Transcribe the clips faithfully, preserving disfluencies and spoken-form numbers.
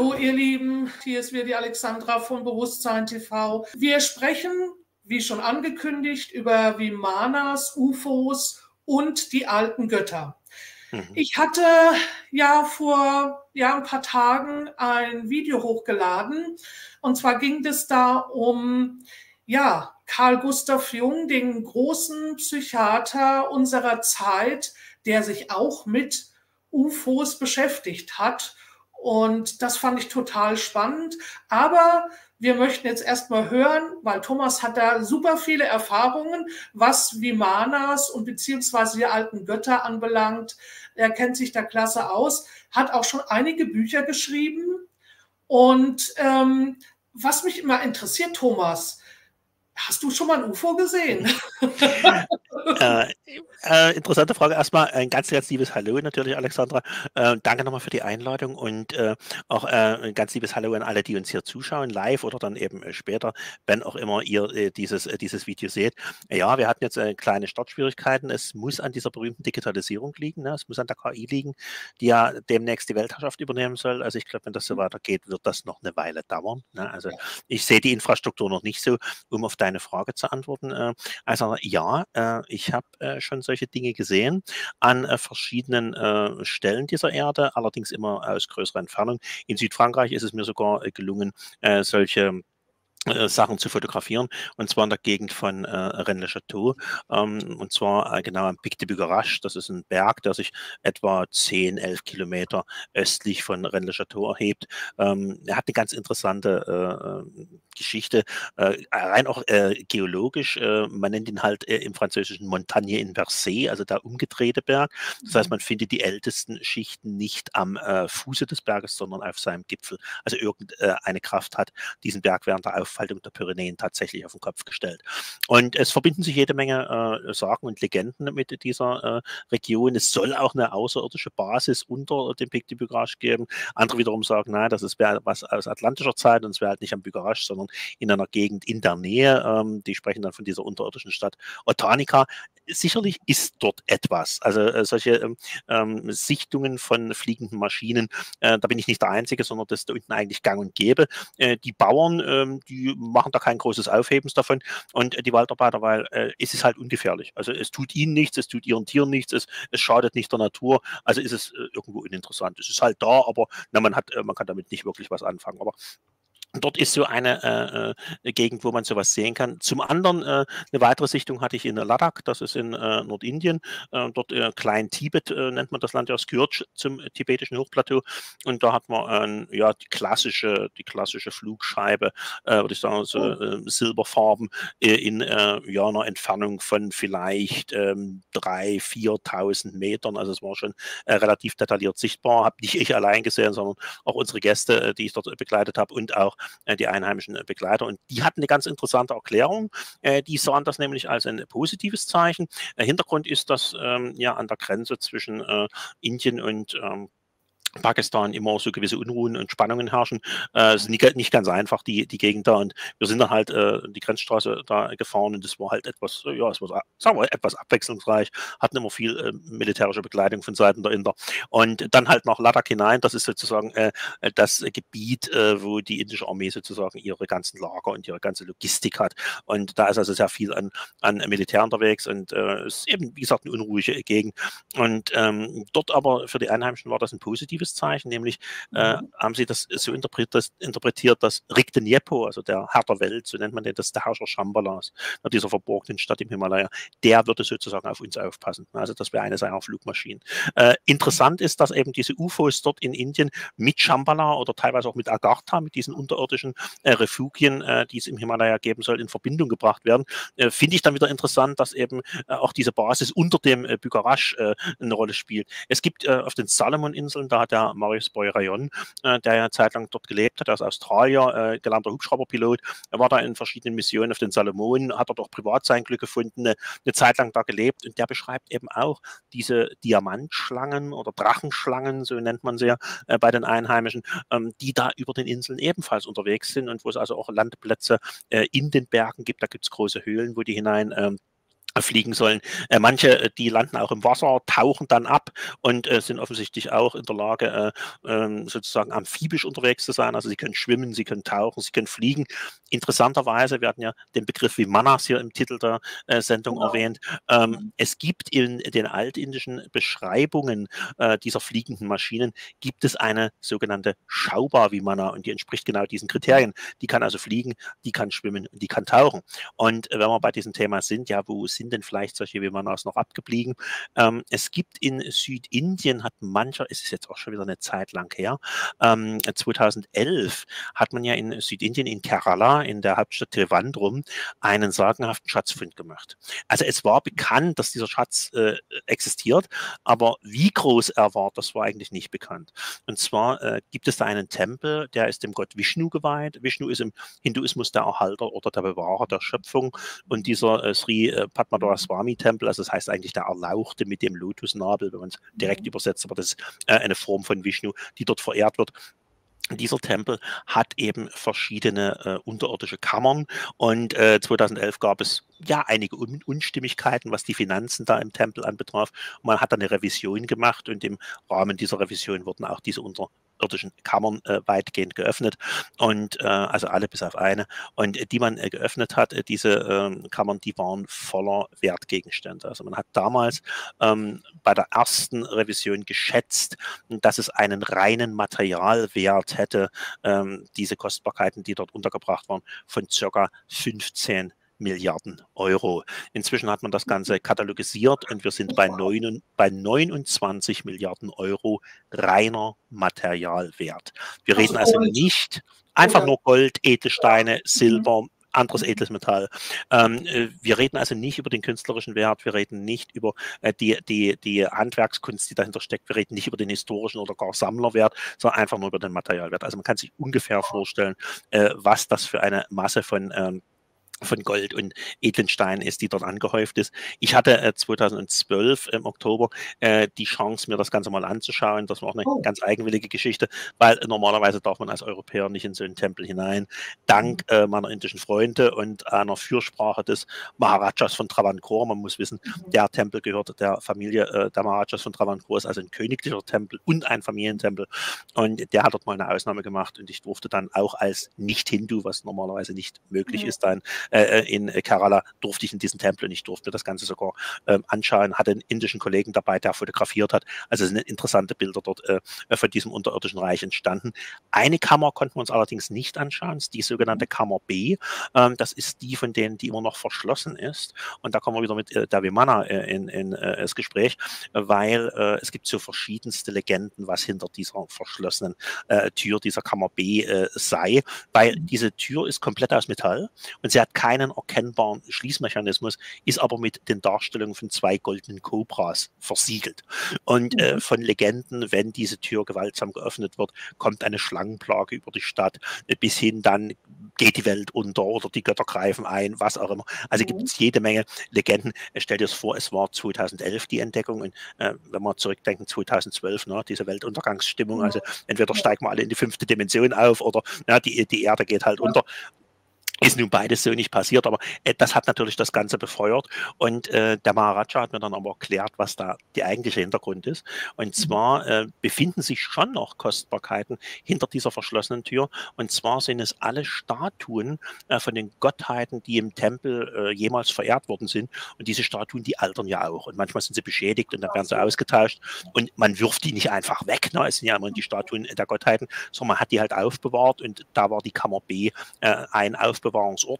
Hallo ihr Lieben, hier ist wieder die Alexandra von Bewusstsein T V. Wir sprechen, wie schon angekündigt, über Vimanas, U F Os und die alten Götter. Mhm. Ich hatte ja vor ja, ein paar Tagen ein Video hochgeladen und zwar ging es da um ja, Carl Gustav Jung, den großen Psychiater unserer Zeit, der sich auch mit U F Os beschäftigt hat. Und das fand ich total spannend. Aber wir möchten jetzt erstmal hören, weil Thomas hat da super viele Erfahrungen, was Vimanas und beziehungsweise die alten Götter anbelangt. Er kennt sich da klasse aus, hat auch schon einige Bücher geschrieben. Und ähm, was mich immer interessiert, Thomas, hast du schon mal ein U F O gesehen? äh, äh, interessante Frage. Erstmal ein ganz, ganz liebes Hallo natürlich, Alexandra. Äh, danke nochmal für die Einladung und äh, auch äh, ein ganz liebes Hallo an alle, die uns hier zuschauen, live oder dann eben äh, später, wenn auch immer ihr äh, dieses, äh, dieses Video seht. Ja, wir hatten jetzt äh, kleine Startschwierigkeiten. Es muss an dieser berühmten Digitalisierung liegen. Ne? Es muss an der K I liegen, die ja demnächst die Weltherrschaft übernehmen soll. Also ich glaube, wenn das so weitergeht, wird das noch eine Weile dauern. Ne? Also ich sehe die Infrastruktur noch nicht so, um auf deine eine Frage zu antworten. Also ja, ich habe schon solche Dinge gesehen an verschiedenen Stellen dieser Erde, allerdings immer aus größerer Entfernung. In Südfrankreich ist es mir sogar gelungen, solche Sachen zu fotografieren, und zwar in der Gegend von äh, Rennes-le-Chateau, ähm, und zwar äh, genau am Pic de Bugarache. Das ist ein Berg, der sich etwa zehn, elf Kilometer östlich von Rennes-le-Chateau erhebt. Ähm, er hat eine ganz interessante äh, Geschichte, äh, rein auch äh, geologisch. Äh, man nennt ihn halt äh, im Französischen Montagne inversée, also der umgedrehte Berg. Das heißt, man findet die ältesten Schichten nicht am äh, Fuße des Berges, sondern auf seinem Gipfel. Also irgendeine Kraft hat diesen Berg während der Aufwand der Pyrenäen tatsächlich auf den Kopf gestellt. Und es verbinden sich jede Menge äh, Sagen und Legenden mit dieser äh, Region. Es soll auch eine außerirdische Basis unter dem Pic de Bugarache geben. Andere wiederum sagen, nein, das ist was aus atlantischer Zeit und es wäre halt nicht am Bugarache, sondern in einer Gegend in der Nähe. Ähm, die sprechen dann von dieser unterirdischen Stadt Otanica. Sicherlich ist dort etwas. Also äh, solche ähm, Sichtungen von fliegenden Maschinen, äh, da bin ich nicht der Einzige, sondern das ist da unten eigentlich gang und gäbe. Äh, die Bauern, äh, die machen da kein großes Aufhebens davon, und äh, die Waldarbeiter, weil äh, es ist halt ungefährlich. Also es tut ihnen nichts, es tut ihren Tieren nichts, es, es schadet nicht der Natur. Also ist es äh, irgendwo uninteressant. Es ist halt da, aber na, man, hat, äh, man kann damit nicht wirklich was anfangen. Aber dort ist so eine äh, Gegend, wo man sowas sehen kann. Zum anderen, äh, eine weitere Sichtung hatte ich in Ladakh, das ist in äh, Nordindien. Äh, dort äh, Klein-Tibet äh, nennt man das Land, ja, es gehört zum tibetischen Hochplateau. Und da hat man äh, ja, die, klassische, die klassische Flugscheibe, äh, würde ich sagen, so äh, silberfarben, äh, in äh, ja, einer Entfernung von vielleicht äh, dreitausend, viertausend Metern. Also es war schon äh, relativ detailliert sichtbar. Habe nicht ich allein gesehen, sondern auch unsere Gäste, äh, die ich dort äh, begleitet habe, und auch die einheimischen Begleiter. Und die hatten eine ganz interessante Erklärung. Die sahen das nämlich als ein positives Zeichen. Hintergrund ist, dass ähm, ja an der Grenze zwischen äh, Indien und ähm, Pakistan immer so gewisse Unruhen und Spannungen herrschen. Äh, es ist nicht, nicht ganz einfach, die, die Gegend da. Und wir sind dann halt äh, die Grenzstraße da gefahren, und das war halt etwas, ja, es war, sagen wir, etwas abwechslungsreich, hatten immer viel äh, militärische Begleitung von Seiten der Inder. Und dann halt nach Ladakh hinein, das ist sozusagen äh, das Gebiet, äh, wo die indische Armee sozusagen ihre ganzen Lager und ihre ganze Logistik hat. Und da ist also sehr viel an, an Militär unterwegs, und es äh, ist eben, wie gesagt, eine unruhige Gegend. Und ähm, dort aber für die Einheimischen war das ein positives Zeichen, nämlich äh, haben sie das so interpretiert, dass Rigdenjepo, also der Herr der Welt, so nennt man den, das ist der Herrscher Shambalas, dieser verborgenen Stadt im Himalaya, der würde sozusagen auf uns aufpassen. Also das wäre eine seiner Flugmaschinen. Äh, interessant ist, dass eben diese U F Os dort in Indien mit Shambhala oder teilweise auch mit Agartha, mit diesen unterirdischen äh, Refugien, äh, die es im Himalaya geben soll, in Verbindung gebracht werden. Äh, Finde ich dann wieder interessant, dass eben äh, auch diese Basis unter dem äh, Bugarache äh, eine Rolle spielt. Es gibt äh, auf den Salomon-Inseln, da hat der Marius Boy-Rayon, äh, der ja zeitlang dort gelebt hat, aus Australien, äh, gelernter Hubschrauberpilot. Er war da in verschiedenen Missionen auf den Salomonen, hat dort auch privat sein Glück gefunden, eine, eine Zeit lang da gelebt, und der beschreibt eben auch diese Diamantschlangen oder Drachenschlangen, so nennt man sie ja, äh, bei den Einheimischen, ähm, die da über den Inseln ebenfalls unterwegs sind und wo es also auch Landplätze äh, in den Bergen gibt. Da gibt es große Höhlen, wo die hinein ähm, fliegen sollen. Äh, manche, die landen auch im Wasser, tauchen dann ab und äh, sind offensichtlich auch in der Lage, äh, äh, sozusagen amphibisch unterwegs zu sein. Also sie können schwimmen, sie können tauchen, sie können fliegen. Interessanterweise, wir hatten ja den Begriff Vimanas hier im Titel der äh, Sendung genau. erwähnt. Ähm, es gibt in den altindischen Beschreibungen äh, dieser fliegenden Maschinen, gibt es eine sogenannte Shaubha Vimana, und die entspricht genau diesen Kriterien. Die kann also fliegen, die kann schwimmen und die kann tauchen. Und äh, wenn wir bei diesem Thema sind, ja, wo sind denn vielleicht solche Vimanas noch abgeblieben? Ähm, es gibt in Südindien, hat mancher, es ist jetzt auch schon wieder eine Zeit lang her, ähm, zweitausendelf hat man ja in Südindien, in Kerala, in der Hauptstadt Trivandrum, einen sagenhaften Schatzfund gemacht. Also es war bekannt, dass dieser Schatz äh, existiert, aber wie groß er war, das war eigentlich nicht bekannt. Und zwar äh, gibt es da einen Tempel, der ist dem Gott Vishnu geweiht. Vishnu ist im Hinduismus der Erhalter oder der Bewahrer der Schöpfung, und dieser äh, Sri äh, Padmadara-Swami-Tempel, also das heißt eigentlich der Erlauchte mit dem Lotusnabel, wenn man es direkt mhm. übersetzt, aber das ist äh, eine Form von Vishnu, die dort verehrt wird. Dieser Tempel hat eben verschiedene äh, unterirdische Kammern, und äh, zweitausendelf gab es ja einige Un Unstimmigkeiten, was die Finanzen da im Tempel anbetraf. Man hat dann eine Revision gemacht, und im Rahmen dieser Revision wurden auch diese unterirdischen Kammern äh, weitgehend geöffnet, und äh, also alle bis auf eine, und äh, die man äh, geöffnet hat, äh, diese äh, Kammern, die waren voller Wertgegenstände. Also man hat damals ähm, bei der ersten Revision geschätzt, dass es einen reinen Materialwert hätte, ähm, diese Kostbarkeiten, die dort untergebracht waren, von ca. fünfzehn Milliarden Euro. Inzwischen hat man das Ganze katalogisiert, und wir sind bei, neunundzwanzig Milliarden Euro reiner Materialwert. Wir reden also nicht einfach nur Gold, Edelsteine, Silber, anderes edles Metall. Ähm, wir reden also nicht über den künstlerischen Wert, wir reden nicht über äh, die, die, die Handwerkskunst, die dahinter steckt, wir reden nicht über den historischen oder gar Sammlerwert, sondern einfach nur über den Materialwert. Also man kann sich ungefähr vorstellen, äh, was das für eine Masse von ähm, von Gold und edlen Steinen ist, die dort angehäuft ist. Ich hatte äh, zweitausendzwölf im Oktober äh, die Chance, mir das Ganze mal anzuschauen. Das war auch eine oh. ganz eigenwillige Geschichte, weil äh, normalerweise darf man als Europäer nicht in so einen Tempel hinein. Dank äh, meiner indischen Freunde und einer Fürsprache des Maharajas von Travancore. Man muss wissen, mhm. der Tempel gehört der Familie äh, der Maharajas von Travancore, ist also ein königlicher Tempel und ein Familientempel. Und der hat dort mal eine Ausnahme gemacht, und ich durfte dann auch als Nicht-Hindu, was normalerweise nicht möglich mhm. ist, dann in Kerala durfte ich in diesen Tempel, und ich durfte mir das Ganze sogar ähm, anschauen, hatte einen indischen Kollegen dabei, der fotografiert hat. Also sind interessante Bilder dort äh, von diesem unterirdischen Reich entstanden. Eine Kammer konnten wir uns allerdings nicht anschauen, die sogenannte Kammer B. Ähm, das ist die von denen, die immer noch verschlossen ist. Und da kommen wir wieder mit äh, der Vimana äh, in, in äh, das Gespräch, weil äh, es gibt so verschiedenste Legenden, was hinter dieser verschlossenen äh, Tür dieser Kammer B äh, sei, weil diese Tür ist komplett aus Metall, und sie hat keinen erkennbaren Schließmechanismus, ist aber mit den Darstellungen von zwei goldenen Kobras versiegelt. Und äh, von Legenden, wenn diese Tür gewaltsam geöffnet wird, kommt eine Schlangenplage über die Stadt, bis hin dann geht die Welt unter oder die Götter greifen ein, was auch immer. Also gibt es jede Menge Legenden. Stell dir das vor, es war zweitausendelf die Entdeckung, und äh, wenn wir zurückdenken, zweitausendzwölf, ne, diese Weltuntergangsstimmung, also entweder steigen wir alle in die fünfte Dimension auf, oder na, die, die Erde geht halt unter. Ist nun beides so nicht passiert, aber äh, das hat natürlich das Ganze befeuert, und äh, der Maharaja hat mir dann aber erklärt, was da der eigentliche Hintergrund ist. Und zwar äh, befinden sich schon noch Kostbarkeiten hinter dieser verschlossenen Tür, und zwar sind es alle Statuen äh, von den Gottheiten, die im Tempel äh, jemals verehrt worden sind, und diese Statuen, die altern ja auch, und manchmal sind sie beschädigt und dann werden sie ausgetauscht, und man wirft die nicht einfach weg, ne? Es sind ja immer die Statuen der Gottheiten, sondern man hat die halt aufbewahrt, und da war die Kammer B äh, ein Aufbewahrungsort.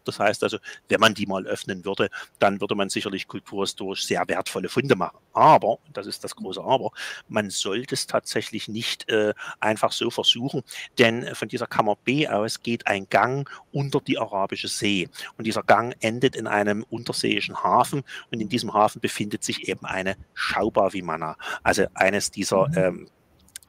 Das heißt also, wenn man die mal öffnen würde, dann würde man sicherlich kulturhistorisch sehr wertvolle Funde machen. Aber, das ist das große Aber, man sollte es tatsächlich nicht äh, einfach so versuchen, denn von dieser Kammer B aus geht ein Gang unter die Arabische See. Und dieser Gang endet in einem unterseeischen Hafen, und in diesem Hafen befindet sich eben eine Shaubha Vimana, also eines dieser ähm,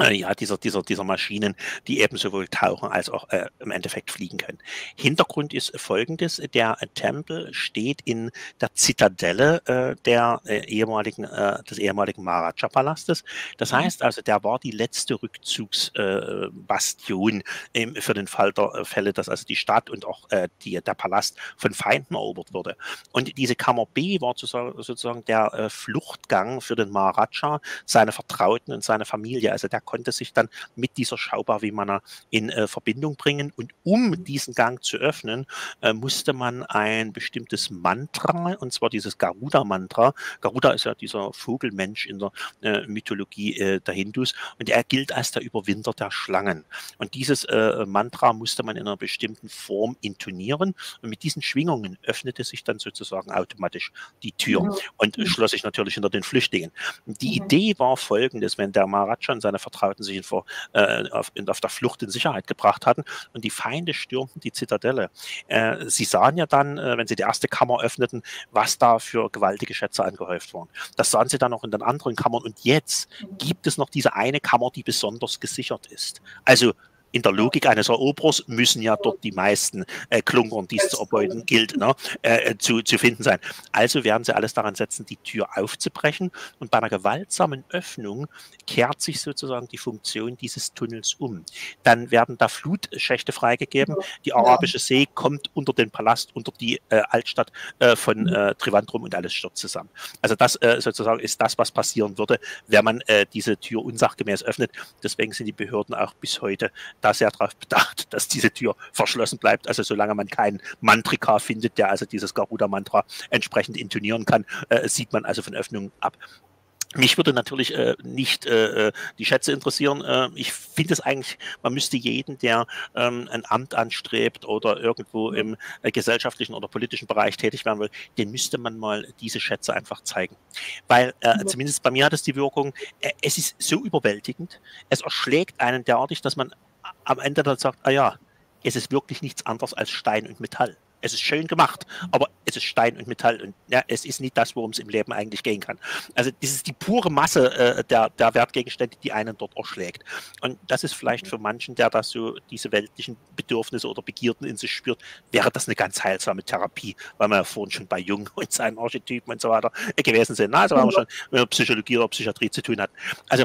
ja, dieser, dieser, dieser Maschinen, die eben sowohl tauchen als auch äh, im Endeffekt fliegen können. Hintergrund ist folgendes: Der äh, Tempel steht in der Zitadelle äh, der, äh, ehemaligen, äh, des ehemaligen Maharaja-Palastes. Das heißt also, der war die letzte Rückzugsbastion äh, ähm, für den Fall der äh, Fälle, dass also die Stadt und auch äh, die, der Palast von Feinden erobert wurde. Und diese Kammer B war sozusagen der äh, Fluchtgang für den Maharaja, seine Vertrauten und seine Familie. Also der konnte sich dann mit dieser Shaubha Vimana in äh, Verbindung bringen. Und um diesen Gang zu öffnen, äh, musste man ein bestimmtes Mantra, und zwar dieses Garuda-Mantra. Garuda ist ja dieser Vogelmensch in der äh, Mythologie äh, der Hindus, und er gilt als der Überwinder der Schlangen. Und dieses äh, Mantra musste man in einer bestimmten Form intonieren, und mit diesen Schwingungen öffnete sich dann sozusagen automatisch die Tür, mhm. und äh, schloss sich natürlich hinter den Flüchtlingen. Die mhm. Idee war folgendes: Wenn der Maharaja und seine Vertrauten sich in, äh, auf, in, auf der Flucht in Sicherheit gebracht hatten und die Feinde stürmten die Zitadelle. Äh, sie sahen ja dann, äh, wenn sie die erste Kammer öffneten, was da für gewaltige Schätze angehäuft waren. Das sahen sie dann auch in den anderen Kammern, und jetzt gibt es noch diese eine Kammer, die besonders gesichert ist. Also in der Logik eines Eroberers müssen ja dort die meisten äh, Klunkern, die es zu erbeuten gilt, ne, äh, zu, zu finden sein. Also werden sie alles daran setzen, die Tür aufzubrechen. Und bei einer gewaltsamen Öffnung kehrt sich sozusagen die Funktion dieses Tunnels um. Dann werden da Flutschächte freigegeben. Die Arabische See kommt unter den Palast, unter die äh, Altstadt äh, von äh, Trivandrum, und alles stürzt zusammen. Also das äh, sozusagen ist das, was passieren würde, wenn man äh, diese Tür unsachgemäß öffnet. Deswegen sind die Behörden auch bis heute da sehr darauf bedacht, dass diese Tür verschlossen bleibt. Also solange man keinen Mantrika findet, der also dieses Garuda-Mantra entsprechend intonieren kann, äh, sieht man also von Öffnungen ab. Mich würde natürlich äh, nicht äh, die Schätze interessieren. Äh, ich finde es eigentlich, man müsste jeden, der ähm, ein Amt anstrebt oder irgendwo im äh, gesellschaftlichen oder politischen Bereich tätig werden will, den müsste man mal diese Schätze einfach zeigen. Weil äh, ja. zumindest bei mir hat es die Wirkung, äh, es ist so überwältigend, es erschlägt einen derartig, dass man am Ende dann sagt, ah ja, es ist wirklich nichts anderes als Stein und Metall. Es ist schön gemacht, aber es ist Stein und Metall, und ja, es ist nicht das, worum es im Leben eigentlich gehen kann. Also das ist die pure Masse äh, der, der Wertgegenstände, die einen dort erschlägt. Und das ist vielleicht für manchen, der da so diese weltlichen Bedürfnisse oder Begierden in sich spürt, wäre das eine ganz heilsame Therapie, weil wir ja vorhin schon bei Jung und seinen Archetypen und so weiter gewesen sind. Na, also weil wir schon mit Psychologie oder Psychiatrie zu tun hatten. Also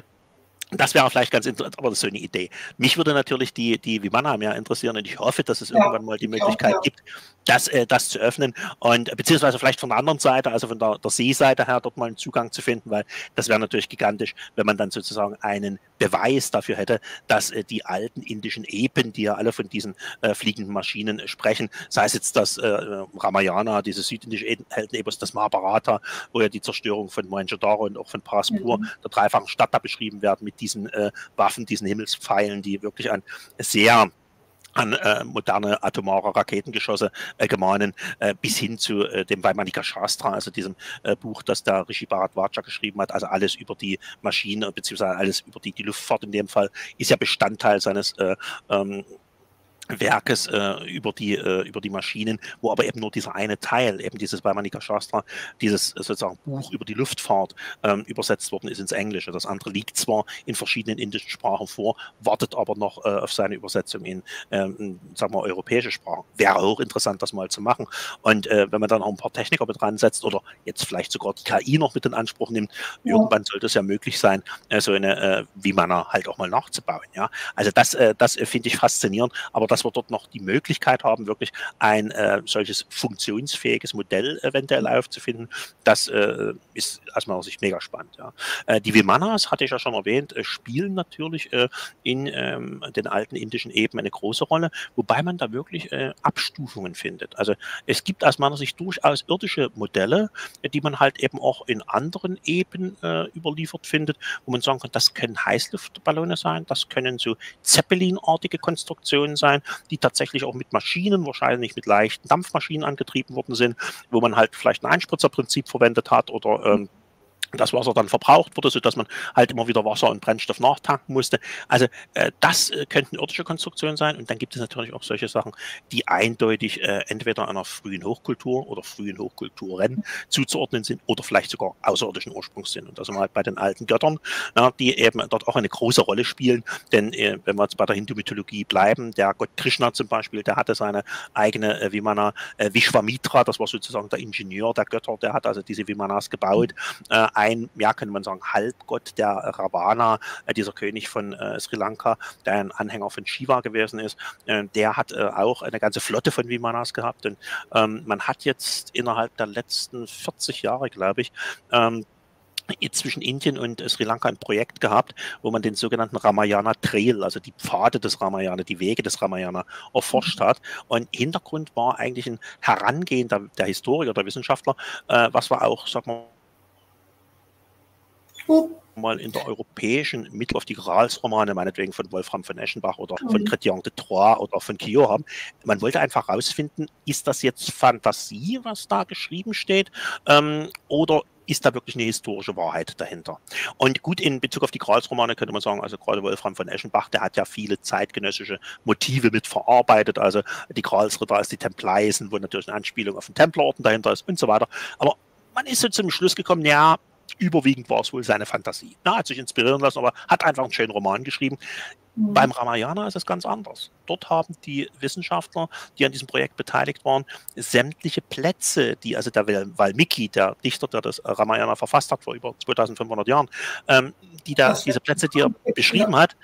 das wäre vielleicht ganz interessant, aber das ist so eine Idee. Mich würde natürlich die, die Vimana mehr interessieren, und ich hoffe, dass es ja, irgendwann mal die Möglichkeit ja, ja. gibt, das, äh, das zu öffnen, und beziehungsweise vielleicht von der anderen Seite, also von der, der Seeseite her, dort mal einen Zugang zu finden, weil das wäre natürlich gigantisch, wenn man dann sozusagen einen Beweis dafür hätte, dass äh, die alten indischen Epen, die ja alle von diesen äh, fliegenden Maschinen äh, sprechen, sei es jetzt das äh, Ramayana, dieses südindische Heldenepos, das Mahabharata, wo ja die Zerstörung von Mohenjo-daro und auch von Paraspur, mhm. der dreifachen Stadt, da beschrieben werden mit diesen äh, Waffen, diesen Himmelspfeilen, die wirklich an sehr an äh, moderne atomare Raketengeschosse äh, gemahnen, äh, bis hin zu äh, dem Vaimanika Shastra, also diesem äh, Buch, das der Rishi Bharadvaja geschrieben hat, also alles über die Maschine, beziehungsweise alles über die, die Luftfahrt in dem Fall, ist ja Bestandteil seines äh, ähm, Werkes äh, über die äh, über die Maschinen, wo aber eben nur dieser eine Teil, eben dieses Vaimanika Shastra, dieses äh, sozusagen Buch über die Luftfahrt ähm, übersetzt worden ist ins Englische. Das andere liegt zwar in verschiedenen indischen Sprachen vor, wartet aber noch äh, auf seine Übersetzung in, ähm, sagen wir, europäische Sprachen. Wäre auch interessant, das mal zu machen. Und äh, wenn man dann auch ein paar Techniker mit dran setzt oder jetzt vielleicht sogar die K I noch mit in Anspruch nimmt, ja. irgendwann sollte es ja möglich sein, äh, so eine äh, Vimana halt auch mal nachzubauen. Ja, also das äh, das äh, finde ich faszinierend, aber das dass wir dort noch die Möglichkeit haben, wirklich ein äh, solches funktionsfähiges Modell eventuell aufzufinden, das äh, ist aus meiner Sicht mega spannend. Ja. Äh, die Vimanas, hatte ich ja schon erwähnt, äh, spielen natürlich äh, in ähm, den alten indischen Ebenen eine große Rolle, wobei man da wirklich äh, Abstufungen findet. Also es gibt aus meiner Sicht durchaus irdische Modelle, äh, die man halt eben auch in anderen Ebenen äh, überliefert findet, wo man sagen kann, das können Heißluftballone sein, das können so Zeppelin-artige Konstruktionen sein, die tatsächlich auch mit Maschinen, wahrscheinlich mit leichten Dampfmaschinen angetrieben worden sind, wo man halt vielleicht ein Einspritzerprinzip verwendet hat oder ähm, das Wasser dann verbraucht wurde, sodass man halt immer wieder Wasser und Brennstoff nachtanken musste. Also äh, das äh, könnten irdische Konstruktionen sein. Und dann gibt es natürlich auch solche Sachen, die eindeutig äh, entweder einer frühen Hochkultur oder frühen Hochkulturen zuzuordnen sind oder vielleicht sogar außerirdischen Ursprungs sind. Und das sind wir halt bei den alten Göttern, ja, die eben dort auch eine große Rolle spielen. Denn äh, wenn wir jetzt bei der Hindu-Mythologie bleiben, der Gott Krishna zum Beispiel, der hatte seine eigene äh, Vimana, äh, Vishwamitra, das war sozusagen der Ingenieur der Götter, der hat also diese Vimanas gebaut. Äh, Ein, ja, könnte man sagen, Halbgott, der Ravana, dieser König von äh, Sri Lanka, der ein Anhänger von Shiva gewesen ist, äh, der hat äh, auch eine ganze Flotte von Vimanas gehabt. Und ähm, man hat jetzt innerhalb der letzten vierzig Jahre, glaube ich, ähm, zwischen Indien und Sri Lanka ein Projekt gehabt, wo man den sogenannten Ramayana Trail, also die Pfade des Ramayana, die Wege des Ramayana erforscht hat. Und Hintergrund war eigentlich ein Herangehen der, der Historiker, der Wissenschaftler, äh, was wir auch, sag mal, mal in der europäischen Mittel auf die Gralsromane, meinetwegen von Wolfram von Eschenbach oder von Chrétien de Troyes oder von Kio haben. Man wollte einfach herausfinden, ist das jetzt Fantasie, was da geschrieben steht, ähm, oder ist da wirklich eine historische Wahrheit dahinter? Und gut, in Bezug auf die Gralsromane könnte man sagen, also gerade Wolfram von Eschenbach, der hat ja viele zeitgenössische Motive mit verarbeitet, also die Gralsritter als die Templeisen, wo natürlich eine Anspielung auf den Templerorden dahinter ist und so weiter. Aber man ist so zum Schluss gekommen, ja, überwiegend war es wohl seine Fantasie. Na, hat sich inspirieren lassen, aber hat einfach einen schönen Roman geschrieben. Mhm. Beim Ramayana ist es ganz anders. Dort haben die Wissenschaftler, die an diesem Projekt beteiligt waren, sämtliche Plätze, die also der Valmiki, der Dichter, der das Ramayana verfasst hat, vor über zweitausendfünfhundert Jahren, ähm, die da, diese Plätze, die er beschrieben hat,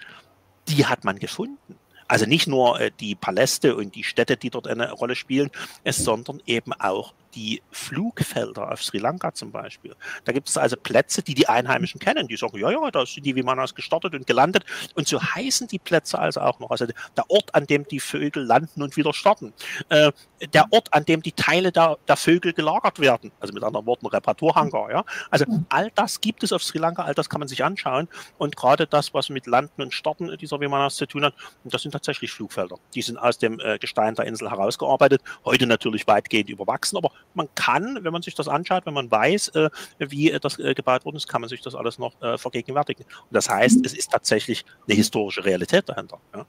die hat man gefunden. Also nicht nur äh, die Paläste und die Städte, die dort eine Rolle spielen, es, sondern eben auch die Flugfelder auf Sri Lanka zum Beispiel. Da gibt es also Plätze, die die Einheimischen kennen. Die sagen, ja, ja, da sind die Vimanas gestartet und gelandet. Und so heißen die Plätze also auch noch. Also der Ort, an dem die Vögel landen und wieder starten. Äh, der Ort, an dem die Teile der, der Vögel gelagert werden. Also mit anderen Worten, Reparaturhangar. Ja? Also all das gibt es auf Sri Lanka, all das kann man sich anschauen. Und gerade das, was mit Landen und Starten dieser Vimanas zu tun hat, und das sind tatsächlich Flugfelder. Die sind aus dem äh, Gestein der Insel herausgearbeitet, heute natürlich weitgehend überwachsen, aber man kann, wenn man sich das anschaut, wenn man weiß, äh, wie äh, das äh, gebaut worden ist, kann man sich das alles noch äh, vergegenwärtigen. Und das heißt, es ist tatsächlich eine historische Realität dahinter. Ja.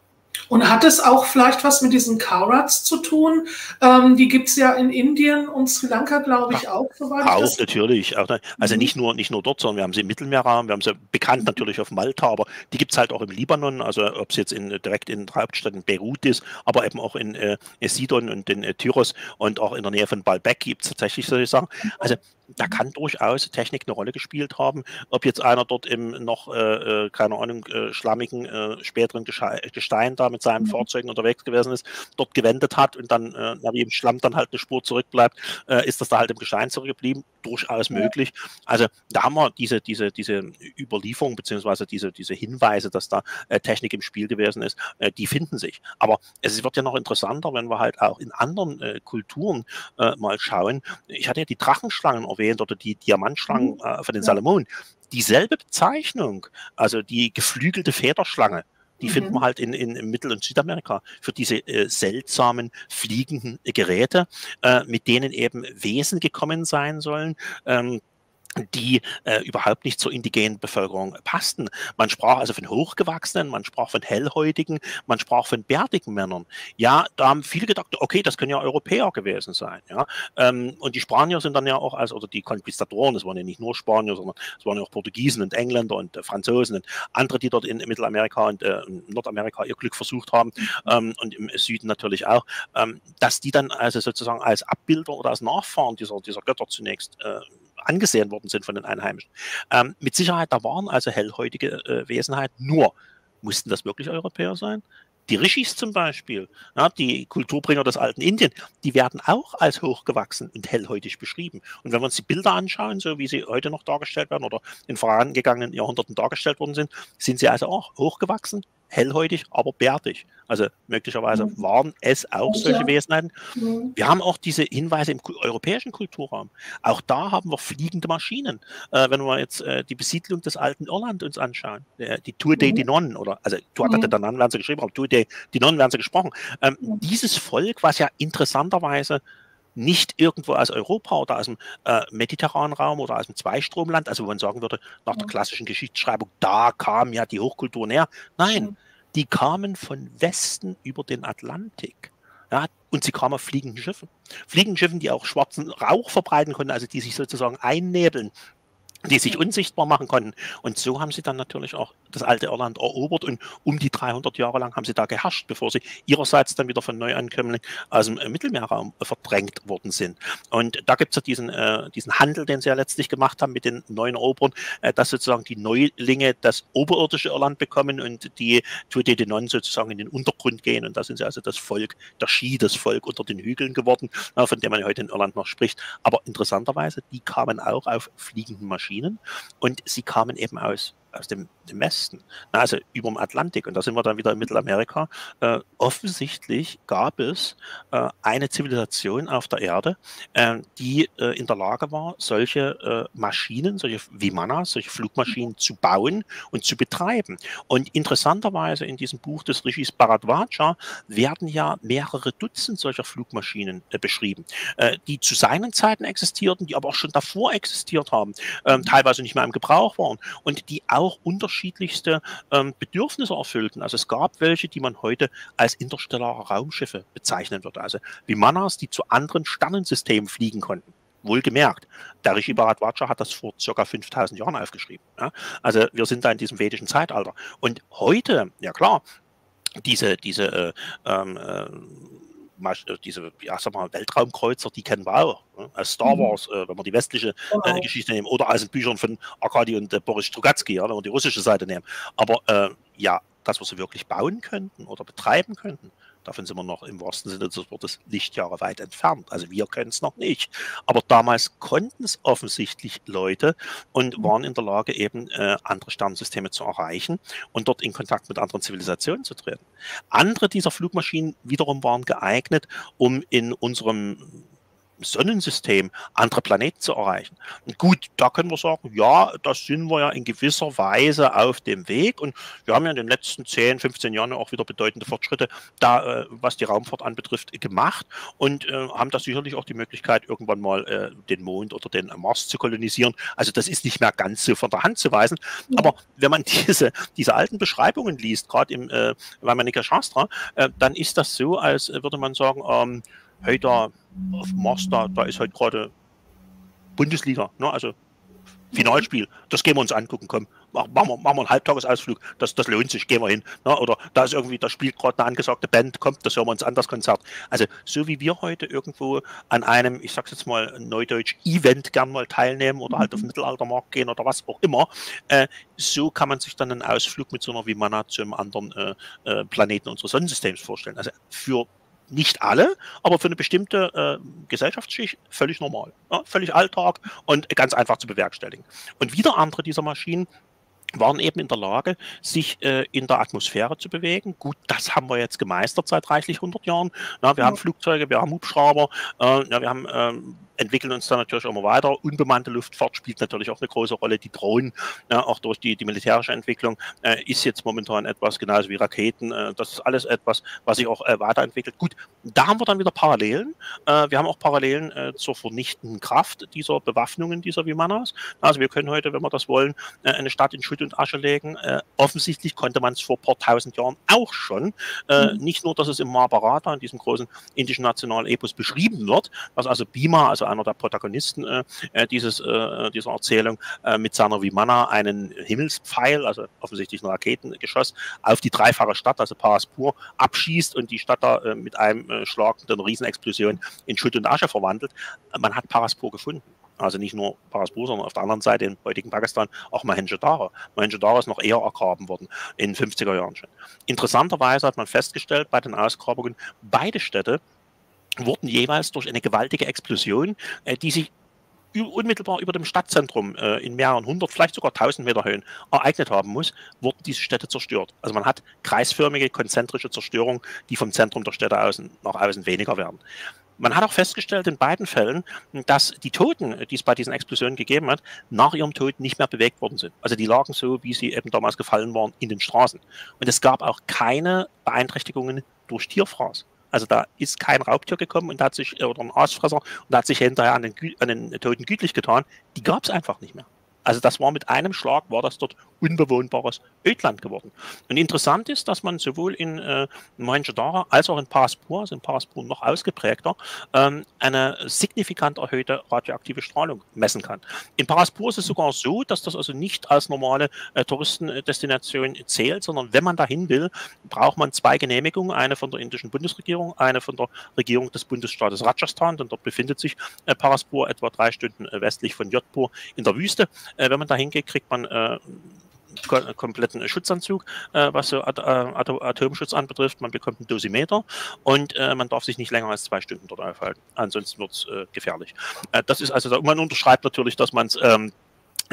Und hat es auch vielleicht was mit diesen Kaurats zu tun? Ähm, die gibt es ja in Indien und Sri Lanka, glaube ich, ja, auch. Soweit auch, das natürlich. Auch, also mhm. nicht, nur, nicht nur dort, sondern wir haben sie im Mittelmeerraum, wir haben sie bekannt natürlich auf Malta, aber die gibt es halt auch im Libanon, also ob es jetzt in, direkt in der Hauptstadt in Beirut ist, aber eben auch in äh, Sidon und in äh, Tyros und auch in der Nähe von Baalbek gibt es tatsächlich solche Sachen. Also da kann durchaus Technik eine Rolle gespielt haben. Ob jetzt einer dort im noch, äh, keine Ahnung, äh, schlammigen, äh, späteren Gestein da mit seinen Fahrzeugen unterwegs gewesen ist, dort gewendet hat und dann, äh, na, wie im Schlamm dann halt eine Spur zurückbleibt, äh, ist das da halt im Gestein zurückgeblieben. Durchaus möglich. Also da haben wir diese, diese, diese Überlieferung beziehungsweise diese, diese Hinweise, dass da äh, Technik im Spiel gewesen ist, äh, die finden sich. Aber es wird ja noch interessanter, wenn wir halt auch in anderen äh, Kulturen äh, mal schauen. Ich hatte ja die Drachenschlangen erwähnt, oder die Diamantschlangen äh, von den Salomon. Dieselbe Bezeichnung, also die geflügelte Federschlange, die mhm. finden wir halt in, in Mittel- und Südamerika für diese äh, seltsamen fliegenden Geräte, äh, mit denen eben Wesen gekommen sein sollen, ähm, die äh, überhaupt nicht zur indigenen Bevölkerung passten. Man sprach also von Hochgewachsenen, man sprach von Hellhäutigen, man sprach von bärtigen Männern. Ja, da haben viele gedacht, okay, das können ja Europäer gewesen sein. Ja? Ähm, und die Spanier sind dann ja auch, als, oder die Konquistadoren, das waren ja nicht nur Spanier, sondern es waren ja auch Portugiesen und Engländer und äh, Franzosen und andere, die dort in Mittelamerika und äh, in Nordamerika ihr Glück versucht haben, ähm, und im Süden natürlich auch, ähm, dass die dann also sozusagen als Abbilder oder als Nachfahren dieser, dieser Götter zunächst äh, angesehen worden sind von den Einheimischen. Ähm, mit Sicherheit, da waren also hellhäutige äh, Wesenheit, nur mussten das wirklich Europäer sein? Die Rishis zum Beispiel, ja, die Kulturbringer des alten Indien, die werden auch als hochgewachsen und hellhäutig beschrieben. Und wenn wir uns die Bilder anschauen, so wie sie heute noch dargestellt werden oder in vorangegangenen Jahrhunderten dargestellt worden sind, sind sie also auch hochgewachsen, hellhäutig, aber bärtig. Also möglicherweise mhm. waren es auch solche ja. Wesenheiten. Mhm. Wir haben auch diese Hinweise im europäischen Kulturraum. Auch da haben wir fliegende Maschinen. Äh, wenn wir jetzt äh, die Besiedlung des alten Irland uns anschauen, äh, die Tuatha Dé Danann, oder also Tuatha Dé Danann werden sie geschrieben, aber Tuatha Dé Danann werden sie gesprochen. Ähm, mhm. Dieses Volk, was ja interessanterweise nicht irgendwo aus Europa oder aus dem äh, mediterranen Raum oder aus dem Zweistromland, also wo man sagen würde, nach der klassischen Geschichtsschreibung, da kam ja die Hochkulturen her. Nein, die kamen von Westen über den Atlantik. Ja, und sie kamen auf fliegenden Schiffen. Fliegenden Schiffen, die auch schwarzen Rauch verbreiten konnten, also die sich sozusagen einnebeln, die sich unsichtbar machen konnten. Und so haben sie dann natürlich auch das alte Irland erobert und um die dreihundert Jahre lang haben sie da geherrscht, bevor sie ihrerseits dann wieder von Neuankömmlingen aus dem Mittelmeerraum verdrängt worden sind. Und da gibt es ja diesen, äh, diesen Handel, den sie ja letztlich gemacht haben mit den neuen Eroberern, äh, dass sozusagen die Neulinge das oberirdische Irland bekommen und die Tuatha Dé Danann sozusagen in den Untergrund gehen. Und da sind sie also das Volk, der Ski, das Volk unter den Hügeln geworden, äh, von dem man heute in Irland noch spricht. Aber interessanterweise, die kamen auch auf fliegenden Maschinen. Und sie kamen eben aus, aus dem, dem Westen, also über dem Atlantik. Und da sind wir dann wieder in Mittelamerika. Äh, offensichtlich gab es äh, eine Zivilisation auf der Erde, äh, die äh, in der Lage war, solche äh, Maschinen, solche Vimanas, solche Flugmaschinen zu bauen und zu betreiben. Und interessanterweise in diesem Buch des Rishi Bharadvaja werden ja mehrere Dutzend solcher Flugmaschinen äh, beschrieben, äh, die zu seinen Zeiten existierten, die aber auch schon davor existiert haben, äh, teilweise nicht mehr im Gebrauch waren und die auch unterschiedlichste ähm, Bedürfnisse erfüllten. Also es gab welche, die man heute als interstellare Raumschiffe bezeichnen würde. Also Vimanas, die zu anderen Sternensystemen fliegen konnten. Wohlgemerkt, der Rishi Bharadvaja hat das vor ca. fünftausend Jahren aufgeschrieben. Ja? Also wir sind da in diesem vedischen Zeitalter. Und heute, ja klar, diese, diese äh, äh, diese ja, sag mal, Weltraumkreuzer, die kennen wir auch. Ne? Aus Star Wars, äh, wenn wir die westliche äh, Geschichte nehmen, oder aus den Büchern von Arkadi und äh, Boris Strugatsky, ja, wenn wir die russische Seite nehmen. Aber äh, ja, dass wir sie wirklich bauen könnten oder betreiben könnten, davon sind wir noch im wahrsten Sinne des Wortes Lichtjahre weit entfernt. Also wir können es noch nicht. Aber damals konnten es offensichtlich Leute und mhm. waren in der Lage, eben äh, andere Sternensysteme zu erreichen und dort in Kontakt mit anderen Zivilisationen zu treten. Andere dieser Flugmaschinen wiederum waren geeignet, um in unserem Sonnensystem andere Planeten zu erreichen. Und gut, da können wir sagen, ja, das sind wir ja in gewisser Weise auf dem Weg und wir haben ja in den letzten zehn, fünfzehn Jahren auch wieder bedeutende Fortschritte da, äh, was die Raumfahrt anbetrifft, gemacht und äh, haben da sicherlich auch die Möglichkeit, irgendwann mal äh, den Mond oder den Mars zu kolonisieren. Also das ist nicht mehr ganz so von der Hand zu weisen, ja. Aber wenn man diese, diese alten Beschreibungen liest, gerade im äh, Vaimanika Shastra, äh, dann ist das so, als würde man sagen, ähm, hey, da auf Mars, da, da ist heute gerade Bundesliga, ne? Also Finalspiel, das gehen wir uns angucken, komm, machen wir, machen wir einen Halbtagesausflug, das, das lohnt sich, gehen wir hin. Ne? Oder da ist irgendwie, da spielt gerade eine angesagte Band, kommt, das hören wir uns an, das Konzert. Also so wie wir heute irgendwo an einem, ich sag's jetzt mal neudeutsch, Event gern mal teilnehmen oder halt auf den Mittelaltermarkt gehen oder was auch immer, äh, so kann man sich dann einen Ausflug mit so einer Vimana zu einem anderen äh, äh, Planeten unseres Sonnensystems vorstellen. Also für nicht alle, aber für eine bestimmte äh, Gesellschaftsschicht völlig normal, ja, völlig Alltag und ganz einfach zu bewerkstelligen. Und wieder andere dieser Maschinen waren eben in der Lage, sich äh, in der Atmosphäre zu bewegen. Gut, das haben wir jetzt gemeistert seit reichlich hundert Jahren. Na, wir ja. haben Flugzeuge, wir haben Hubschrauber, äh, ja, wir haben, ähm, entwickeln uns dann natürlich immer weiter. Unbemannte Luftfahrt spielt natürlich auch eine große Rolle. Die Drohnen, ja, auch durch die, die militärische Entwicklung, äh, ist jetzt momentan etwas, genauso wie Raketen. Äh, das ist alles etwas, was sich auch äh, weiterentwickelt. Gut, da haben wir dann wieder Parallelen. Äh, wir haben auch Parallelen äh, zur vernichtenden Kraft dieser Bewaffnungen dieser Vimanas. Also wir können heute, wenn wir das wollen, äh, eine Stadt in Schutt und Asche legen. Äh, offensichtlich konnte man es vor ein paar tausend Jahren auch schon. Äh, mhm. Nicht nur, dass es im Mahabharata, in diesem großen indischen Nationalepos, beschrieben wird, dass also Bhima, also einer der Protagonisten äh, dieses, äh, dieser Erzählung, äh, mit seiner Vimana einen Himmelspfeil, also offensichtlich ein Raketengeschoss, auf die dreifache Stadt, also Paraspur, abschießt und die Stadt da äh, mit einem äh, Schlag, mit einer Riesenexplosion in Schutt und Asche verwandelt. Man hat Paraspur gefunden. Also nicht nur Paraspur, sondern auf der anderen Seite im heutigen Pakistan auch Mohenjo-daro. Mohenjo-daro ist noch eher ergraben worden, in den fünfziger Jahren schon. Interessanterweise hat man festgestellt, bei den Ausgrabungen, beide Städte wurden jeweils durch eine gewaltige Explosion, die sich unmittelbar über dem Stadtzentrum äh, in mehreren hundert, vielleicht sogar tausend Meter Höhen ereignet haben muss, wurden diese Städte zerstört. Also man hat kreisförmige, konzentrische Zerstörung, die vom Zentrum der Städte außen, nach außen weniger werden. Man hat auch festgestellt in beiden Fällen, dass die Toten, die es bei diesen Explosionen gegeben hat, nach ihrem Tod nicht mehr bewegt worden sind. Also die lagen so, wie sie eben damals gefallen waren, in den Straßen. Und es gab auch keine Beeinträchtigungen durch Tierfraß. Also da ist kein Raubtier gekommen und hat sich, oder ein Aasfresser, und hat sich hinterher an den, an den Toten gütlich getan. Die gab es einfach nicht mehr. Also das war mit einem Schlag, war das dort unbewohnbares Ödland geworden. Und interessant ist, dass man sowohl in äh, Mohenjo-daro als auch in Paraspur, also in Paraspur noch ausgeprägter, ähm, eine signifikant erhöhte radioaktive Strahlung messen kann. In Paraspur ist es sogar so, dass das also nicht als normale äh, Touristendestination zählt, sondern wenn man dahin will, braucht man zwei Genehmigungen, eine von der indischen Bundesregierung, eine von der Regierung des Bundesstaates Rajasthan, denn dort befindet sich äh, Paraspur etwa drei Stunden äh, westlich von Jodhpur in der Wüste. Wenn man da hingeht, kriegt man äh, einen kompletten Schutzanzug, äh, was so At At Atomschutz anbetrifft. Man bekommt einen Dosimeter und äh, man darf sich nicht länger als zwei Stunden dort aufhalten. Ansonsten wird es äh, gefährlich. Äh, das ist also, da, man unterschreibt natürlich, dass man es ähm,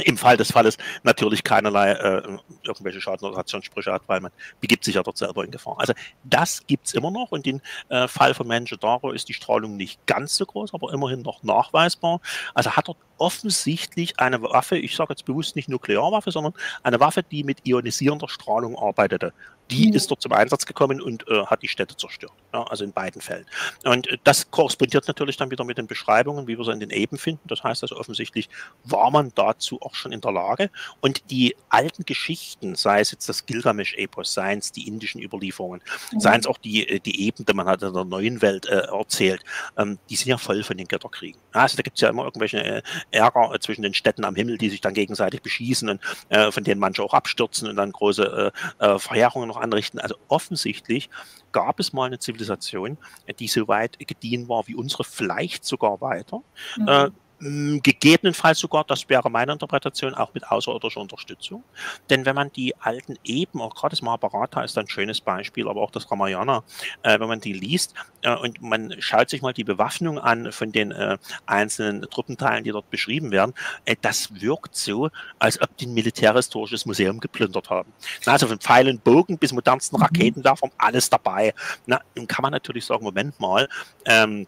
im Fall des Falles natürlich keinerlei äh, irgendwelche Schadenreaktionssprüche hat, weil man begibt sich ja dort selber in Gefahr. Also das gibt es immer noch und im äh, Fall von Mohenjo-daro ist die Strahlung nicht ganz so groß, aber immerhin noch nachweisbar. Also hat dort offensichtlich eine Waffe, ich sage jetzt bewusst nicht Nuklearwaffe, sondern eine Waffe, die mit ionisierender Strahlung arbeitete. Die ist dort zum Einsatz gekommen und äh, hat die Städte zerstört, ja, also in beiden Fällen. Und äh, das korrespondiert natürlich dann wieder mit den Beschreibungen, wie wir sie in den Eben finden. Das heißt also, offensichtlich war man dazu auch schon in der Lage. Und die alten Geschichten, sei es jetzt das Gilgamesch-Epos, seien es die indischen Überlieferungen, mhm. seien es auch die, die Eben, die man hat in der neuen Welt äh, erzählt, ähm, die sind ja voll von den Götterkriegen. Also da gibt es ja immer irgendwelche äh, Ärger zwischen den Städten am Himmel, die sich dann gegenseitig beschießen und äh, von denen manche auch abstürzen und dann große äh, Verheerungen noch anrichten. Also offensichtlich gab es mal eine Zivilisation, die so weit gediehen war wie unsere, vielleicht sogar weiter. Mhm. Äh, gegebenenfalls sogar, das wäre meine Interpretation, auch mit außerirdischer Unterstützung. Denn wenn man die alten Eben, auch gerade das Mahabharata ist ein schönes Beispiel, aber auch das Ramayana, äh, wenn man die liest äh, und man schaut sich mal die Bewaffnung an von den äh, einzelnen Truppenteilen, die dort beschrieben werden, äh, das wirkt so, als ob die ein militärhistorisches Museum geplündert haben. Na, also von Pfeilen, Bogen bis modernsten mhm. Raketenwerfern, alles dabei. Na, nun kann man natürlich sagen, Moment mal, ähm,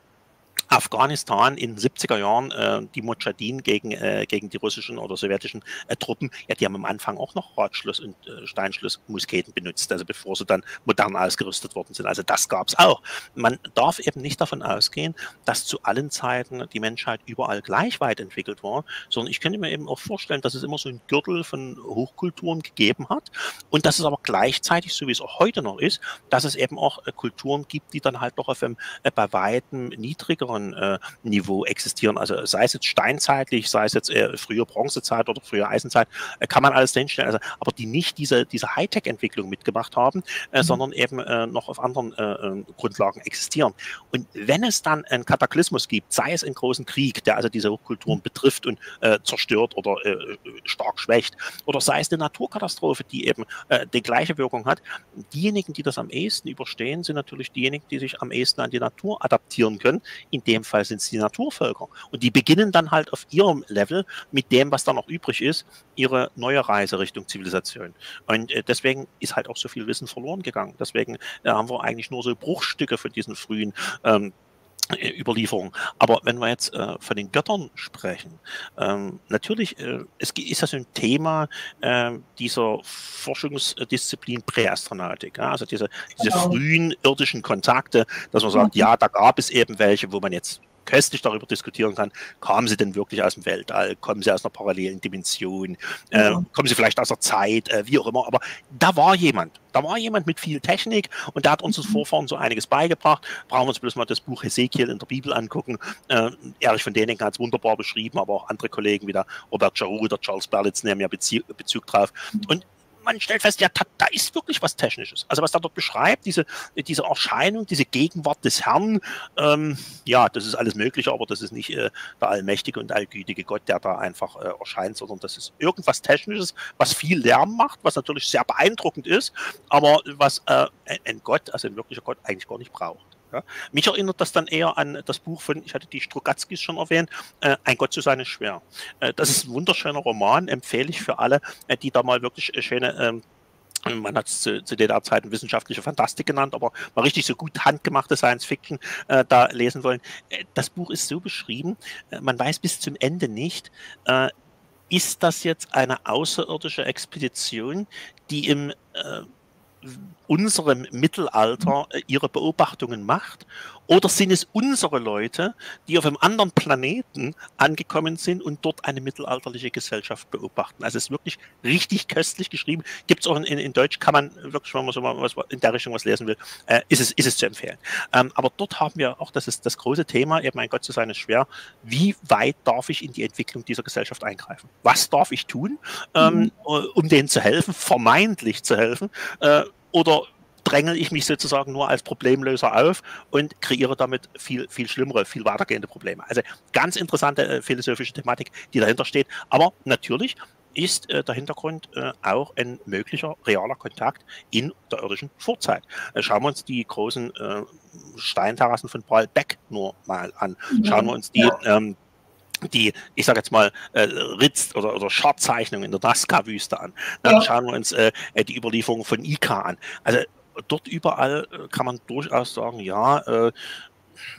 Afghanistan in den siebziger Jahren, äh, die Mujahideen gegen, äh, gegen die russischen oder sowjetischen äh, Truppen, ja, die haben am Anfang auch noch Radschluss und äh, Steinschlussmusketen benutzt, also bevor sie dann modern ausgerüstet worden sind. Also das gab es auch. Man darf eben nicht davon ausgehen, dass zu allen Zeiten die Menschheit überall gleich weit entwickelt war, sondern ich könnte mir eben auch vorstellen, dass es immer so einen Gürtel von Hochkulturen gegeben hat und dass es aber gleichzeitig, so wie es auch heute noch ist, dass es eben auch äh, Kulturen gibt, die dann halt doch auf einem äh, bei weitem niedrigeren Äh, Niveau existieren. Also sei es jetzt steinzeitlich, sei es jetzt äh, frühe Bronzezeit oder frühe Eisenzeit, äh, kann man alles hinstellen. Also, aber die nicht diese, diese Hightech-Entwicklung mitgemacht haben, äh, mhm. sondern eben äh, noch auf anderen äh, Grundlagen existieren. Und wenn es dann einen Kataklysmus gibt, sei es einen großen Krieg, der also diese Hochkulturen betrifft und äh, zerstört oder äh, stark schwächt, oder sei es eine Naturkatastrophe, die eben äh, die gleiche Wirkung hat, diejenigen, die das am ehesten überstehen, sind natürlich diejenigen, die sich am ehesten an die Natur adaptieren können. In dem Fall sind es die Naturvölker. Und die beginnen dann halt auf ihrem Level mit dem, was da noch übrig ist, ihre neue Reise Richtung Zivilisation. Und äh, deswegen ist halt auch so viel Wissen verloren gegangen. Deswegen äh, haben wir eigentlich nur so Bruchstücke von diesen frühen ähm, Überlieferung. Aber wenn wir jetzt äh, von den Göttern sprechen, ähm, natürlich äh, es ist das ein Thema äh, dieser Forschungsdisziplin Präastronautik, ja? Also diese, diese genau. frühen irdischen Kontakte, dass man sagt, ja, da gab es eben welche, wo man jetzt köstlich darüber diskutieren kann, kamen sie denn wirklich aus dem Weltall, kommen sie aus einer parallelen Dimension, äh, ja. kommen sie vielleicht aus der Zeit, äh, wie auch immer, aber da war jemand, da war jemand mit viel Technik und da hat unseren Vorfahren so einiges beigebracht. Brauchen wir uns bloß mal das Buch Hesekiel in der Bibel angucken, äh, Erich von Däniken hat es wunderbar beschrieben, aber auch andere Kollegen wie der Robert Jarou oder Charles Berlitz nehmen ja Bezie Bezug drauf und man stellt fest, ja, da, da ist wirklich was Technisches. Also was da dort beschreibt, diese, diese Erscheinung, diese Gegenwart des Herrn, ähm, ja, das ist alles Mögliche, aber das ist nicht äh, der allmächtige und allgütige Gott, der da einfach äh, erscheint, sondern das ist irgendwas Technisches, was viel Lärm macht, was natürlich sehr beeindruckend ist, aber was äh, ein Gott, also ein wirklicher Gott, eigentlich gar nicht braucht. Ja. Mich erinnert das dann eher an das Buch von, ich hatte die Strugatzkis schon erwähnt, äh, Ein Gott zu sein ist schwer. Äh, das ist ein wunderschöner Roman, empfehle ich für alle, äh, die da mal wirklich äh, schöne... Ähm Man hat es zu, zu der Zeit wissenschaftliche Fantastik genannt, aber mal richtig so gut handgemachte Science-Fiction äh, da lesen wollen. Das Buch ist so beschrieben, man weiß bis zum Ende nicht, äh, ist das jetzt eine außerirdische Expedition, die im äh, unserem Mittelalter ihre Beobachtungen macht? Oder sind es unsere Leute, die auf einem anderen Planeten angekommen sind und dort eine mittelalterliche Gesellschaft beobachten? Also es ist wirklich richtig köstlich geschrieben. Gibt es auch in, in Deutsch, kann man wirklich, wenn man so mal was, in der Richtung was lesen will, äh, ist, es, ist es zu empfehlen. Ähm, aber dort haben wir auch, das ist das große Thema, eben mein Gott zu sein ist schwer, wie weit darf ich in die Entwicklung dieser Gesellschaft eingreifen? Was darf ich tun, ähm, mhm. um denen zu helfen, vermeintlich zu helfen? Äh, oder dränge ich mich sozusagen nur als Problemlöser auf und kreiere damit viel, viel schlimmere, viel weitergehende Probleme. Also ganz interessante äh, philosophische Thematik, die dahinter steht. Aber natürlich ist äh, der Hintergrund äh, auch ein möglicher realer Kontakt in der irdischen Vorzeit. Äh, schauen wir uns die großen äh, Steinterrassen von Baalbek nur mal an. Schauen wir uns die... Ähm, die, ich sage jetzt mal, äh, Ritz- oder, oder Schartzeichnungen in der Nazca-Wüste an. Dann ja. schauen wir uns äh, die Überlieferung von Ica an. Also dort überall kann man durchaus sagen, ja, äh,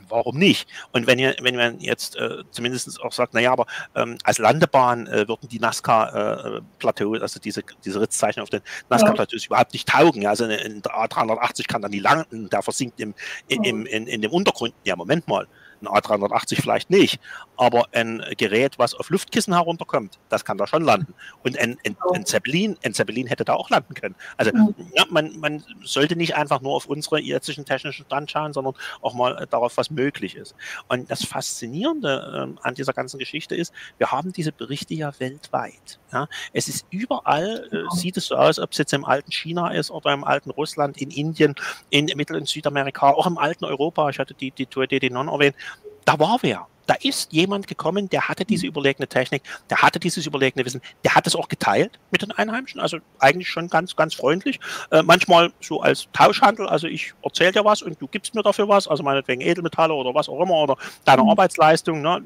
warum nicht? Und wenn, ihr, wenn man jetzt äh, zumindest auch sagt, naja, aber ähm, als Landebahn äh, würden die Nazca-Plateaus, äh, also diese, diese Ritzzeichnungen auf den Nazca-Plateaus ja. überhaupt nicht taugen. Ja? Also in, in der A dreihundertachtzig kann da nie landen, der versinkt im, in, im, in, in dem Untergrund. Ja, Moment mal. Ein A dreihundertachtzig vielleicht nicht, aber ein Gerät, was auf Luftkissen herunterkommt, das kann da schon landen. Und ein, ein, ein, Zeppelin, ein Zeppelin hätte da auch landen können. Also ja, man, man sollte nicht einfach nur auf unsere jetzigen technischen Stand schauen, sondern auch mal darauf, was möglich ist. Und das Faszinierende äh, an dieser ganzen Geschichte ist, wir haben diese Berichte ja weltweit. Ja? Es ist überall, äh, sieht es so aus, ob es jetzt im alten China ist oder im alten Russland, in Indien, in Mittel- und Südamerika, auch im alten Europa. Ich hatte die, die Tuatha Dé Danann erwähnt. Da war wer. Da ist jemand gekommen, der hatte diese überlegene Technik, der hatte dieses überlegene Wissen, der hat es auch geteilt mit den Einheimischen, also eigentlich schon ganz, ganz freundlich. Äh, manchmal so als Tauschhandel, also ich erzähle dir was und du gibst mir dafür was, also meinetwegen Edelmetalle oder was auch immer oder deine mhm. Arbeitsleistung. Ne?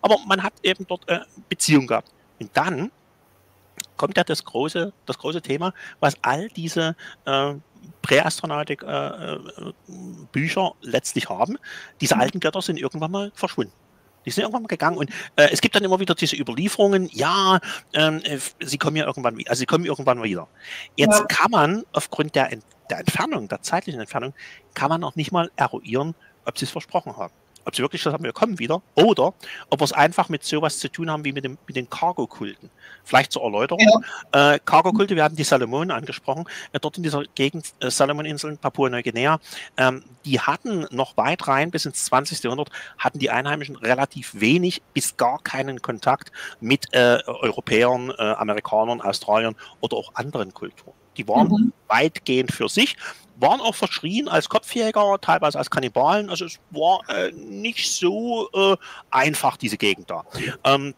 Aber man hat eben dort äh, Beziehung gehabt. Und dann kommt ja das große, das große Thema, was all diese äh, Präastronautik-Bücher äh, letztlich haben. Diese alten Götter sind irgendwann mal verschwunden. Die sind irgendwann mal gegangen und äh, es gibt dann immer wieder diese Überlieferungen, ja, äh, sie kommen ja irgendwann wieder. Also sie kommen irgendwann wieder. Jetzt ja. kann man aufgrund der, Ent der Entfernung, der zeitlichen Entfernung, kann man noch nicht mal eruieren, ob sie es versprochen haben. Ob sie wirklich gesagt haben, wir kommen wieder, oder ob wir es einfach mit sowas zu tun haben wie mit, dem, mit den Cargo-Kulten. Vielleicht zur Erläuterung. Ja. Äh, Cargo-Kulte, wir hatten die Salomonen angesprochen, äh, dort in dieser Gegend, äh, Salomon-Inseln, Papua-Neuguinea, ähm, die hatten noch weit rein, bis ins zwanzigste Jahrhundert, hatten die Einheimischen relativ wenig bis gar keinen Kontakt mit äh, Europäern, äh, Amerikanern, Australiern oder auch anderen Kulturen. Die waren mhm. weitgehend für sich, waren auch verschrien als Kopfjäger, teilweise als Kannibalen. Also es war äh, nicht so äh, einfach, diese Gegend da. Ähm,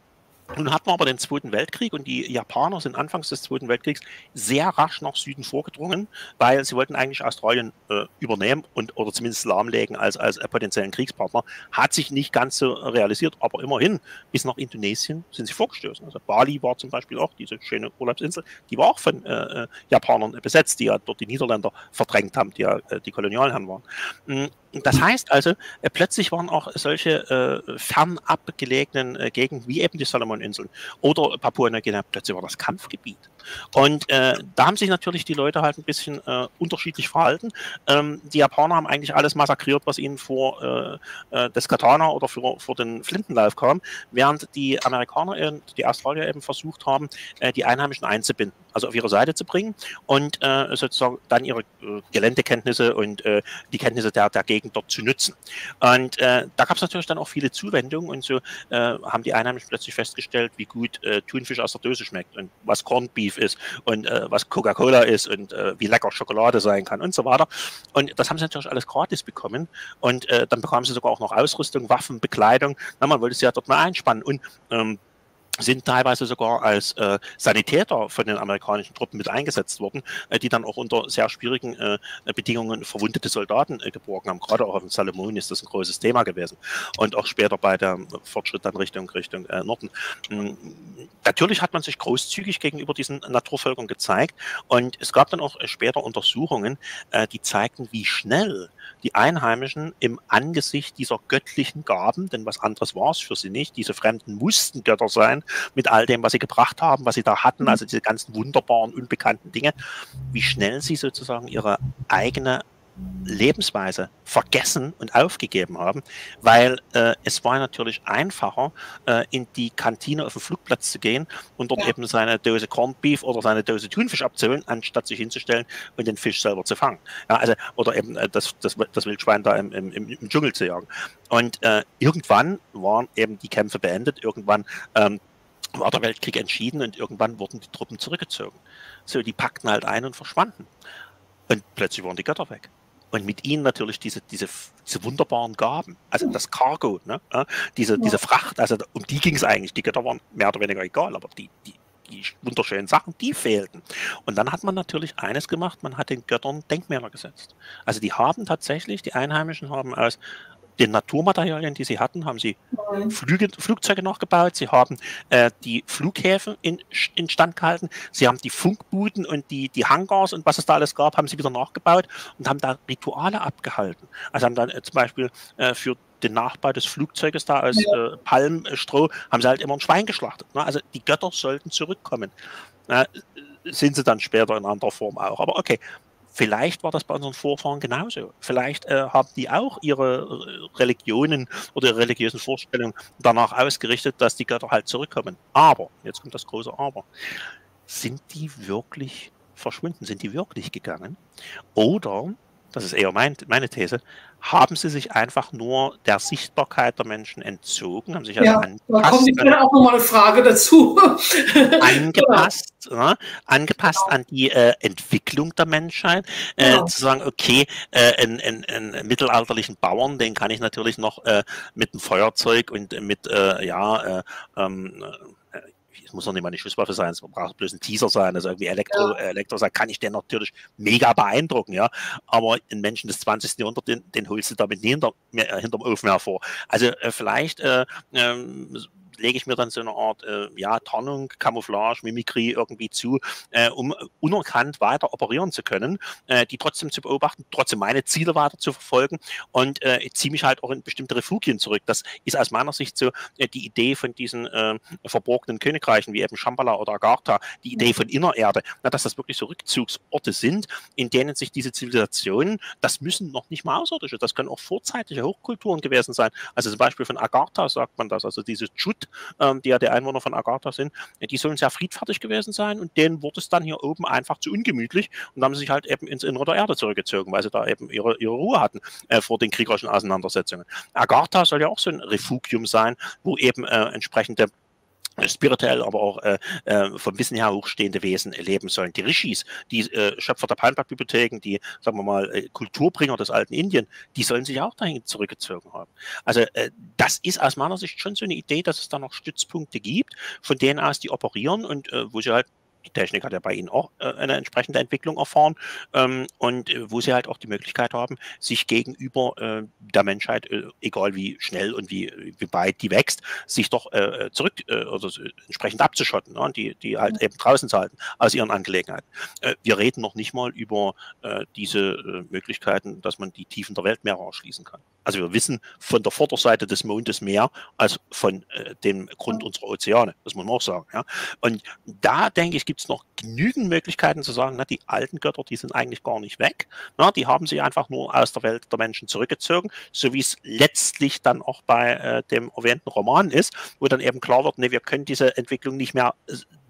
nun hatten wir aber den Zweiten Weltkrieg und die Japaner sind anfangs des Zweiten Weltkriegs sehr rasch nach Süden vorgedrungen, weil sie wollten eigentlich Australien äh, übernehmen und oder zumindest lahmlegen als, als äh, potenziellen Kriegspartner. Hat sich nicht ganz so realisiert, aber immerhin bis nach Indonesien sind sie vorgestoßen. Also Bali war zum Beispiel auch diese schöne Urlaubsinsel, die war auch von äh, Japanern besetzt, die ja dort die Niederländer verdrängt haben, die ja äh, die Kolonialherren waren. Mhm. Das heißt also, äh, plötzlich waren auch solche äh, fernab gelegenen äh, Gegenden wie eben die Salomoninseln oder Papua-Neuguinea, plötzlich war das Kampfgebiet. Und äh, da haben sich natürlich die Leute halt ein bisschen äh, unterschiedlich verhalten. Ähm, die Japaner haben eigentlich alles massakriert, was ihnen vor äh, das Katana oder vor, vor den Flintenlauf kam, während die Amerikaner und die Australier eben versucht haben, äh, die Einheimischen einzubinden, also auf ihre Seite zu bringen und äh, sozusagen dann ihre äh, Geländekenntnisse und äh, die Kenntnisse der, der Gegend dort zu nutzen. Und äh, da gab es natürlich dann auch viele Zuwendungen und so äh, haben die Einheimischen plötzlich festgestellt, wie gut äh, Thunfisch aus der Dose schmeckt und was Corned Beef ist und äh, was Coca-Cola ist und äh, wie lecker Schokolade sein kann und so weiter. Und das haben sie natürlich alles gratis bekommen und äh, dann bekamen sie sogar auch noch Ausrüstung, Waffen, Bekleidung. Na, man wollte sie ja dort mal einspannen und ähm, sind teilweise sogar als äh, Sanitäter von den amerikanischen Truppen mit eingesetzt worden, äh, die dann auch unter sehr schwierigen äh, Bedingungen verwundete Soldaten äh, geborgen haben. Gerade auch auf den Salomonen ist das ein großes Thema gewesen. Und auch später bei dem Fortschritt dann Richtung, Richtung äh, Norden. Ähm, natürlich hat man sich großzügig gegenüber diesen Naturvölkern gezeigt. Und es gab dann auch später Untersuchungen, äh, die zeigten, wie schnell die Einheimischen im Angesicht dieser göttlichen Gaben, denn was anderes war es für sie nicht, diese Fremden mussten Götter sein, mit all dem, was sie gebracht haben, was sie da hatten, also diese ganzen wunderbaren, unbekannten Dinge, wie schnell sie sozusagen ihre eigene Lebensweise vergessen und aufgegeben haben, weil äh, es war natürlich einfacher, äh, in die Kantine auf den Flugplatz zu gehen und dort ja. eben seine Dose Corned Beef oder seine Dose Thunfisch abzuholen, anstatt sich hinzustellen und den Fisch selber zu fangen. Ja, also, oder eben äh, das, das, das Wildschwein da im, im, im Dschungel zu jagen. Und äh, irgendwann waren eben die Kämpfe beendet, irgendwann ähm, war der Weltkrieg entschieden und irgendwann wurden die Truppen zurückgezogen. So, die packten halt ein und verschwanden. Und plötzlich waren die Götter weg. Und mit ihnen natürlich diese, diese, diese wunderbaren Gaben, also das Cargo, ne? diese, diese Fracht, also um die ging es eigentlich. Die Götter waren mehr oder weniger egal, aber die, die, die wunderschönen Sachen, die fehlten. Und dann hat man natürlich eines gemacht, man hat den Göttern Denkmäler gesetzt. Also die haben tatsächlich, die Einheimischen haben aus den Naturmaterialien, die sie hatten, haben sie Flüge, Flugzeuge nachgebaut, sie haben äh, die Flughäfen in, in Stand gehalten, sie haben die Funkbuden und die, die Hangars und was es da alles gab, haben sie wieder nachgebaut und haben da Rituale abgehalten. Also haben dann äh, zum Beispiel äh, für den Nachbau des Flugzeuges da aus äh, Palmstroh, haben sie halt immer ein Schwein geschlachtet. Ne? Also die Götter sollten zurückkommen. Äh, sind sie dann später in anderer Form auch, aber okay. Vielleicht war das bei unseren Vorfahren genauso. Vielleicht äh, haben die auch ihre Religionen oder ihre religiösen Vorstellungen danach ausgerichtet, dass die Götter halt zurückkommen. Aber, jetzt kommt das große Aber, sind die wirklich verschwunden? Sind die wirklich gegangen? Oder, das ist eher mein, meine These, haben sie sich einfach nur der Sichtbarkeit der Menschen entzogen? Haben sich also ja, da kommt ja auch nochmal eine Frage dazu. Angepasst, ja. ne? angepasst ja. an die äh, Entwicklung der Menschheit. Äh, ja. Zu sagen, okay, äh, einen, einen, einen mittelalterlichen Bauern, den kann ich natürlich noch äh, mit einem Feuerzeug und mit, äh, ja, äh, ähm, muss noch nicht mal eine Schusswaffe sein, es braucht bloß ein Teaser sein, also irgendwie Elektro, ja. Elektro sein, kann ich den natürlich mega beeindrucken, ja, aber einen Menschen des zwanzigsten Jahrhunderts, den, den holst du damit nie hinter, mehr, hinterm Ofen hervor. Also äh, vielleicht äh, ähm, lege ich mir dann so eine Art äh, ja, Tarnung, Camouflage, Mimikrie irgendwie zu, äh, um unerkannt weiter operieren zu können, äh, die trotzdem zu beobachten, trotzdem meine Ziele weiter zu verfolgen und äh, ich ziehe mich halt auch in bestimmte Refugien zurück. Das ist aus meiner Sicht so äh, die Idee von diesen äh, verborgenen Königreichen, wie eben Shambhala oder Agartha, die Idee von Innererde, na, dass das wirklich so Rückzugsorte sind, in denen sich diese Zivilisationen, das müssen noch nicht mal Außerirdische, das können auch vorzeitliche Hochkulturen gewesen sein. Also zum Beispiel von Agartha sagt man das, also diese Chut, die ja die Einwohner von Agartha sind, die sollen sehr friedfertig gewesen sein und denen wurde es dann hier oben einfach zu ungemütlich und haben sich halt eben ins Innere der Erde zurückgezogen, weil sie da eben ihre, ihre Ruhe hatten äh, vor den kriegerischen Auseinandersetzungen. Agartha soll ja auch so ein Refugium sein, wo eben äh, entsprechende spirituell, aber auch äh, äh, vom Wissen her hochstehende Wesen leben sollen. Die Rishis, die äh, Schöpfer der Palmblattbibliotheken, die, sagen wir mal, äh, Kulturbringer des alten Indien, die sollen sich auch dahin zurückgezogen haben. Also äh, das ist aus meiner Sicht schon so eine Idee, dass es da noch Stützpunkte gibt, von denen aus die operieren und äh, wo sie halt, die Technik hat ja bei ihnen auch äh, eine entsprechende Entwicklung erfahren ähm, und äh, wo sie halt auch die Möglichkeit haben, sich gegenüber äh, der Menschheit, äh, egal wie schnell und wie, wie weit die wächst, sich doch äh, zurück äh, oder entsprechend abzuschotten, ne? Und die, die halt eben draußen zu halten aus ihren Angelegenheiten. Äh, wir reden noch nicht mal über äh, diese äh, Möglichkeiten, dass man die Tiefen der Weltmeere erschließen kann. Also wir wissen von der Vorderseite des Mondes mehr als von äh, dem Grund unserer Ozeane, das muss man auch sagen. Ja? Und da denke ich, gibt es noch genügend Möglichkeiten zu sagen, na, die alten Götter, die sind eigentlich gar nicht weg. Na, die haben sich einfach nur aus der Welt der Menschen zurückgezogen, so wie es letztlich dann auch bei äh, dem erwähnten Roman ist, wo dann eben klar wird, nee, wir können diese Entwicklung nicht mehr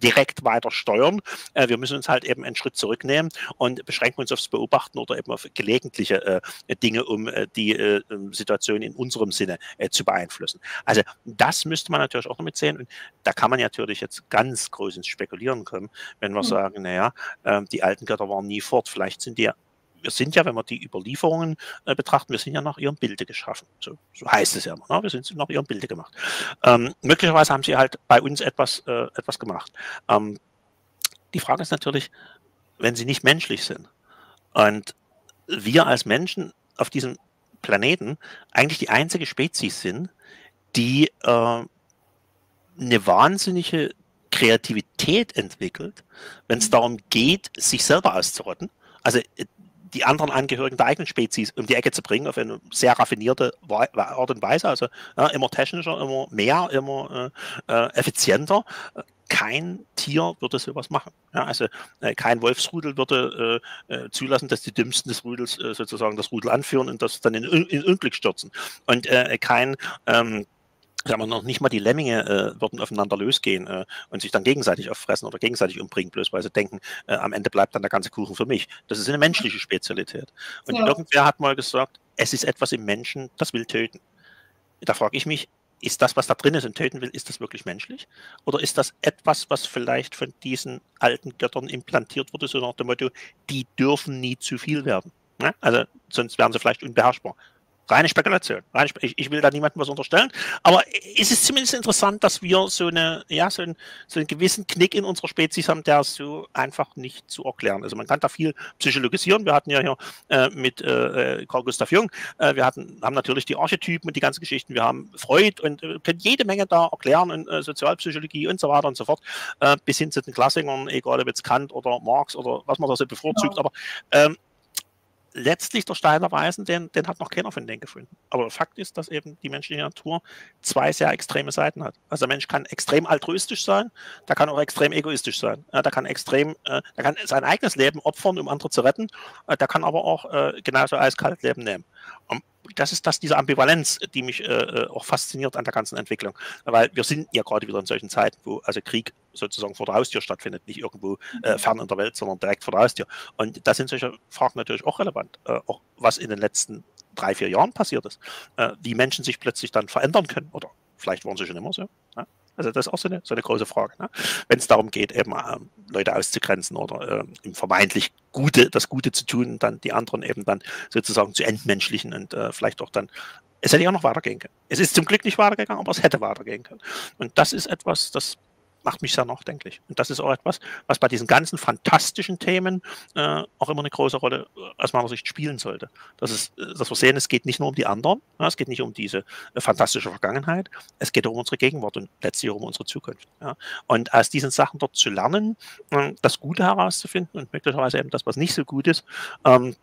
direkt weiter steuern. Äh, wir müssen uns halt eben einen Schritt zurücknehmen und beschränken uns aufs Beobachten oder eben auf gelegentliche äh, Dinge, um äh, die äh, Situation in unserem Sinne äh, zu beeinflussen. Also das müsste man natürlich auch noch mit sehen und da kann man natürlich jetzt ganz groß ins Spekulieren kommen, wenn wir sagen, naja, äh, die alten Götter waren nie fort, vielleicht sind die, wir sind ja, wenn wir die Überlieferungen äh, betrachten, wir sind ja nach ihrem Bilde geschaffen, so, so heißt es ja immer, ne? Wir sind nach ihrem Bilde gemacht. Ähm, möglicherweise haben sie halt bei uns etwas, äh, etwas gemacht. Ähm, die Frage ist natürlich, wenn sie nicht menschlich sind und wir als Menschen auf diesem Planeten eigentlich die einzige Spezies sind, die äh, eine wahnsinnige Kreativität entwickelt, wenn es darum geht, sich selber auszurotten. Also die anderen Angehörigen der eigenen Spezies um die Ecke zu bringen, auf eine sehr raffinierte Art und Weise, also ja, immer technischer, immer mehr, immer äh, effizienter. Kein Tier würde sowas machen. Ja, also äh, kein Wolfsrudel würde äh, zulassen, dass die Dümmsten des Rudels äh, sozusagen das Rudel anführen und das dann in, in Unglück stürzen. Und äh, kein... Ähm, Sagen wir noch nicht mal die Lemminge äh, würden aufeinander losgehen äh, und sich dann gegenseitig auffressen oder gegenseitig umbringen, bloß weil sie denken, äh, am Ende bleibt dann der ganze Kuchen für mich. Das ist eine menschliche Spezialität. Und ja. Irgendwer hat mal gesagt, es ist etwas im Menschen, das will töten. Da frage ich mich, ist das, was da drin ist und töten will, ist das wirklich menschlich? Oder ist das etwas, was vielleicht von diesen alten Göttern implantiert wurde, so nach dem Motto, die dürfen nie zu viel werden. Ne? Also sonst wären sie vielleicht unbeherrschbar. Reine Spekulation. Reine Spe ich, ich will da niemandem was unterstellen, aber es ist zumindest interessant, dass wir so, eine, ja, so, ein, so einen gewissen Knick in unserer Spezies haben, der so einfach nicht zu erklären ist. Also man kann da viel psychologisieren. Wir hatten ja hier äh, mit äh, Carl Gustav Jung, äh, wir hatten, haben natürlich die Archetypen und die ganzen Geschichten, wir haben Freud und äh, können jede Menge da erklären und äh, Sozialpsychologie und so weiter und so fort, äh, bis hin zu den Klassikern, egal ob jetzt Kant oder Marx oder was man da so bevorzugt, ja. aber ähm, letztlich der Stein der Weisen, den, den hat noch keiner von denen gefunden. Aber Fakt ist, dass eben die menschliche Natur zwei sehr extreme Seiten hat. Also der Mensch kann extrem altruistisch sein, der kann auch extrem egoistisch sein. Der kann extrem, der kann sein eigenes Leben opfern, um andere zu retten. Der kann aber auch genauso eiskalt Leben nehmen. Und das ist das, diese Ambivalenz, die mich auch fasziniert an der ganzen Entwicklung. Weil wir sind ja gerade wieder in solchen Zeiten, wo also Krieg sozusagen vor der Haustür stattfindet, nicht irgendwo äh, fern in der Welt, sondern direkt vor der Haustür. Und da sind solche Fragen natürlich auch relevant, äh, auch was in den letzten drei, vier Jahren passiert ist, äh, wie Menschen sich plötzlich dann verändern können oder vielleicht waren sie schon immer so. Ne? Also das ist auch so eine, so eine große Frage, ne? Wenn es darum geht, eben äh, Leute auszugrenzen oder äh, im vermeintlich Gute, das Gute zu tun und dann die anderen eben dann sozusagen zu entmenschlichen und äh, vielleicht auch dann. Es hätte ja noch weitergehen können. Es ist zum Glück nicht weitergegangen, aber es hätte weitergehen können. Und das ist etwas, das macht mich sehr nachdenklich. Und das ist auch etwas, was bei diesen ganzen fantastischen Themen äh, auch immer eine große Rolle aus meiner Sicht spielen sollte. Das ist, dass wir sehen, es geht nicht nur um die anderen, ja, es geht nicht um diese äh, fantastische Vergangenheit, es geht um unsere Gegenwart und letztlich um unsere Zukunft. Ja. Und aus diesen Sachen dort zu lernen, äh, das Gute herauszufinden und möglicherweise eben das, was nicht so gut ist, ähm,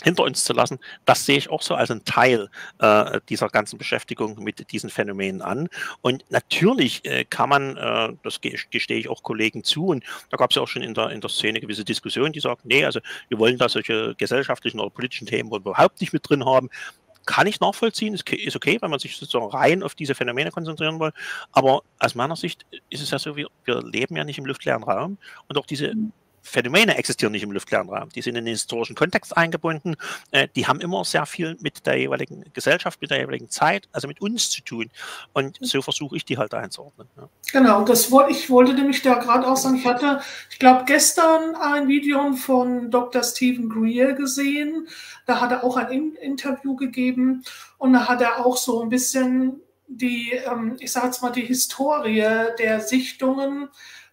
hinter uns zu lassen, das sehe ich auch so als einen Teil äh, dieser ganzen Beschäftigung mit diesen Phänomenen an. Und natürlich äh, kann man, äh, das gestehe ich auch Kollegen zu, und da gab es ja auch schon in der, in der Szene gewisse Diskussionen, die sagten, nee, also wir wollen da solche gesellschaftlichen oder politischen Themen überhaupt nicht mit drin haben. Kann ich nachvollziehen, ist okay, wenn man sich sozusagen rein auf diese Phänomene konzentrieren will, aber aus meiner Sicht ist es ja so, wir, wir leben ja nicht im luftleeren Raum und auch diese Phänomene existieren nicht im luftleeren Raum. Die sind in den historischen Kontext eingebunden. Äh, die haben immer sehr viel mit der jeweiligen Gesellschaft, mit der jeweiligen Zeit, also mit uns zu tun. Und so versuche ich die halt einzuordnen. Ja. Genau, das wollte ich wollte nämlich da gerade auch sagen. Ich hatte, ich glaube, gestern ein Video von Doktor Stephen Greer gesehen. Da hat er auch ein Interview gegeben und da hat er auch so ein bisschen die, ähm, ich sage jetzt mal, die Historie der Sichtungen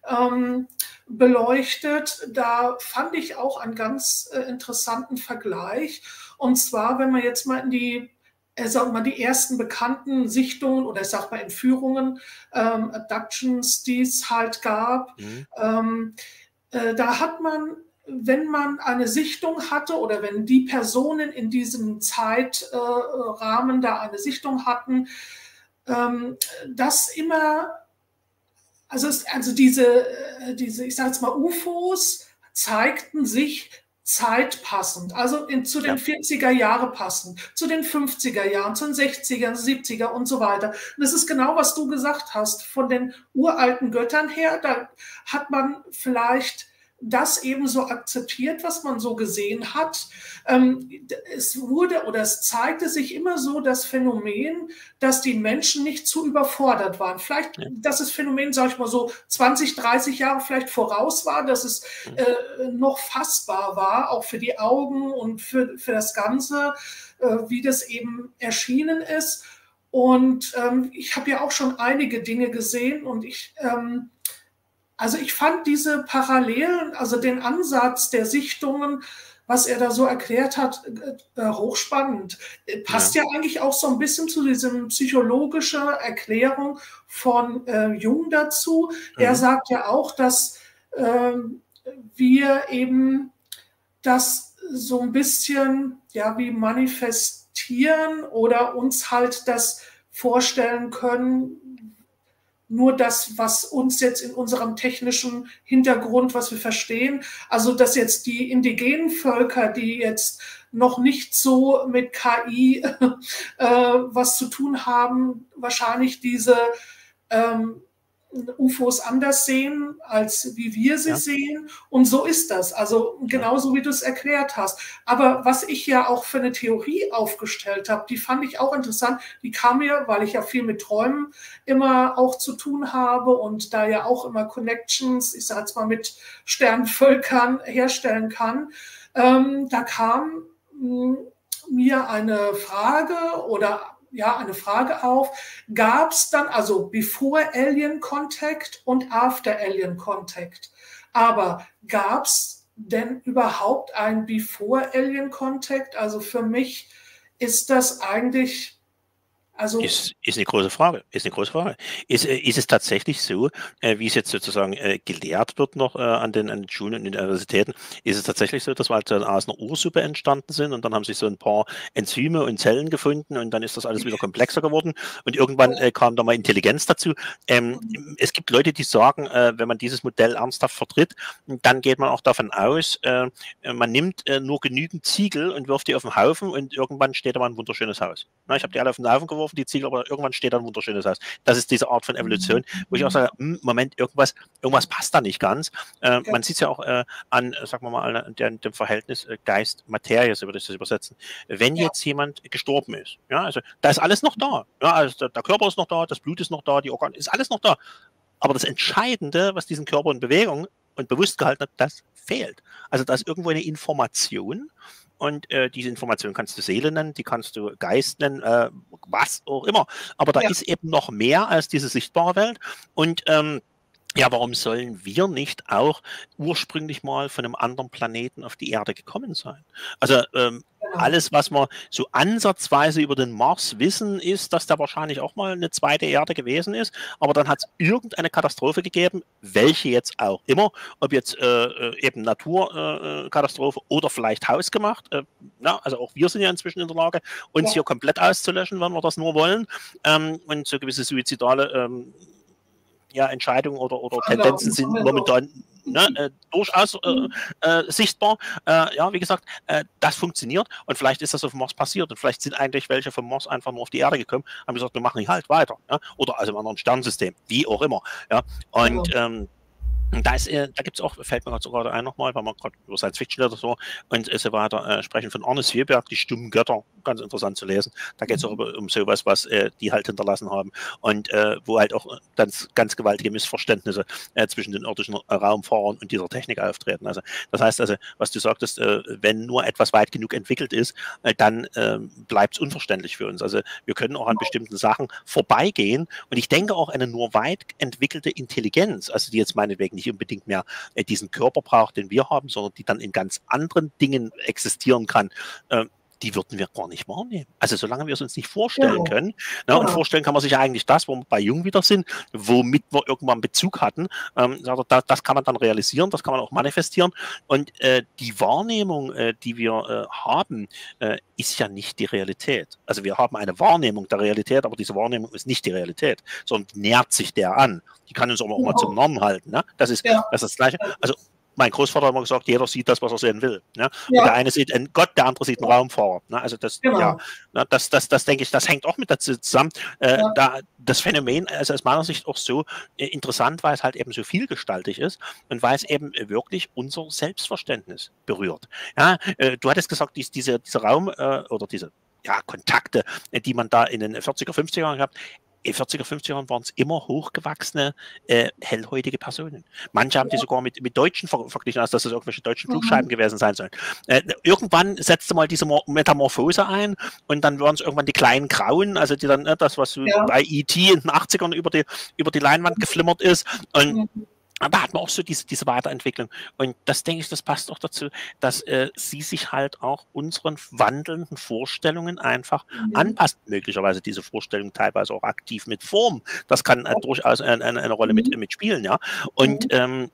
ähm, beleuchtet. Da fand ich auch einen ganz äh, interessanten Vergleich. Und zwar, wenn man jetzt mal in die, äh, sagen wir mal, die ersten bekannten Sichtungen oder ich sag mal Entführungen, ähm, Abductions, die es halt gab, mhm. ähm, äh, da hat man, wenn man eine Sichtung hatte oder wenn die Personen in diesem Zeitrahmen äh, da eine Sichtung hatten, ähm, das immer Also, es, also diese, diese, ich sage jetzt mal, U F Os zeigten sich zeitpassend, also in, zu den ja. vierziger Jahre passend, zu den fünfziger Jahren, zu den sechzigern, siebzigern und so weiter. Und das ist genau, was du gesagt hast. Von den uralten Göttern her, da hat man vielleicht das eben so akzeptiert, was man so gesehen hat. Es wurde oder es zeigte sich immer so das Phänomen, dass die Menschen nicht zu überfordert waren. Vielleicht, ja. dass das Phänomen, sage ich mal so, zwanzig, dreißig Jahre vielleicht voraus war, dass es äh, noch fassbar war, auch für die Augen und für, für das Ganze, äh, wie das eben erschienen ist. Und ähm, ich habe ja auch schon einige Dinge gesehen und ich... Ähm, Also ich fand diese Parallelen, also den Ansatz der Sichtungen, was er da so erklärt hat, hochspannend. Passt ja. ja eigentlich auch so ein bisschen zu diesem psychologischen Erklärung von äh, Jung dazu. Mhm. Er sagt ja auch, dass äh, wir eben das so ein bisschen, ja, wie manifestieren oder uns halt das vorstellen können, nur das, was uns jetzt in unserem technischen Hintergrund, was wir verstehen, also dass jetzt die indigenen Völker, die jetzt noch nicht so mit K I äh, was zu tun haben, wahrscheinlich diese ähm, U F Os anders sehen, als wie wir sie ja. sehen. Und so ist das. Also genauso, wie du es erklärt hast. Aber was ich ja auch für eine Theorie aufgestellt habe, die fand ich auch interessant. Die kam mir, weil ich ja viel mit Träumen immer auch zu tun habe und da ja auch immer Connections, ich sage jetzt mal, mit Sternvölkern herstellen kann. Ähm, da kam mh, mir eine Frage oder ja, eine Frage auf, gab es dann, also before Alien Contact und after Alien Contact, aber gab es denn überhaupt ein before Alien Contact? Also für mich ist das eigentlich, also... Ist, ist eine große Frage, ist eine große Frage. Ist, ist es tatsächlich so, wie es jetzt sozusagen gelehrt wird noch an den, an den Schulen und Universitäten, ist es tatsächlich so, dass wir halt aus einer Ursuppe entstanden sind und dann haben sich so ein paar Enzyme und Zellen gefunden und dann ist das alles wieder komplexer geworden und irgendwann äh, kam da mal Intelligenz dazu. Ähm, es gibt Leute, die sagen, äh, wenn man dieses Modell ernsthaft vertritt, dann geht man auch davon aus, äh, man nimmt äh, nur genügend Ziegel und wirft die auf den Haufen und irgendwann steht da mal ein wunderschönes Haus. Na, ich habe die alle auf den Haufen geworfen, die Ziegel, aber irgendwann steht da ein wunderschönes Haus. Das ist diese Art von Evolution, wo ich auch sage, Moment, irgendwas, irgendwas passt da nicht ganz. Äh, man sieht es ja auch äh, an, sagen wir mal, an der, dem Verhältnis äh, Geist-Materie, so würde ich das übersetzen. Wenn ja. jetzt jemand gestorben ist, ja, also da ist alles noch da. Ja, also der, der Körper ist noch da, das Blut ist noch da, die Organe, ist alles noch da. Aber das Entscheidende, was diesen Körper in Bewegung und bewusst gehalten hat, das fehlt. Also da ist irgendwo eine Information. Und äh, diese Information kannst du Seele nennen, die kannst du Geist nennen, äh, was auch immer. Aber da ja. ist eben noch mehr als diese sichtbare Welt. Und ähm, ja, warum sollen wir nicht auch ursprünglich mal von einem anderen Planeten auf die Erde gekommen sein? Also ähm, alles, was wir so ansatzweise über den Mars wissen, ist, dass da wahrscheinlich auch mal eine zweite Erde gewesen ist. Aber dann hat es irgendeine Katastrophe gegeben, welche jetzt auch immer, ob jetzt äh, eben Naturkatastrophe äh, oder vielleicht hausgemacht. Äh, na, also auch wir sind ja inzwischen in der Lage, uns ja. hier komplett auszulöschen, wenn wir das nur wollen. Ähm, und so gewisse suizidale ähm, ja, Entscheidungen oder, oder Tendenzen sind momentan... Ne, äh, durchaus äh, äh, sichtbar. Äh, ja, wie gesagt, äh, das funktioniert und vielleicht ist das auf Mars passiert und vielleicht sind eigentlich welche vom Mars einfach nur auf die Erde gekommen, haben gesagt, wir machen hier halt weiter. Ja? Oder also im anderen Sternsystem, wie auch immer. Ja? Und ähm, da, ist, äh, da gibt es auch, fällt mir gerade sogar ein nochmal, weil wir gerade über Science-Fiction-Literatur und äh, so weiter äh, sprechen, von Arne Sjöberg, die stummen Götter, ganz interessant zu lesen. Da geht es auch um, um sowas, was äh, die halt hinterlassen haben und äh, wo halt auch ganz, ganz gewaltige Missverständnisse äh, zwischen den irdischen Raumfahrern und dieser Technik auftreten. Also das heißt also, was du sagtest, äh, wenn nur etwas weit genug entwickelt ist, äh, dann äh, bleibt es unverständlich für uns. Also wir können auch an bestimmten Sachen vorbeigehen und ich denke auch eine nur weit entwickelte Intelligenz, also die jetzt meinetwegen nicht unbedingt mehr äh, diesen Körper braucht, den wir haben, sondern die dann in ganz anderen Dingen existieren kann, äh, die würden wir gar nicht wahrnehmen. Also solange wir es uns nicht vorstellen ja. können, ne, ja. und vorstellen kann man sich eigentlich das, wo wir bei Jung wieder sind, womit wir irgendwann Bezug hatten, ähm, das, das kann man dann realisieren, das kann man auch manifestieren und äh, die Wahrnehmung, äh, die wir äh, haben, äh, ist ja nicht die Realität. Also wir haben eine Wahrnehmung der Realität, aber diese Wahrnehmung ist nicht die Realität, sondern nähert sich der an. Die kann uns auch mal, ja. auch mal zum Namen halten. Ne? Das ist, ja. das ist das Gleiche. Also mein Großvater hat immer gesagt, jeder sieht das, was er sehen will. Ne? Ja. Der eine sieht einen Gott, der andere sieht einen Raumfahrer. Ne? Also das, genau. ja, ne? das, das, das denke ich, das hängt auch mit dazu zusammen. Äh, ja. da, das Phänomen ist aus meiner Sicht auch so äh, interessant, weil es halt eben so vielgestaltig ist und weil es eben wirklich unser Selbstverständnis berührt. Ja? Äh, du hattest gesagt, dies, diese, diese Raum- äh, oder diese ja, Kontakte, die man da in den vierziger, fünfziger Jahren gehabt hat, in den vierziger, fünfziger Jahren waren es immer hochgewachsene, äh, hellhäutige Personen. Manche haben ja. die sogar mit, mit Deutschen ver verglichen, als dass das irgendwelche deutschen Flugscheiben mhm. gewesen sein sollen. Äh, irgendwann setzte mal diese Mo Metamorphose ein und dann waren es irgendwann die kleinen Grauen, also die dann, äh, das, was ja. bei E T in den achtzigern über die, über die Leinwand geflimmert ist. Und mhm. Aber hat man auch so diese, diese Weiterentwicklung. Und das, denke ich, das passt auch dazu, dass äh, sie sich halt auch unseren wandelnden Vorstellungen einfach mhm. anpassen. Möglicherweise diese Vorstellungen teilweise auch aktiv mit Form. Das kann äh, durchaus eine, eine, eine Rolle mit, äh, mit spielen, ja. Und ähm,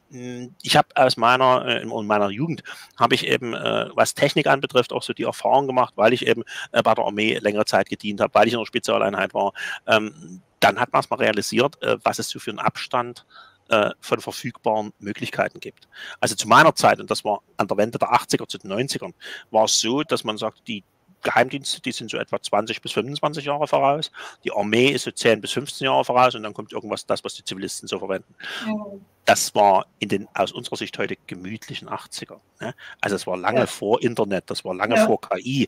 ich habe aus meiner, äh, in meiner Jugend, habe ich eben, äh, was Technik anbetrifft, auch so die Erfahrung gemacht, weil ich eben äh, bei der Armee längere Zeit gedient habe, weil ich in einer Spezialeinheit war. Ähm, dann hat man erstmal realisiert, äh, was es so für einen Abstand von verfügbaren Möglichkeiten gibt. Also zu meiner Zeit, und das war an der Wende der achtziger zu den neunzigern, war es so, dass man sagt, die Geheimdienste, die sind so etwa zwanzig bis fünfundzwanzig Jahre voraus, die Armee ist so zehn bis fünfzehn Jahre voraus und dann kommt irgendwas, das, was die Zivilisten so verwenden. Ja. Das war in den aus unserer Sicht heute gemütlichen achtzigern. Ne? Also es war lange ja. vor Internet, das war lange ja. vor K I.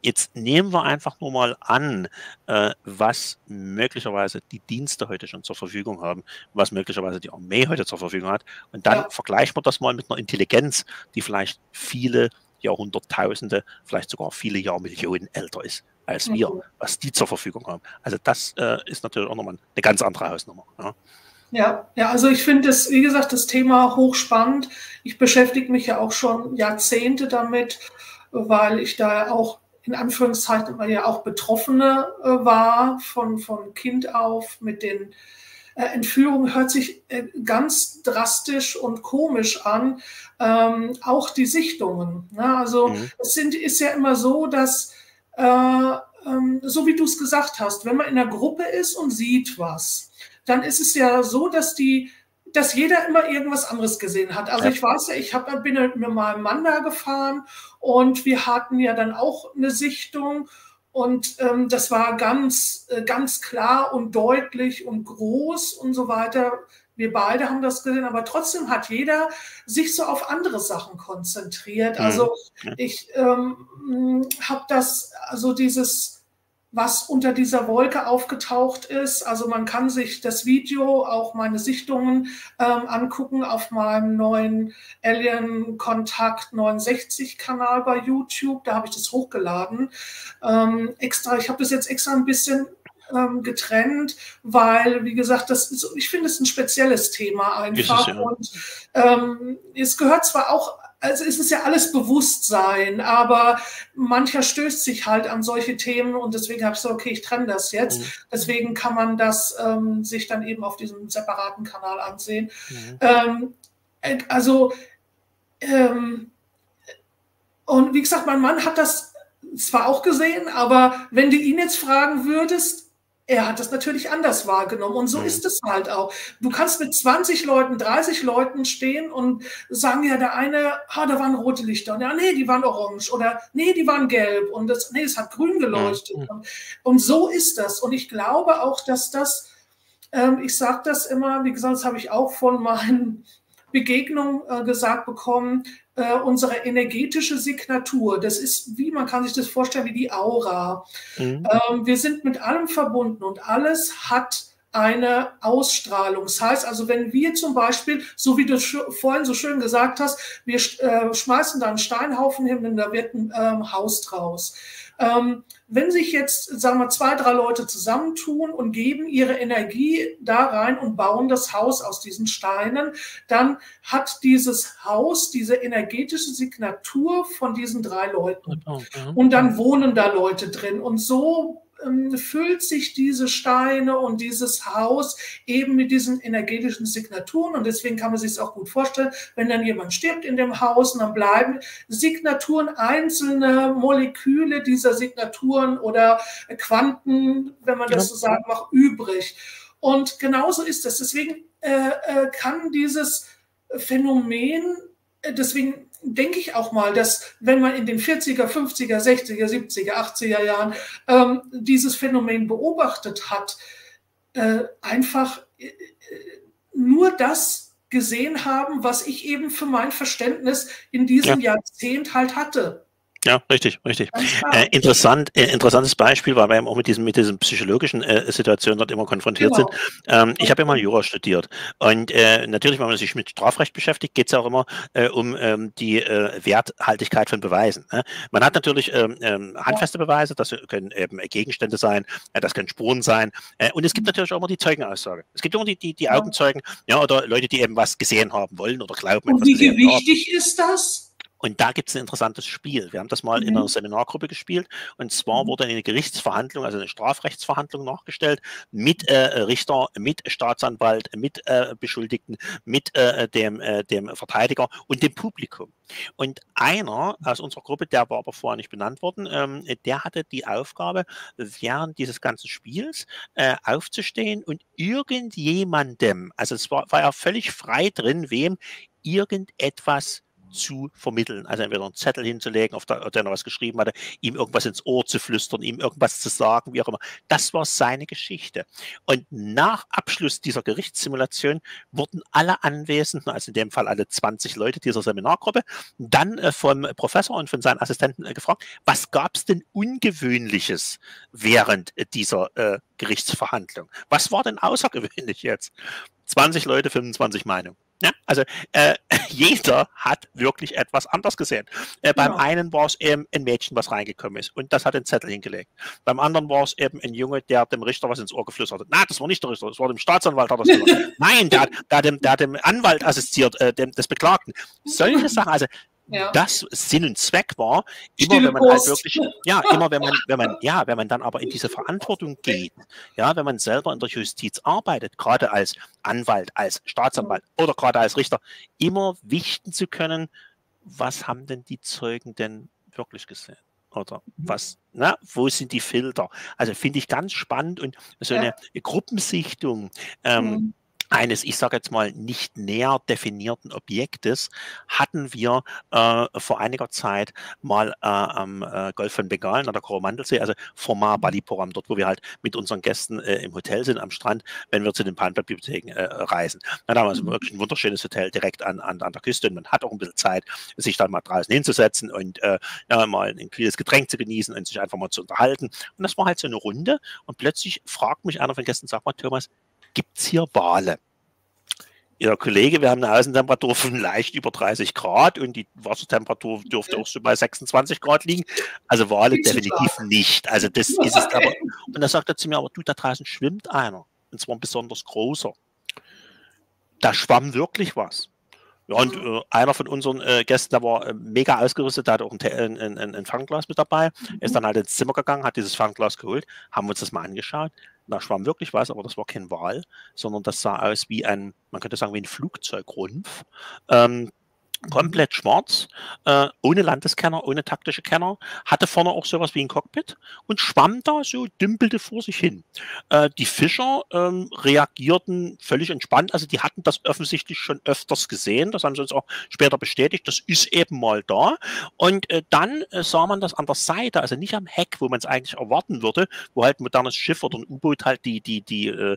Jetzt nehmen wir einfach nur mal an, äh, was möglicherweise die Dienste heute schon zur Verfügung haben, was möglicherweise die Armee heute zur Verfügung hat. Und dann ja. vergleichen wir das mal mit einer Intelligenz, die vielleicht viele Jahrhunderttausende, vielleicht sogar viele Jahrmillionen älter ist als wir, mhm. was die zur Verfügung haben. Also das äh, ist natürlich auch nochmal eine ganz andere Hausnummer. Ja. Ja, ja, also ich finde das, wie gesagt, das Thema hochspannend. Ich beschäftige mich ja auch schon Jahrzehnte damit, weil ich da auch in Anführungszeichen, weil ja auch Betroffene äh, war, von, von Kind auf mit den äh, Entführungen, hört sich äh, ganz drastisch und komisch an, ähm, auch die Sichtungen. Ne? Also mhm. es sind, ist ja immer so, dass, äh, ähm, so wie du es gesagt hast, wenn man in einer Gruppe ist und sieht was, dann ist es ja so, dass die dass jeder immer irgendwas anderes gesehen hat. Also ich weiß ja, ich hab, bin mit meinem Mann da gefahren und wir hatten ja dann auch eine Sichtung und ähm, das war ganz, äh, ganz klar und deutlich und groß und so weiter. Wir beide haben das gesehen, aber trotzdem hat jeder sich so auf andere Sachen konzentriert. Also ich ähm, habe das, also dieses... was unter dieser Wolke aufgetaucht ist. Also man kann sich das Video, auch meine Sichtungen ähm, angucken auf meinem neuen Alien Kontakt neunundsechzig Kanal bei YouTube. Da habe ich das hochgeladen. Ähm, extra, ich habe das jetzt extra ein bisschen ähm, getrennt, weil, wie gesagt, das ist, ich finde es ein spezielles Thema einfach. Und ähm, es gehört zwar auch, also es ist ja alles Bewusstsein, aber mancher stößt sich halt an solche Themen und deswegen habe ich so, okay, ich trenne das jetzt. Mhm. Deswegen kann man das ähm, sich dann eben auf diesem separaten Kanal ansehen. Mhm. Ähm, also, ähm, und wie gesagt, mein Mann hat das zwar auch gesehen, aber wenn du ihn jetzt fragen würdest, er hat das natürlich anders wahrgenommen und so mhm. ist es halt auch. Du kannst mit zwanzig Leuten, dreißig Leuten stehen und sagen, ja, der eine, ah, da waren rote Lichter und ja, nee, die waren orange oder nee, die waren gelb und das, nee, es hat grün geleuchtet. Mhm. Und, und so ist das und ich glaube auch, dass das, ähm, ich sage das immer, wie gesagt, das habe ich auch von meinen Begegnungen äh, gesagt bekommen, äh, unsere energetische Signatur, das ist wie, man kann sich das vorstellen, wie die Aura. Mhm. Ähm, wir sind mit allem verbunden und alles hat eine Ausstrahlung. Das heißt also, wenn wir zum Beispiel, so wie du vorhin so schön gesagt hast, wir äh, schmeißen da einen Steinhaufen hin und da wird ein ähm, Haus draus. Ähm, wenn sich jetzt, sagen wir, zwei, drei Leute zusammentun und geben ihre Energie da rein und bauen das Haus aus diesen Steinen, dann hat dieses Haus diese energetische Signatur von diesen drei Leuten. Und dann wohnen da Leute drin. Und so ähm, füllt sich diese Steine und dieses Haus eben mit diesen energetischen Signaturen. Und deswegen kann man sich es auch gut vorstellen, wenn dann jemand stirbt in dem Haus, und dann bleiben Signaturen, einzelne Moleküle dieser Signaturen oder Quanten, wenn man das so sagen mag, übrig. Und genauso ist es. Deswegen äh, äh, kann dieses Phänomen, äh, deswegen denke ich auch mal, dass wenn man in den vierziger, fünfziger, sechziger, siebziger, achtziger Jahren ähm, dieses Phänomen beobachtet hat, äh, einfach äh, nur das gesehen haben, was ich eben für mein Verständnis in diesem ja. Jahrzehnt halt hatte. Ja, richtig, richtig. Äh, interessant, äh, interessantes Beispiel, weil wir eben auch mit diesen, mit diesen psychologischen äh, Situationen dort immer konfrontiert genau. sind. Ähm, ich habe ja mal Jura studiert und äh, natürlich, wenn man sich mit Strafrecht beschäftigt, geht es ja auch immer äh, um ähm, die äh, Werthaltigkeit von Beweisen. Ne? Man hat natürlich ähm, äh, handfeste Beweise, das können eben Gegenstände sein, äh, das können Spuren sein äh, und es gibt natürlich auch immer die Zeugenaussage. Es gibt immer die, die, die Augenzeugen ja, oder Leute, die eben was gesehen haben wollen oder glauben. Und wie gewichtig ist das? Und da gibt es ein interessantes Spiel. Wir haben das mal mhm. in einer Seminargruppe gespielt. Und zwar wurde eine Gerichtsverhandlung, also eine Strafrechtsverhandlung nachgestellt mit äh, Richter, mit Staatsanwalt, mit äh, Beschuldigten, mit äh, dem, äh, dem Verteidiger und dem Publikum. Und einer aus unserer Gruppe, der war aber vorher nicht benannt worden, ähm, der hatte die Aufgabe, während dieses ganzen Spiels äh, aufzustehen und irgendjemandem, also es war, war ja völlig frei drin, wem irgendetwas zu vermitteln, also entweder einen Zettel hinzulegen, auf der, der er was geschrieben hatte, ihm irgendwas ins Ohr zu flüstern, ihm irgendwas zu sagen, wie auch immer. Das war seine Geschichte. Und nach Abschluss dieser Gerichtssimulation wurden alle Anwesenden, also in dem Fall alle zwanzig Leute dieser Seminargruppe, dann vom Professor und von seinen Assistenten gefragt, was gab es denn Ungewöhnliches während dieser äh, Gerichtsverhandlung? Was war denn außergewöhnlich jetzt? zwanzig Leute, fünfundzwanzig Meinungen. Ja, also äh, jeder hat wirklich etwas anders gesehen. Äh, beim ja. einen war es eben ein Mädchen, was reingekommen ist und das hat den Zettel hingelegt. Beim anderen war es eben ein Junge, der dem Richter was ins Ohr geflüstert hat. Na, das war nicht der Richter, das war dem Staatsanwalt. Hat das gemacht. Nein, der hat, der hat, dem, der hat dem Anwalt assistiert, äh, dem, des Beklagten. Solche Sachen, also ja. das Sinn und Zweck war, immer Stille wenn man Post. halt wirklich, ja, immer wenn man, wenn man, ja, wenn man dann aber in diese Verantwortung geht, ja, wenn man selber in der Justiz arbeitet, gerade als Anwalt, als Staatsanwalt oder gerade als Richter, immer wichten zu können, was haben denn die Zeugen denn wirklich gesehen? Oder was, na, wo sind die Filter? Also finde ich ganz spannend und so eine ja. Gruppensichtung, ähm, mhm. eines, ich sage jetzt mal, nicht näher definierten Objektes hatten wir äh, vor einiger Zeit mal äh, am äh, Golf von Bengalen an der Coromandelsee, also Format Baliporam, dort, wo wir halt mit unseren Gästen äh, im Hotel sind, am Strand, wenn wir zu den Palmblattbibliotheken äh, reisen. Na, da haben wir so wirklich ein wunderschönes Hotel direkt an, an, an der Küste und man hat auch ein bisschen Zeit, sich dann mal draußen hinzusetzen und äh, ja, mal ein kühles Getränk zu genießen und sich einfach mal zu unterhalten. Und das war halt so eine Runde und plötzlich fragt mich einer von den Gästen, sag mal, Thomas, gibt es hier Wale? Ja, Kollege, wir haben eine Außentemperatur von leicht über dreißig Grad und die Wassertemperatur dürfte auch so bei sechsundzwanzig Grad liegen. Also Wale definitiv nicht. Also das ist es aber. Und da sagt er zu mir, aber du, da draußen schwimmt einer. Und zwar ein besonders großer. Da schwamm wirklich was. Ja, und äh, einer von unseren äh, Gästen, der war äh, mega ausgerüstet, der hatte auch ein, ein, ein, ein Fernglas mit dabei, ist dann halt ins Zimmer gegangen, hat dieses Fernglas geholt, haben uns das mal angeschaut. Da schwamm wirklich was, aber das war kein Wal, sondern das sah aus wie ein, man könnte sagen, wie ein Flugzeugrumpf. Ähm, komplett schwarz, äh, ohne Landeskenner, ohne taktische Kenner, hatte vorne auch sowas wie ein Cockpit und schwamm da so, dümpelte vor sich hin. Äh, die Fischer ähm, reagierten völlig entspannt, also die hatten das offensichtlich schon öfters gesehen, das haben sie uns auch später bestätigt, das ist eben mal da und äh, dann äh, sah man das an der Seite, also nicht am Heck, wo man es eigentlich erwarten würde, wo halt ein modernes Schiff oder ein U-Boot halt die, die, die, äh,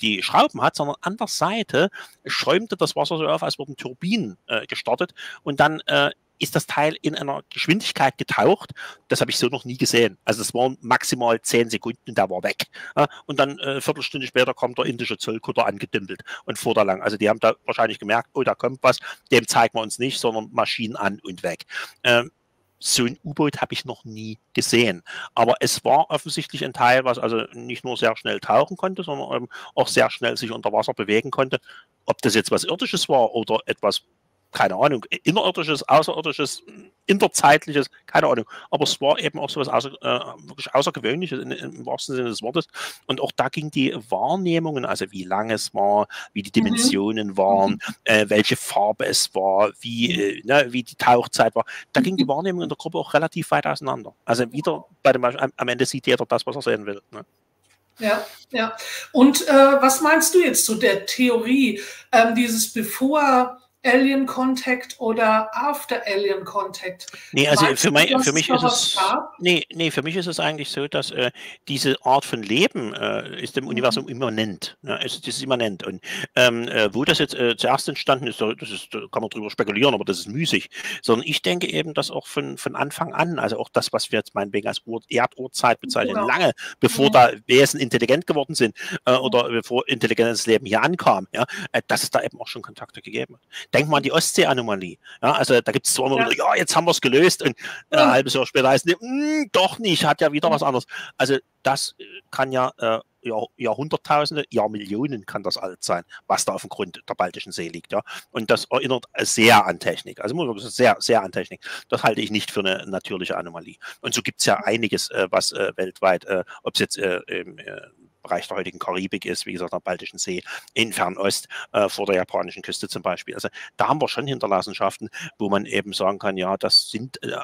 die Schrauben hat, sondern an der Seite schäumte das Wasser so auf, als würden Turbinen äh, gestartet. Und dann äh, ist das Teil in einer Geschwindigkeit getaucht. Das habe ich so noch nie gesehen. Also es waren maximal zehn Sekunden und da war weg. Ja, und dann äh, eine Viertelstunde später kommt der indische Zollkutter angedümpelt und fuhr da lang. Also die haben da wahrscheinlich gemerkt, oh, da kommt was, dem zeigen wir uns nicht, sondern Maschinen an und weg. Ähm, so ein U-Boot habe ich noch nie gesehen. Aber es war offensichtlich ein Teil, was also nicht nur sehr schnell tauchen konnte, sondern ähm, auch sehr schnell sich unter Wasser bewegen konnte. Ob das jetzt was Irdisches war oder etwas, keine Ahnung, innerirdisches, außerirdisches, interzeitliches, keine Ahnung. Aber es war eben auch so etwas außer, äh, wirklich Außergewöhnliches in, im wahrsten Sinne des Wortes. Und auch da ging die Wahrnehmungen, also wie lang es war, wie die Dimensionen mhm. waren, äh, welche Farbe es war, wie, äh, ne, wie die Tauchzeit war. Da ging die Wahrnehmung in der Gruppe auch relativ weit auseinander. Also wieder bei dem Beispiel, am Ende sieht jeder das, was er sehen will. Ne? Ja, ja. Und äh, was meinst du jetzt zu der Theorie, ähm, dieses bevor Alien Contact oder After Alien Contact? Nee, also für, mein, für, mich ist es, nee, nee, für mich ist es eigentlich so, dass äh, diese Art von Leben äh, ist dem mhm. Universum immanent. Ne? Es ist immanent. Und ähm, äh, wo das jetzt äh, zuerst entstanden ist, das ist, da kann man drüber spekulieren, aber das ist müßig. Sondern ich denke eben, dass auch von, von Anfang an, also auch das, was wir jetzt meinetwegen als Ur Erdurzeit bezeichnen, genau. lange bevor mhm. da Wesen intelligent geworden sind äh, mhm. oder bevor intelligentes Leben hier ankam, ja, äh, dass es da eben auch schon Kontakte gegeben hat. Denk mal an die Ostsee-Anomalie. Ja, also da gibt es zwar immer ja. wieder, ja, jetzt haben wir es gelöst und ein ja. halbes Jahr später heißt es, nee, doch nicht, hat ja wieder was anderes. Also das kann ja äh, Jahr, Jahrhunderttausende, Jahrmillionen kann das alt sein, was da auf dem Grund der Baltischen See liegt. Ja. Und das erinnert sehr an Technik. Also muss man sagen, sehr, sehr an Technik. Das halte ich nicht für eine natürliche Anomalie. Und so gibt es ja einiges, äh, was äh, weltweit, äh, ob es jetzt äh, im äh, Bereich der heutigen Karibik ist, wie gesagt, am Baltischen See, in Fernost, äh, vor der japanischen Küste zum Beispiel. Also da haben wir schon Hinterlassenschaften, wo man eben sagen kann, ja, das sind, äh,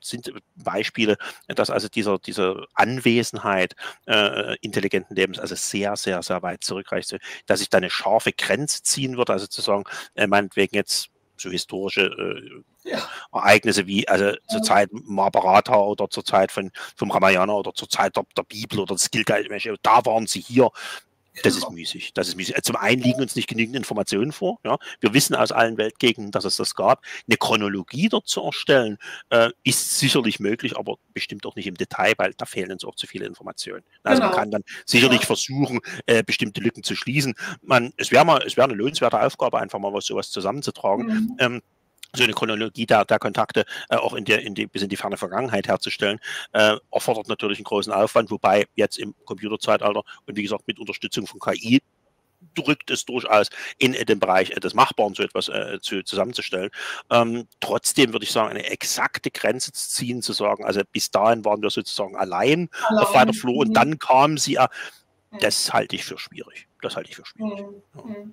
sind Beispiele, dass also dieser, diese Anwesenheit äh, intelligenten Lebens also sehr, sehr, sehr weit zurückreicht, dass ich da eine scharfe Grenze ziehen würde, also zu sagen, äh, meinetwegen jetzt so historische äh, ja. Ereignisse wie also zur Zeit Mahabharata oder zur Zeit von, vom Ramayana oder zur Zeit der, der Bibel oder des Gilgamesch, da waren sie hier. Das genau. ist müßig. Das ist müßig. Zum einen liegen uns nicht genügend Informationen vor. Ja. Wir wissen aus allen Weltgegenden, dass es das gab. Eine Chronologie dort zu erstellen, äh, ist sicherlich möglich, aber bestimmt auch nicht im Detail, weil da fehlen uns auch zu viele Informationen. Also genau. man kann dann sicherlich ja. versuchen, äh, bestimmte Lücken zu schließen. Man, es wäre mal, es wäre eine lohnenswerte Aufgabe, einfach mal was sowas zusammenzutragen. Mhm. Ähm, so eine Chronologie der, der Kontakte äh, auch in der, in die, bis in die ferne Vergangenheit herzustellen, äh, erfordert natürlich einen großen Aufwand, wobei jetzt im Computerzeitalter und wie gesagt mit Unterstützung von K I drückt es durchaus in äh, den Bereich äh, des Machbaren so etwas äh, zu, zusammenzustellen. Ähm, trotzdem würde ich sagen, eine exakte Grenze zu ziehen, zu sagen, also bis dahin waren wir sozusagen allein, allein. auf weiter Flur und mhm. dann kamen sie, äh, das halte ich für schwierig. Das halte ich für schwierig. Mhm. Ja.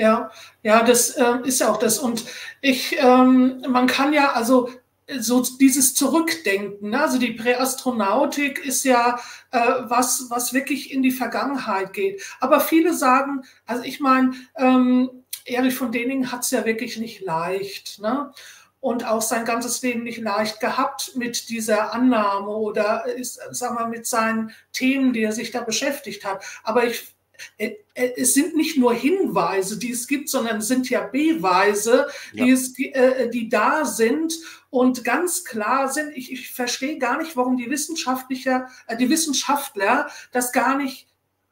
Ja, ja, das äh, ist ja auch das. Und ich, ähm, man kann ja also so dieses Zurückdenken, ne? Also die Präastronautik ist ja äh, was, was wirklich in die Vergangenheit geht. Aber viele sagen, also ich meine, ähm, Erich von Däningen hat es ja wirklich nicht leicht, ne? Und auch sein ganzes Leben nicht leicht gehabt mit dieser Annahme oder ist, sagen wir, mit seinen Themen, die er sich da beschäftigt hat. Aber ich Es sind nicht nur Hinweise, die es gibt, sondern es sind ja Beweise, ja. Die, es, die, äh, die da sind und ganz klar sind. Ich, ich verstehe gar nicht, warum die Wissenschaftler, äh, die Wissenschaftler das gar nicht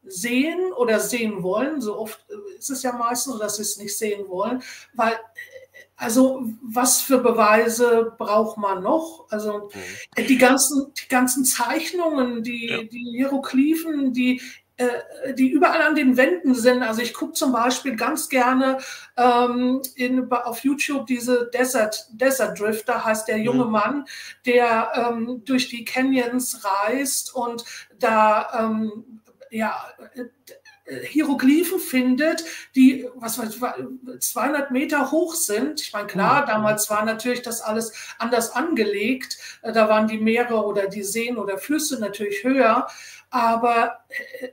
sehen oder sehen wollen. So oft ist es ja meistens so, dass sie es nicht sehen wollen, weil also was für Beweise braucht man noch? Also mhm. die ganzen, die ganzen Zeichnungen, die, ja. die Hieroglyphen, die die überall an den Wänden sind. Also ich gucke zum Beispiel ganz gerne ähm, in, auf YouTube diese Desert, Desert Drifter, heißt der junge mhm. Mann, der ähm, durch die Canyons reist und da ähm, ja, Hieroglyphen findet, die was weiß ich, zweihundert Meter hoch sind. Ich meine, klar, mhm. damals war natürlich das alles anders angelegt. Da waren die Meere oder die Seen oder Flüsse natürlich höher. Aber äh,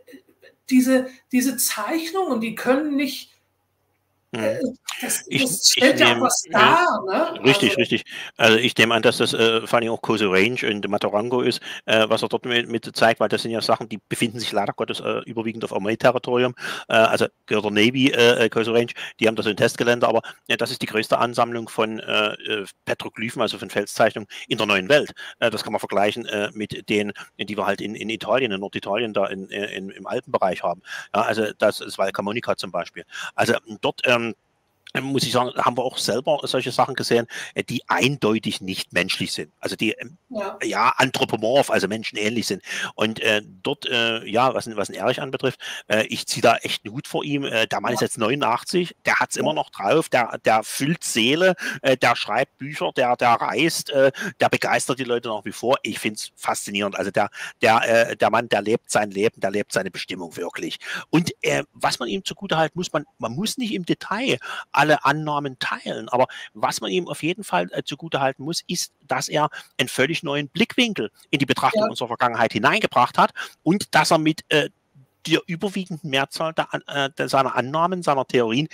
diese, diese Zeichnungen, die können nicht, äh, das, ich, das stellt ich ja nehm, auch was dar. Ne? Richtig, also, richtig. Also ich nehme an, dass das äh, vor allem auch Coso Range und Matarango ist, äh, was er dort mit, mit zeigt, weil das sind ja Sachen, die befinden sich leider Gottes äh, überwiegend auf Armee-Territorium, äh, also gehört der Navy, äh, Coso Range, die haben das in Testgelände, aber äh, das ist die größte Ansammlung von äh, Petroglyphen, also von Felszeichnungen in der neuen Welt. Äh, das kann man vergleichen äh, mit denen, die wir halt in, in Italien, in Norditalien, da in, in, im Alpenbereich haben. Ja, also das ist Val Camonica zum Beispiel. Also dort ähm, muss ich sagen, haben wir auch selber solche Sachen gesehen, die eindeutig nicht menschlich sind. Also die ja, ja anthropomorph, also menschenähnlich sind. Und äh, dort, äh, ja, was, was den Erich anbetrifft, äh, ich ziehe da echt einen Hut vor ihm. Äh, der Mann ja. ist jetzt neunundachtzig, der hat es immer noch drauf, der, der füllt Seele, äh, der schreibt Bücher, der, der reist, äh, der begeistert die Leute nach wie vor. Ich finde es faszinierend. Also der, der, äh, der Mann, der lebt sein Leben, der lebt seine Bestimmung wirklich. Und äh, was man ihm zugutehalten muss, man, man muss nicht im Detail alle Annahmen teilen. Aber was man ihm auf jeden Fall äh, zugutehalten muss, ist, dass er einen völlig neuen Blickwinkel in die Betrachtung ja. unserer Vergangenheit hineingebracht hat und dass er mit äh, der überwiegenden Mehrzahl der, äh, seiner Annahmen, seiner Theorien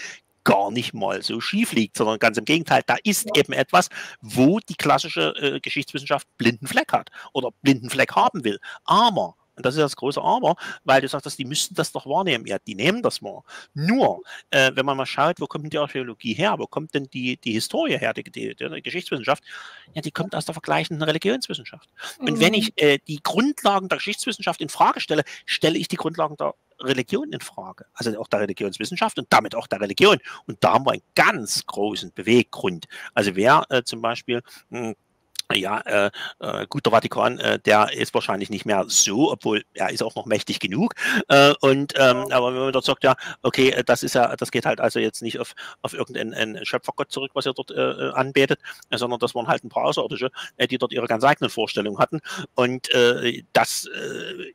gar nicht mal so schief liegt, sondern ganz im Gegenteil, da ist ja. eben etwas, wo die klassische äh, Geschichtswissenschaft blinden Fleck hat oder blinden Fleck haben will. Aber, und das ist das große Aber, weil du sagtest, die müssten das doch wahrnehmen. Ja, die nehmen das mal. Nur, äh, wenn man mal schaut, wo kommt denn die Archäologie her, wo kommt denn die, die Historie her, die, die, die Geschichtswissenschaft, ja, die kommt aus der vergleichenden Religionswissenschaft. Mhm. Und wenn ich äh, die Grundlagen der Geschichtswissenschaft in Frage stelle, stelle ich die Grundlagen der Religion in Frage, also auch der Religionswissenschaft und damit auch der Religion. Und da haben wir einen ganz großen Beweggrund. Also wer äh, zum Beispiel... Mh, Ja, äh, äh, gut, der Vatikan, äh, der ist wahrscheinlich nicht mehr so, obwohl er ist auch noch mächtig genug. Äh, und ähm, aber wenn man dort sagt, ja, okay, das ist ja, das geht halt also jetzt nicht auf, auf irgendeinen Schöpfergott zurück, was ihr dort äh, anbetet, äh, sondern das waren halt ein paar Außerirdische, äh, die dort ihre ganz eigenen Vorstellungen hatten. Und äh, das äh,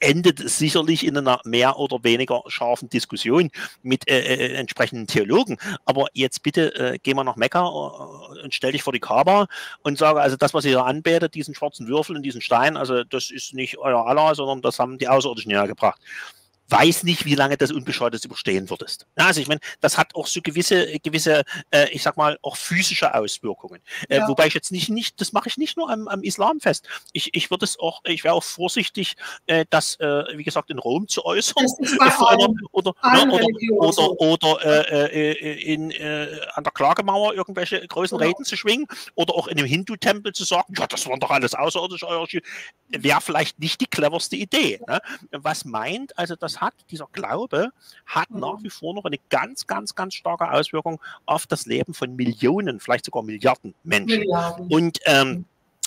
endet sicherlich in einer mehr oder weniger scharfen Diskussion mit äh, äh, entsprechenden Theologen. Aber jetzt bitte äh, geh mal nach Mekka äh, und stell dich vor die Kaaba und sage, also das, was ihr hier anbetet, diesen schwarzen Würfel und diesen Stein, also das ist nicht euer Allah, sondern das haben die Außerirdischen hergebracht. Weiß nicht, wie lange das Unbescholtenes überstehen würdest. Also ich meine, das hat auch so gewisse, gewisse, äh, ich sag mal, auch physische Auswirkungen. Äh, ja. Wobei ich jetzt nicht, nicht das mache ich nicht nur am, am Islam fest. Ich, ich würde es auch, ich wäre auch vorsichtig, äh, das, äh, wie gesagt, in Rom zu äußern. Einem, oder oder, ne, oder, oder, oder äh, äh, in, äh, an der Klagemauer irgendwelche großen ja. Reden zu schwingen. Oder auch in einem Hindu-Tempel zu sagen, ja, das waren doch alles außerirdische. Wäre vielleicht nicht die cleverste Idee. Ne? Was meint also das hat, dieser Glaube hat mhm. nach wie vor noch eine ganz, ganz, ganz starke Auswirkung auf das Leben von Millionen, vielleicht sogar Milliarden Menschen. Milliarden. Und ähm,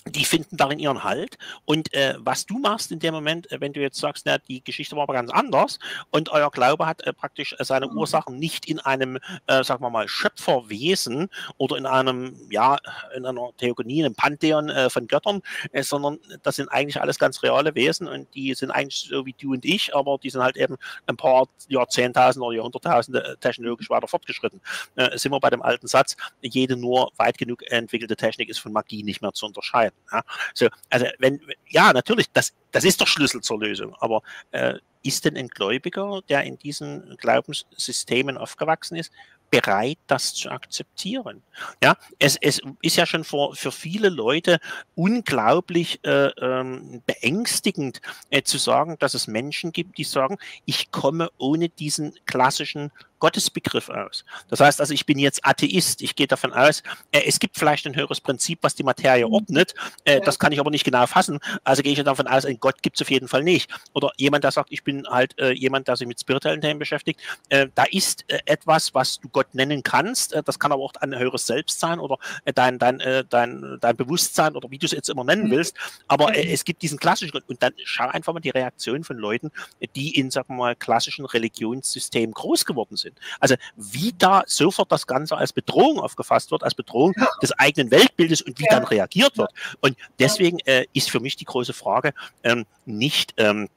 die finden darin ihren Halt. Und äh, was du machst in dem Moment, wenn du jetzt sagst, na, die Geschichte war aber ganz anders und euer Glaube hat äh, praktisch seine mhm. Ursachen nicht in einem, äh, sagen wir mal, Schöpferwesen oder in einem, ja, in einer Theogonie, einem Pantheon äh, von Göttern, äh, sondern das sind eigentlich alles ganz reale Wesen und die sind eigentlich so wie du und ich, aber die sind halt eben ein paar Jahrzehntausende oder Jahrhunderttausende technologisch weiter fortgeschritten. Äh, sind wir bei dem alten Satz, jede nur weit genug entwickelte Technik ist von Magie nicht mehr zu unterscheiden. Ja, so, also wenn, ja, natürlich, das, das ist der Schlüssel zur Lösung, aber äh, ist denn ein Gläubiger, der in diesen Glaubenssystemen aufgewachsen ist, bereit, das zu akzeptieren? Ja, es, es ist ja schon für, für viele Leute unglaublich äh, ähm, beängstigend äh, zu sagen, dass es Menschen gibt, die sagen, ich komme ohne diesen klassischen Gottesbegriff aus. Das heißt also, ich bin jetzt Atheist, ich gehe davon aus, äh, es gibt vielleicht ein höheres Prinzip, was die Materie ordnet, äh, das kann ich aber nicht genau fassen, also gehe ich davon aus, ein Gott gibt es auf jeden Fall nicht. Oder jemand, der sagt, ich bin halt äh, jemand, der sich mit spirituellen Themen beschäftigt, äh, da ist äh, etwas, was du Gott nennen kannst, äh, das kann aber auch ein höheres Selbst sein oder äh, dein, dein, äh, dein, dein Bewusstsein oder wie du es jetzt immer nennen willst, aber äh, es gibt diesen klassischen Gott und dann schau einfach mal die Reaktion von Leuten, die in, sagen wir mal, klassischen Religionssystemen groß geworden sind. Also wie da sofort das Ganze als Bedrohung aufgefasst wird, als Bedrohung ja. des eigenen Weltbildes und wie ja. dann reagiert wird. Und deswegen äh, ist für mich die große Frage ähm, nicht, ähm,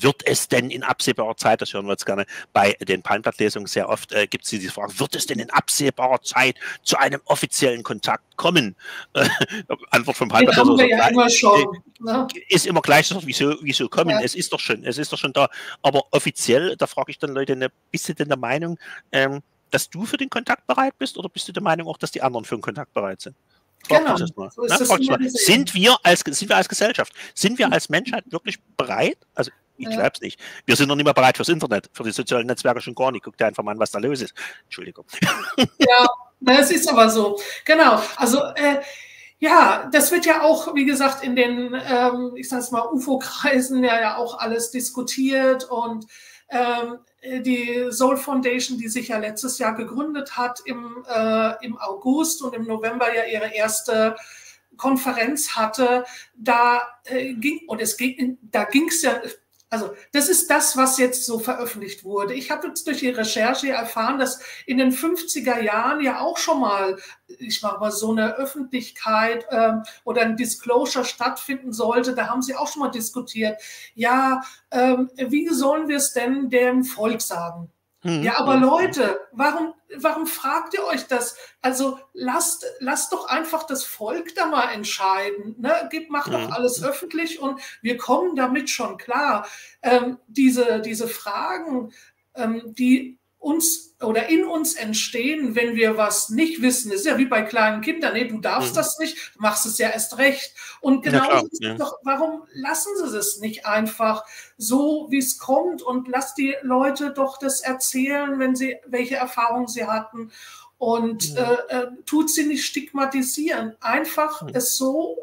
wird es denn in absehbarer Zeit, das hören wir jetzt gerne bei den Palmblattlesungen sehr oft, äh, gibt es diese Frage, wird es denn in absehbarer Zeit zu einem offiziellen Kontakt kommen? Äh, Antwort vom Palmblatt also ja immer schon, ne? Ist immer gleich, wieso, wieso kommen? Ja. Es ist doch schon, es ist doch schon da. Aber offiziell, da frage ich dann Leute, ne, bist du denn der Meinung, ähm, dass du für den Kontakt bereit bist oder bist du der Meinung auch, dass die anderen für den Kontakt bereit sind? Genau. So ist das Na, sind, wir als, sind wir als Gesellschaft, sind wir als Menschheit wirklich bereit? Also ich glaube es nicht. Wir sind noch nicht mehr bereit fürs Internet, für die sozialen Netzwerke schon gar nicht. Guck dir einfach mal an, was da los ist. Entschuldigung. Ja, das ist aber so. Genau. Also, äh, ja, das wird ja auch, wie gesagt, in den, ähm, ich sage es mal, U F O-Kreisen ja, ja auch alles diskutiert und ähm, die Soul Foundation, die sich ja letztes Jahr gegründet hat, im, äh, im August und im November ja ihre erste Konferenz hatte, da äh, ging, und es ging, da ging es ja. Also das ist das, was jetzt so veröffentlicht wurde. Ich habe jetzt durch die Recherche erfahren, dass in den fünfziger Jahren ja auch schon mal, ich mache mal so eine Öffentlichkeit äh, oder ein Disclosure stattfinden sollte. Da haben sie auch schon mal diskutiert. Ja, ähm, wie sollen wir es denn dem Volk sagen? Mhm. Ja, aber Leute, warum, warum fragt ihr euch das? Also lasst, lasst doch einfach das Volk da mal entscheiden. Ne? Macht doch alles öffentlich und wir kommen damit schon klar. Ähm, diese, diese Fragen, ähm, die uns oder in uns entstehen, wenn wir was nicht wissen. Das ist ja wie bei kleinen Kindern. Nee, du darfst mhm. das nicht, du machst es ja erst recht. Und genau, ja, klar, ist ja. doch, warum lassen sie es nicht einfach so, wie es kommt, und lass die Leute doch das erzählen, wenn sie, welche Erfahrungen sie hatten, und mhm. äh, äh, tut sie nicht stigmatisieren. Einfach mhm. es so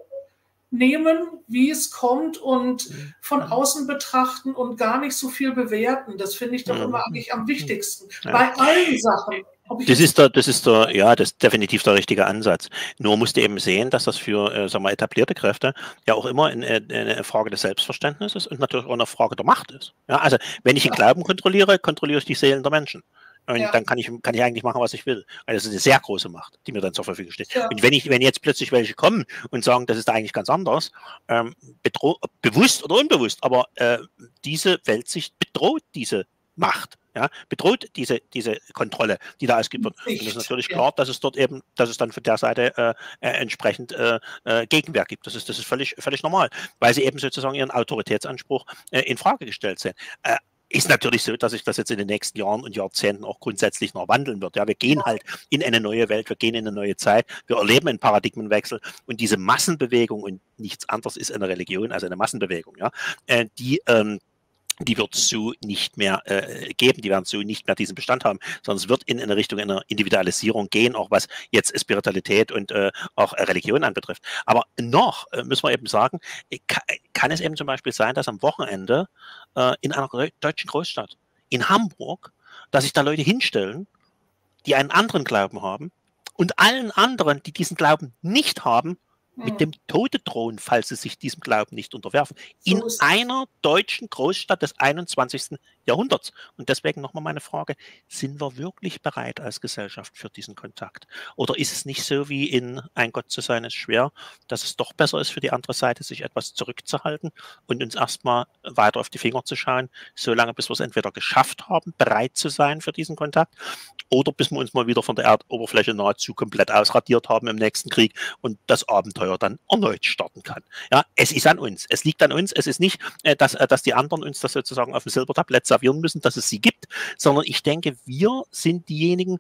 nehmen, wie es kommt, und von außen betrachten und gar nicht so viel bewerten. Das finde ich doch immer eigentlich am wichtigsten. Ja. Bei allen Sachen. Das ist, der, das ist der, ja, das ist definitiv der richtige Ansatz. Nur musst du eben sehen, dass das für äh, sagen wir, etablierte Kräfte ja auch immer in, in, eine Frage des Selbstverständnisses und natürlich auch eine Frage der Macht ist. Ja, also wenn ich den Glauben kontrolliere, kontrolliere ich die Seelen der Menschen. Und ja. dann kann ich, kann ich eigentlich machen, was ich will. Also das ist eine sehr große Macht, die mir dann zur Verfügung steht. Ja. Und wenn ich, wenn jetzt plötzlich welche kommen und sagen, das ist da eigentlich ganz anders, ähm, bewusst oder unbewusst, aber äh, diese Weltsicht bedroht diese Macht, ja, bedroht diese, diese Kontrolle, die da ausgeübt wird. Und es ist natürlich ja. klar, dass es dort eben, dass es dann von der Seite äh, entsprechend äh, äh, Gegenwehr gibt. Das ist, das ist völlig, völlig normal, weil sie eben sozusagen ihren Autoritätsanspruch äh, in Frage gestellt sind. Äh, Ist natürlich so, dass sich das jetzt in den nächsten Jahren und Jahrzehnten auch grundsätzlich noch wandeln wird. Ja, wir gehen halt in eine neue Welt, wir gehen in eine neue Zeit, wir erleben einen Paradigmenwechsel, und diese Massenbewegung, und nichts anderes ist eine Religion, also eine Massenbewegung, ja, die, ähm, die wird es so nicht mehr äh, geben, die werden so nicht mehr diesen Bestand haben, sondern es wird in eine Richtung einer Individualisierung gehen, auch was jetzt Spiritualität und äh, auch Religion anbetrifft. Aber noch äh, müssen wir eben sagen, kann, kann es eben zum Beispiel sein, dass am Wochenende äh, in einer deutschen Großstadt, in Hamburg, dass sich da Leute hinstellen, die einen anderen Glauben haben, und allen anderen, die diesen Glauben nicht haben, mit dem Tode drohen, falls sie sich diesem Glauben nicht unterwerfen. In so einer deutschen Großstadt des einundzwanzigsten Jahrhunderts. Und deswegen nochmal meine Frage, sind wir wirklich bereit als Gesellschaft für diesen Kontakt? Oder ist es nicht so, wie in Ein Gott zu sein ist schwer, dass es doch besser ist für die andere Seite, sich etwas zurückzuhalten und uns erstmal weiter auf die Finger zu schauen, solange bis wir es entweder geschafft haben, bereit zu sein für diesen Kontakt, oder bis wir uns mal wieder von der Erdoberfläche nahezu komplett ausradiert haben im nächsten Krieg und das Abenteuer dann erneut starten kann. Ja, es ist an uns, es liegt an uns, es ist nicht, dass, dass die anderen uns das sozusagen auf dem Silbertablett servieren müssen, dass es sie gibt, sondern ich denke, wir sind diejenigen,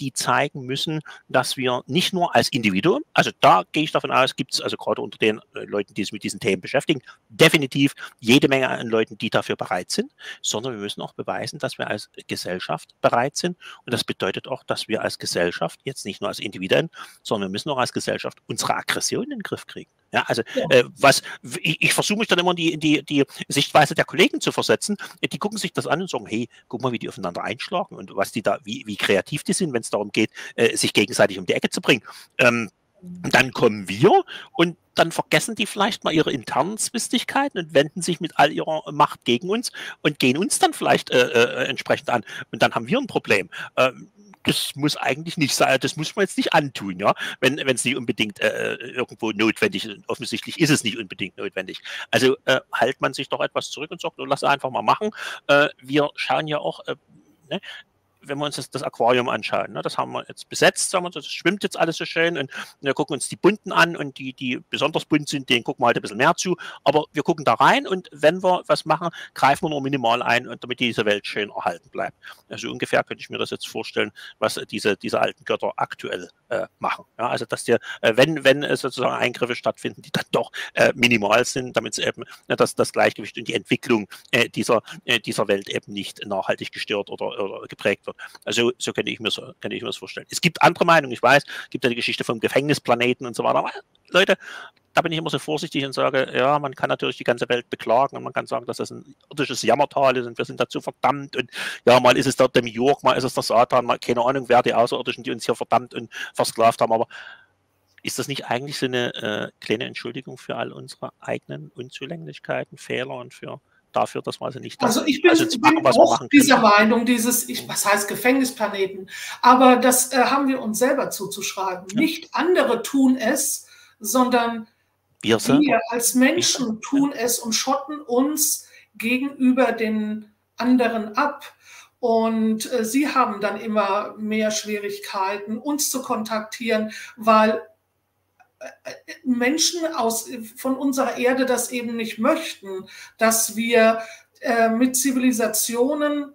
die zeigen müssen, dass wir nicht nur als Individuum, also da gehe ich davon aus, gibt es also gerade unter den Leuten, die sich mit diesen Themen beschäftigen, definitiv jede Menge an Leuten, die dafür bereit sind, sondern wir müssen auch beweisen, dass wir als Gesellschaft bereit sind, und das bedeutet auch, dass wir als Gesellschaft, jetzt nicht nur als Individuen, sondern wir müssen auch als Gesellschaft unsere Aggression in den Griff kriegen. Ja, also ja. Äh, was ich, ich versuche mich dann immer in die, die, die Sichtweise der Kollegen zu versetzen. Die gucken sich das an und sagen, hey, guck mal, wie die aufeinander einschlagen und was die da, wie, wie kreativ die sind, wenn es darum geht, äh, sich gegenseitig um die Ecke zu bringen. Ähm, dann kommen wir und dann vergessen die vielleicht mal ihre internen Zwistigkeiten und wenden sich mit all ihrer Macht gegen uns und gehen uns dann vielleicht äh, äh, entsprechend an. Und dann haben wir ein Problem. Ähm, Das muss eigentlich nicht sein, das muss man jetzt nicht antun, ja, wenn wenn es nicht unbedingt äh, irgendwo notwendig ist. Offensichtlich ist es nicht unbedingt notwendig. Also äh, hält man sich doch etwas zurück und sagt, oh, lass einfach mal machen. Äh, wir schauen ja auch, äh, ne? wenn wir uns das, das Aquarium anschauen, ne, das haben wir jetzt besetzt, sagen wir so, das schwimmt jetzt alles so schön, und wir gucken uns die bunten an, und die, die besonders bunt sind, denen gucken wir halt ein bisschen mehr zu, aber wir gucken da rein, und wenn wir was machen, greifen wir nur minimal ein, und damit diese Welt schön erhalten bleibt. Also ungefähr könnte ich mir das jetzt vorstellen, was diese, diese alten Götter aktuell äh, machen. Ja, also dass die, äh, wenn, wenn äh, sozusagen Eingriffe stattfinden, die dann doch äh, minimal sind, damit eben ne, das, das Gleichgewicht und die Entwicklung äh, dieser, äh, dieser Welt eben nicht nachhaltig gestört oder, oder geprägt wird. Also so könnte ich mir so könnte ich mir das vorstellen. Es gibt andere Meinungen, ich weiß, es gibt ja die Geschichte vom Gefängnisplaneten und so weiter. Aber Leute, da bin ich immer so vorsichtig und sage, ja, man kann natürlich die ganze Welt beklagen und man kann sagen, dass das ein irdisches Jammertal ist und wir sind dazu verdammt und ja, mal ist es der Demiurg, mal ist es der Satan, mal keine Ahnung, wer die Außerirdischen, die uns hier verdammt und versklavt haben, aber ist das nicht eigentlich so eine äh, kleine Entschuldigung für all unsere eigenen Unzulänglichkeiten, Fehler und für dafür, dass man also nicht... Also ich bin, also zu machen, bin was auch dieser Meinung, dieses, ich, was heißt Gefängnisplaneten, aber das äh, haben wir uns selber zuzuschreiben. Ja. Nicht andere tun es, sondern wir, wir als Menschen wir tun es und schotten uns gegenüber den anderen ab. Und äh, sie haben dann immer mehr Schwierigkeiten, uns zu kontaktieren, weil Menschen aus, von unserer Erde das eben nicht möchten, dass wir äh, mit Zivilisationen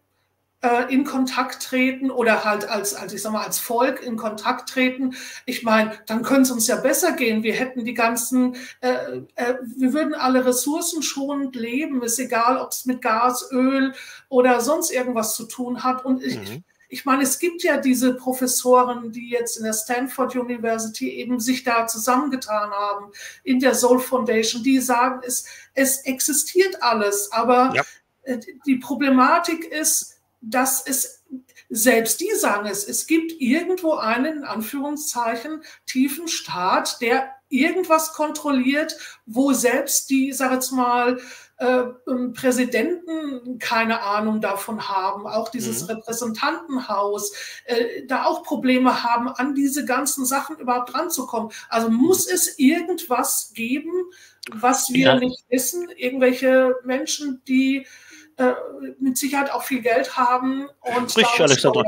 äh, in Kontakt treten oder halt als, als, ich sag mal, als Volk in Kontakt treten. Ich meine, dann könnte es uns ja besser gehen. Wir hätten die ganzen, äh, äh, wir würden alle ressourcenschonend leben. Ist egal, ob es mit Gas, Öl oder sonst irgendwas zu tun hat. Und ich, mhm. ich meine, es gibt ja diese Professoren, die jetzt in der Stanford University eben sich da zusammengetan haben, in der Soul Foundation, die sagen, es, es existiert alles, aber ja. die Problematik ist, dass es, selbst die sagen es, es gibt irgendwo einen, in Anführungszeichen, tiefen Staat, der irgendwas kontrolliert, wo selbst die, sag jetzt mal, Äh, Präsidenten keine Ahnung davon haben, auch dieses mhm. Repräsentantenhaus, äh, da auch Probleme haben, an diese ganzen Sachen überhaupt ranzukommen. Also muss es irgendwas geben, was wir ja. nicht wissen, irgendwelche Menschen, die äh, mit Sicherheit auch viel Geld haben. Und richtig, Alexandra.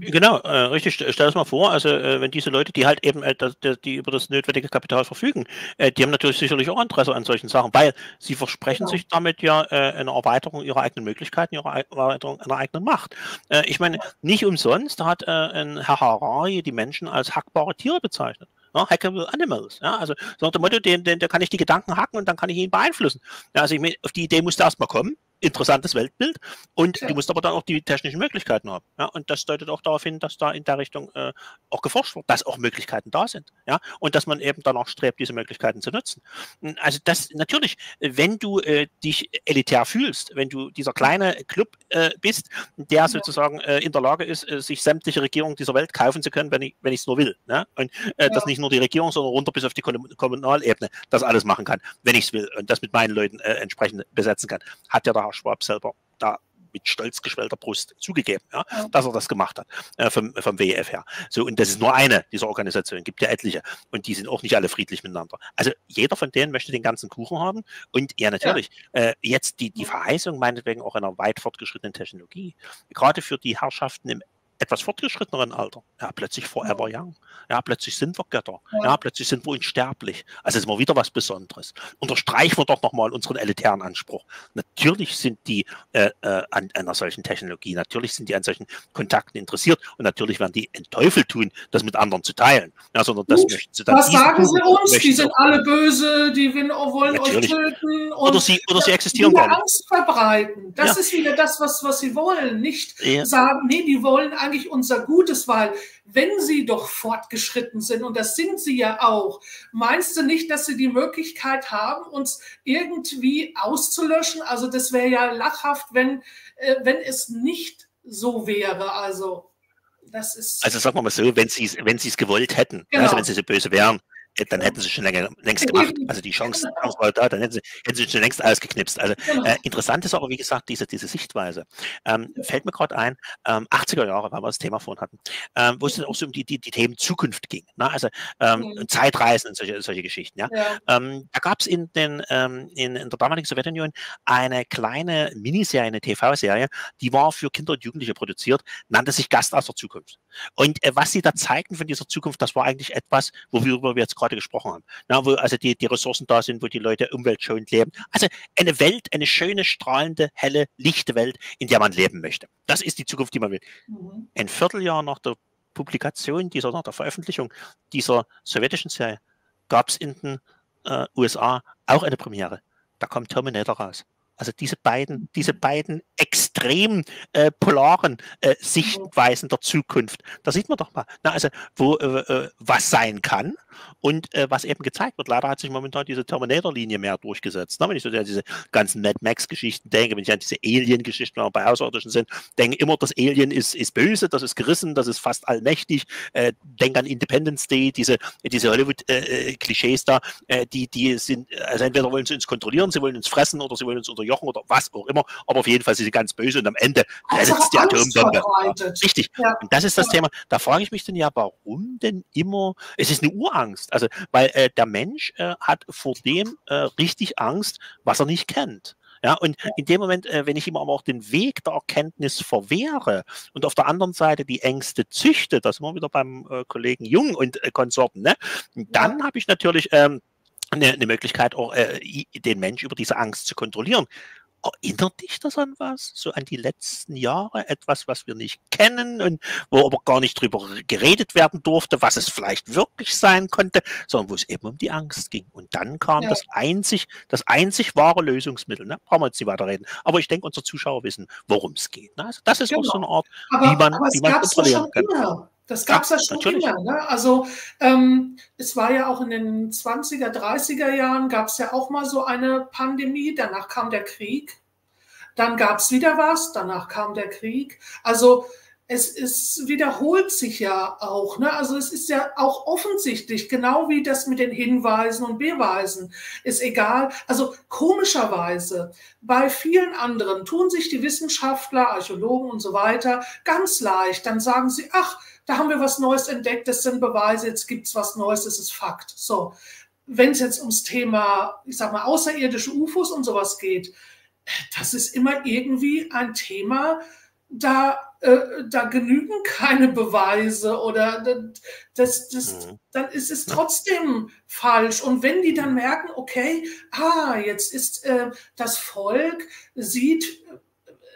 Genau, äh, richtig. Stell es mal vor, also äh, wenn diese Leute, die halt eben, äh, die, die über das notwendige Kapital verfügen, äh, die haben natürlich sicherlich auch Interesse an solchen Sachen, weil sie versprechen genau. sich damit ja äh, eine Erweiterung ihrer eigenen Möglichkeiten, ihre Erweiterung einer eigenen Macht. Äh, ich meine, nicht umsonst hat äh, ein Herr Harari die Menschen als hackbare Tiere bezeichnet. Ja, hackable Animals. Ja, also so nach dem Motto, den, den, da kann ich die Gedanken hacken und dann kann ich ihn beeinflussen. Ja, also ich meine, auf die Idee musste erstmal kommen. Interessantes Weltbild und okay. du musst aber dann auch die technischen Möglichkeiten haben. Ja? Und das deutet auch darauf hin, dass da in der Richtung äh, auch geforscht wird, dass auch Möglichkeiten da sind. Ja? Und dass man eben danach strebt, diese Möglichkeiten zu nutzen. Also das natürlich, wenn du äh, dich elitär fühlst, wenn du dieser kleine Club äh, bist, der ja. sozusagen äh, in der Lage ist, äh, sich sämtliche Regierungen dieser Welt kaufen zu können, wenn ich wenn ich es nur will. Ne? Und äh, ja. dass nicht nur die Regierung, sondern runter bis auf die Kommunalebene das alles machen kann, wenn ich es will und das mit meinen Leuten äh, entsprechend besetzen kann. Hat ja da Schwab selber da mit stolz geschwellter Brust zugegeben, ja, ja. dass er das gemacht hat, äh, vom, vom W E F her. So, und das ist nur eine dieser Organisationen, gibt ja etliche. Und die sind auch nicht alle friedlich miteinander. Also jeder von denen möchte den ganzen Kuchen haben. Und ja, natürlich, ja. Äh, jetzt die, die Verheißung meinetwegen auch einer weit fortgeschrittenen Technologie, gerade für die Herrschaften im etwas fortgeschritteneren Alter. Ja, plötzlich forever young. Ja, plötzlich sind wir Götter. Ja, ja plötzlich sind wir unsterblich. Also ist mal wieder was Besonderes. Unterstreichen wir doch nochmal unseren elitären Anspruch. Natürlich sind die äh, äh, an einer solchen Technologie, natürlich sind die an solchen Kontakten interessiert und natürlich werden die einen Teufel tun, das mit anderen zu teilen. Ja, sondern das Gut, möchten sie dann was sagen sie tun, uns? Die sind alle böse, die wollen natürlich. Euch töten. Und oder sie, oder sie existieren gar nicht. Angst verbreiten. Das ja. ist wieder das, was, was sie wollen. Nicht ja. sagen, nee, die wollen einfach unser Gutes, weil wenn sie doch fortgeschritten sind, und das sind sie ja auch, meinst du nicht, dass sie die Möglichkeit haben, uns irgendwie auszulöschen? Also das wäre ja lachhaft, wenn, äh, wenn es nicht so wäre. Also das ist... Also sagen wir mal so, wenn sie wenn es gewollt hätten, genau. also wenn sie so böse wären, dann hätten sie schon länger, längst gemacht. Also die Chance war da, dann hätten sie, hätten sie schon längst ausgeknipst. Also äh, interessant ist aber, wie gesagt, diese, diese Sichtweise. Ähm, fällt mir gerade ein, ähm, achtziger Jahre, weil wir das Thema vorhin hatten, ähm, wo es dann auch so um die, die, die Themen Zukunft ging. Ne? Also ähm, mhm. Zeitreisen und solche, solche Geschichten. Ja? Ja. Ähm, da gab es in, den, ähm, in, in der damaligen Sowjetunion eine kleine Miniserie, eine T V-Serie, die war für Kinder und Jugendliche produziert, nannte sich Gast aus der Zukunft. Und äh, was sie da zeigten von dieser Zukunft, das war eigentlich etwas, worüber wir jetzt gerade gesprochen haben, ja, wo also die, die Ressourcen da sind, wo die Leute umweltschonend leben. Also eine Welt, eine schöne, strahlende, helle, lichte Welt, in der man leben möchte. Das ist die Zukunft, die man will. Mhm. Ein Vierteljahr nach der Publikation, dieser, nach der Veröffentlichung dieser sowjetischen Serie gab es in den äh, U S A auch eine Premiere. Da kommt Terminator raus. Also diese beiden, diese beiden extrem äh, polaren äh, Sichtweisen der Zukunft. Da sieht man doch mal, na, also wo äh, äh, was sein kann und äh, was eben gezeigt wird. Leider hat sich momentan diese Terminator-Linie mehr durchgesetzt. Na, wenn ich so an diese ganzen Mad Max-Geschichten denke, wenn ich an diese Alien-Geschichten, wenn wir bei Außerirdischen sind, denke immer, das Alien ist, ist böse, das ist gerissen, das ist fast allmächtig. Äh, denke an Independence Day, diese, diese Hollywood-Klischees äh, da, äh, die, die sind, also entweder wollen sie uns kontrollieren, sie wollen uns fressen oder sie wollen uns unterjochen oder was auch immer, aber auf jeden Fall sind sie ganz böse und am Ende also sitzt die Atombombe. Richtig. Ja. Und das ist das ja. Thema. Da frage ich mich dann ja, warum denn immer, es ist eine Urangst, also weil äh, der Mensch äh, hat vor dem äh, richtig Angst, was er nicht kennt. Ja, und in dem Moment, äh, wenn ich ihm aber auch den Weg der Erkenntnis verwehre und auf der anderen Seite die Ängste züchte, das sind wir wieder beim äh, Kollegen Jung und äh, Konsorten, ne? Dann ja. habe ich natürlich ähm, Eine, eine Möglichkeit, auch äh, den Mensch über diese Angst zu kontrollieren. Erinnert dich das an was? So an die letzten Jahre? Etwas, was wir nicht kennen und wo aber gar nicht drüber geredet werden durfte, was es vielleicht wirklich sein konnte, sondern wo es eben um die Angst ging. Und dann kam ja. das einzig, das einzig wahre Lösungsmittel. Ne? Brauchen wir jetzt nicht weiterreden. Aber ich denke, unsere Zuschauer wissen, worum es geht. Ne? Also das ist genau. auch so eine Art, aber, wie man, aber wie man kontrollieren kann. Immer. Das gab es ja, ja schon natürlich. immer. Ne? Also ähm, es war ja auch in den zwanziger, dreißiger Jahren gab es ja auch mal so eine Pandemie. Danach kam der Krieg. Dann gab es wieder was. Danach kam der Krieg. Also es, es wiederholt sich ja auch. Ne? Also es ist ja auch offensichtlich, genau wie das mit den Hinweisen und Beweisen. Ist egal. Also komischerweise, bei vielen anderen tun sich die Wissenschaftler, Archäologen und so weiter ganz leicht. Dann sagen sie, ach, da haben wir was Neues entdeckt, das sind Beweise, jetzt gibt es was Neues, das ist Fakt. So, wenn es jetzt ums Thema, ich sag mal, außerirdische U F Os und sowas geht, das ist immer irgendwie ein Thema, da, äh, da genügen keine Beweise oder das, das, mhm. dann ist es trotzdem falsch. Und wenn die dann merken, okay, ah, jetzt ist äh, das Volk, sieht...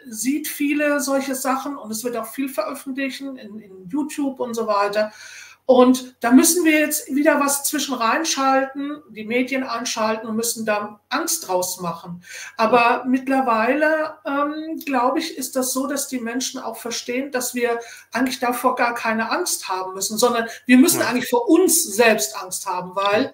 sieht viele solche Sachen und es wird auch viel veröffentlichen in, in YouTube und so weiter. Und da müssen wir jetzt wieder was zwischen reinschalten, die Medien anschalten und müssen da Angst draus machen. Aber mittlerweile, ähm, glaube ich, ist das so, dass die Menschen auch verstehen, dass wir eigentlich davor gar keine Angst haben müssen, sondern wir müssen ja. eigentlich vor uns selbst Angst haben, weil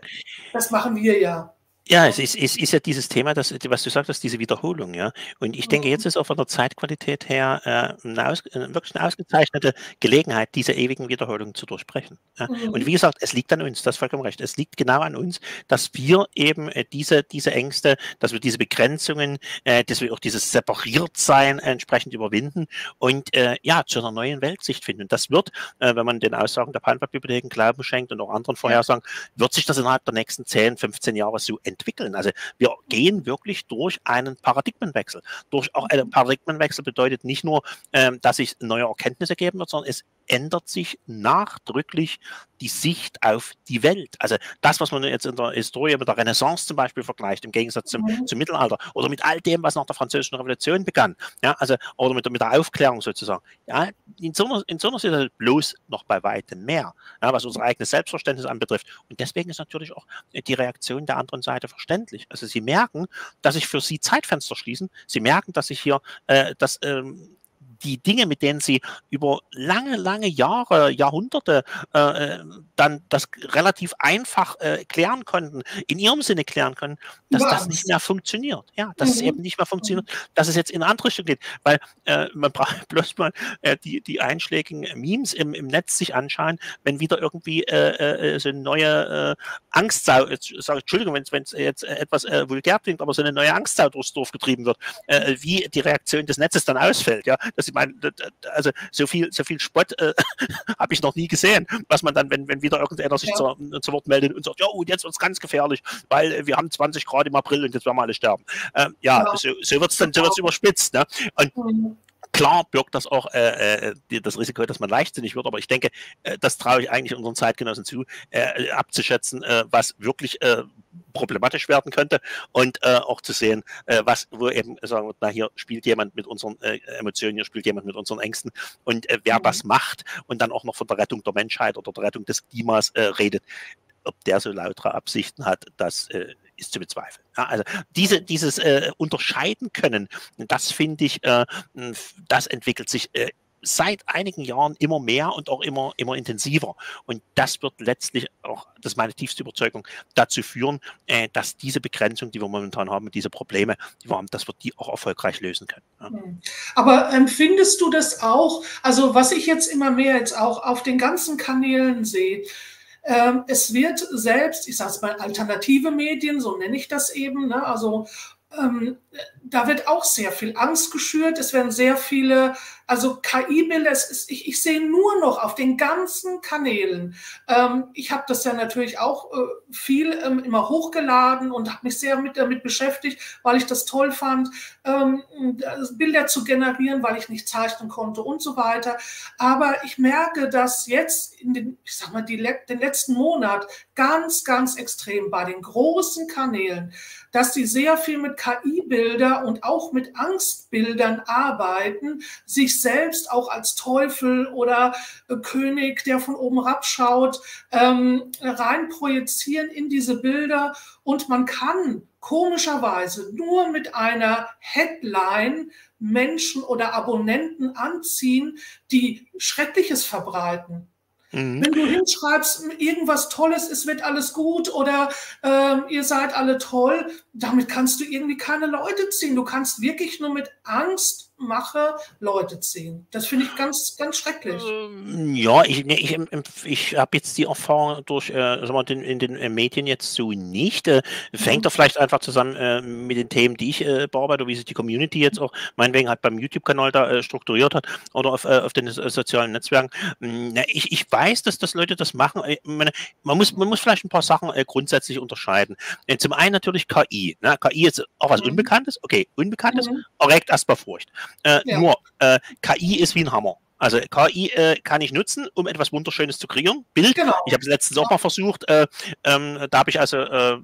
das machen wir ja. Ja, es ist, es ist ja dieses Thema, das, was du sagtest, diese Wiederholung, ja. Und ich denke, jetzt ist auch von der Zeitqualität her äh, eine aus, äh, wirklich eine ausgezeichnete Gelegenheit, diese ewigen Wiederholungen zu durchbrechen. Ja? Mhm. Und wie gesagt, es liegt an uns, das ist vollkommen recht. Es liegt genau an uns, dass wir eben äh, diese, diese Ängste, dass wir diese Begrenzungen, äh, dass wir auch dieses Separiertsein entsprechend überwinden und äh, ja, zu einer neuen Weltsicht finden. Und das wird, äh, wenn man den Aussagen der Pfandbibliotheken Glauben schenkt und auch anderen Vorhersagen, wird sich das innerhalb der nächsten zehn, fünfzehn Jahre so ändern. entwickeln. Also wir gehen wirklich durch einen Paradigmenwechsel. Durch auch einen Paradigmenwechsel bedeutet nicht nur, ähm, dass sich neue Erkenntnisse geben wird, sondern es ändert sich nachdrücklich die Sicht auf die Welt. Also das, was man jetzt in der Historie mit der Renaissance zum Beispiel vergleicht, im Gegensatz zum, mhm. zum Mittelalter oder mit all dem, was nach der Französischen Revolution begann, ja, also oder mit, mit der Aufklärung sozusagen. Ja, in so einer, in so einer Situation bloß noch bei weitem mehr, ja, was unser eigenes Selbstverständnis anbetrifft. Und deswegen ist natürlich auch die Reaktion der anderen Seite verständlich. Also sie merken, dass sich für sie Zeitfenster schließen. Sie merken, dass sich hier äh, das ähm, die Dinge, mit denen sie über lange, lange Jahre, Jahrhunderte äh, dann das relativ einfach äh, klären konnten, in ihrem Sinne klären können, dass Was? das nicht mehr funktioniert. Ja, dass mhm. es eben nicht mehr funktioniert, dass es jetzt in eine andere Richtung geht, weil äh, man braucht bloß mal äh, die, die einschlägigen Memes im, im Netz sich anschauen, wenn wieder irgendwie äh, äh, so eine neue äh, Angstsau, jetzt, sag, Entschuldigung, wenn es jetzt etwas äh, vulgär klingt, aber so eine neue Angstsau durchs Dorf getrieben wird, äh, wie die Reaktion des Netzes dann ausfällt, ja, dass ich meine, also so viel, so viel Spott äh, habe ich noch nie gesehen, was man dann, wenn, wenn wieder irgendeiner sich ja. zu, zu Wort meldet und sagt, ja, und jetzt wird es ganz gefährlich, weil wir haben zwanzig Grad im April und jetzt werden wir alle sterben. Ähm, ja, ja, so, so wird es dann, so wird's überspitzt. Ne? Und mhm. klar birgt das auch äh, das Risiko, dass man leichtsinnig wird, aber ich denke, das traue ich eigentlich unseren Zeitgenossen zu, äh, abzuschätzen, äh, was wirklich äh, problematisch werden könnte und äh, auch zu sehen, äh, was, wo eben sagen wir, na, hier spielt jemand mit unseren äh, Emotionen, hier spielt jemand mit unseren Ängsten und äh, wer mhm. das macht und dann auch noch von der Rettung der Menschheit oder der Rettung des Klimas äh, redet, ob der so lautere Absichten hat, das äh, ist zu bezweifeln. Ja, also diese, dieses äh, Unterscheiden können, das finde ich, äh, das entwickelt sich äh, seit einigen Jahren immer mehr und auch immer, immer intensiver. Und das wird letztlich auch, das ist meine tiefste Überzeugung, dazu führen, äh, dass diese Begrenzung, die wir momentan haben, diese Probleme, die wir haben, dass wir die auch erfolgreich lösen können. Ja. Aber empfindest du das auch, also was ich jetzt immer mehr jetzt auch auf den ganzen Kanälen sehe, Ähm, es wird selbst, ich sage es mal, alternative Medien, so nenne ich das eben, ne? Also ähm, da wird auch sehr viel Angst geschürt, es werden sehr viele Also K I-Bilder, ich, ich sehe nur noch auf den ganzen Kanälen. Ähm, ich habe das ja natürlich auch äh, viel ähm, immer hochgeladen und habe mich sehr mit, damit beschäftigt, weil ich das toll fand, ähm, Bilder zu generieren, weil ich nicht zeichnen konnte und so weiter. Aber ich merke, dass jetzt in den, ich sag mal, die, den letzten Monat ganz, ganz extrem bei den großen Kanälen, dass sie sehr viel mit K I-Bilder und auch mit Angstbildern arbeiten, sich selbst auch als Teufel oder äh, König, der von oben herabschaut, ähm, rein projizieren in diese Bilder. Und man kann komischerweise nur mit einer Headline Menschen oder Abonnenten anziehen, die Schreckliches verbreiten. Wenn du hinschreibst, irgendwas Tolles, es wird alles gut oder ähm, ihr seid alle toll, damit kannst du irgendwie keine Leute ziehen. Du kannst wirklich nur mit Angstmache Leute ziehen. Das finde ich ganz, ganz schrecklich. Ja, ich, ich, ich habe jetzt die Erfahrung durch, äh, sagen wir mal, den, in den Medien jetzt so nicht. Äh, fängt mhm. doch vielleicht einfach zusammen äh, mit den Themen, die ich äh, bearbeite, wie sich die Community jetzt auch meinetwegen halt beim YouTube-Kanal da äh, strukturiert hat oder auf, äh, auf den äh, sozialen Netzwerken. Na, ich, ich weiß, dass das Leute das machen. Ich meine, man, muss, man muss vielleicht ein paar Sachen äh, grundsätzlich unterscheiden. Äh, zum einen natürlich K I. Na, K I ist auch was mhm. Unbekanntes, okay, Unbekanntes, mhm. erregt erstmal Furcht. Äh, ja. Nur, äh, K I ist wie ein Hammer. Also K I äh, kann ich nutzen, um etwas Wunderschönes zu kreieren. Bild, genau. Ich habe es letztens auch mal versucht, äh, ähm, da habe ich also äh,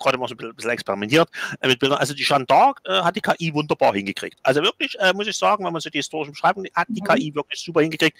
gerade mal so ein bisschen experimentiert äh, mit Bildern. Also die Jeanne d'Arc äh, hat die K I wunderbar hingekriegt. Also wirklich, äh, muss ich sagen, wenn man so die historischen Beschreibungen hat, die mhm. K I wirklich super hingekriegt.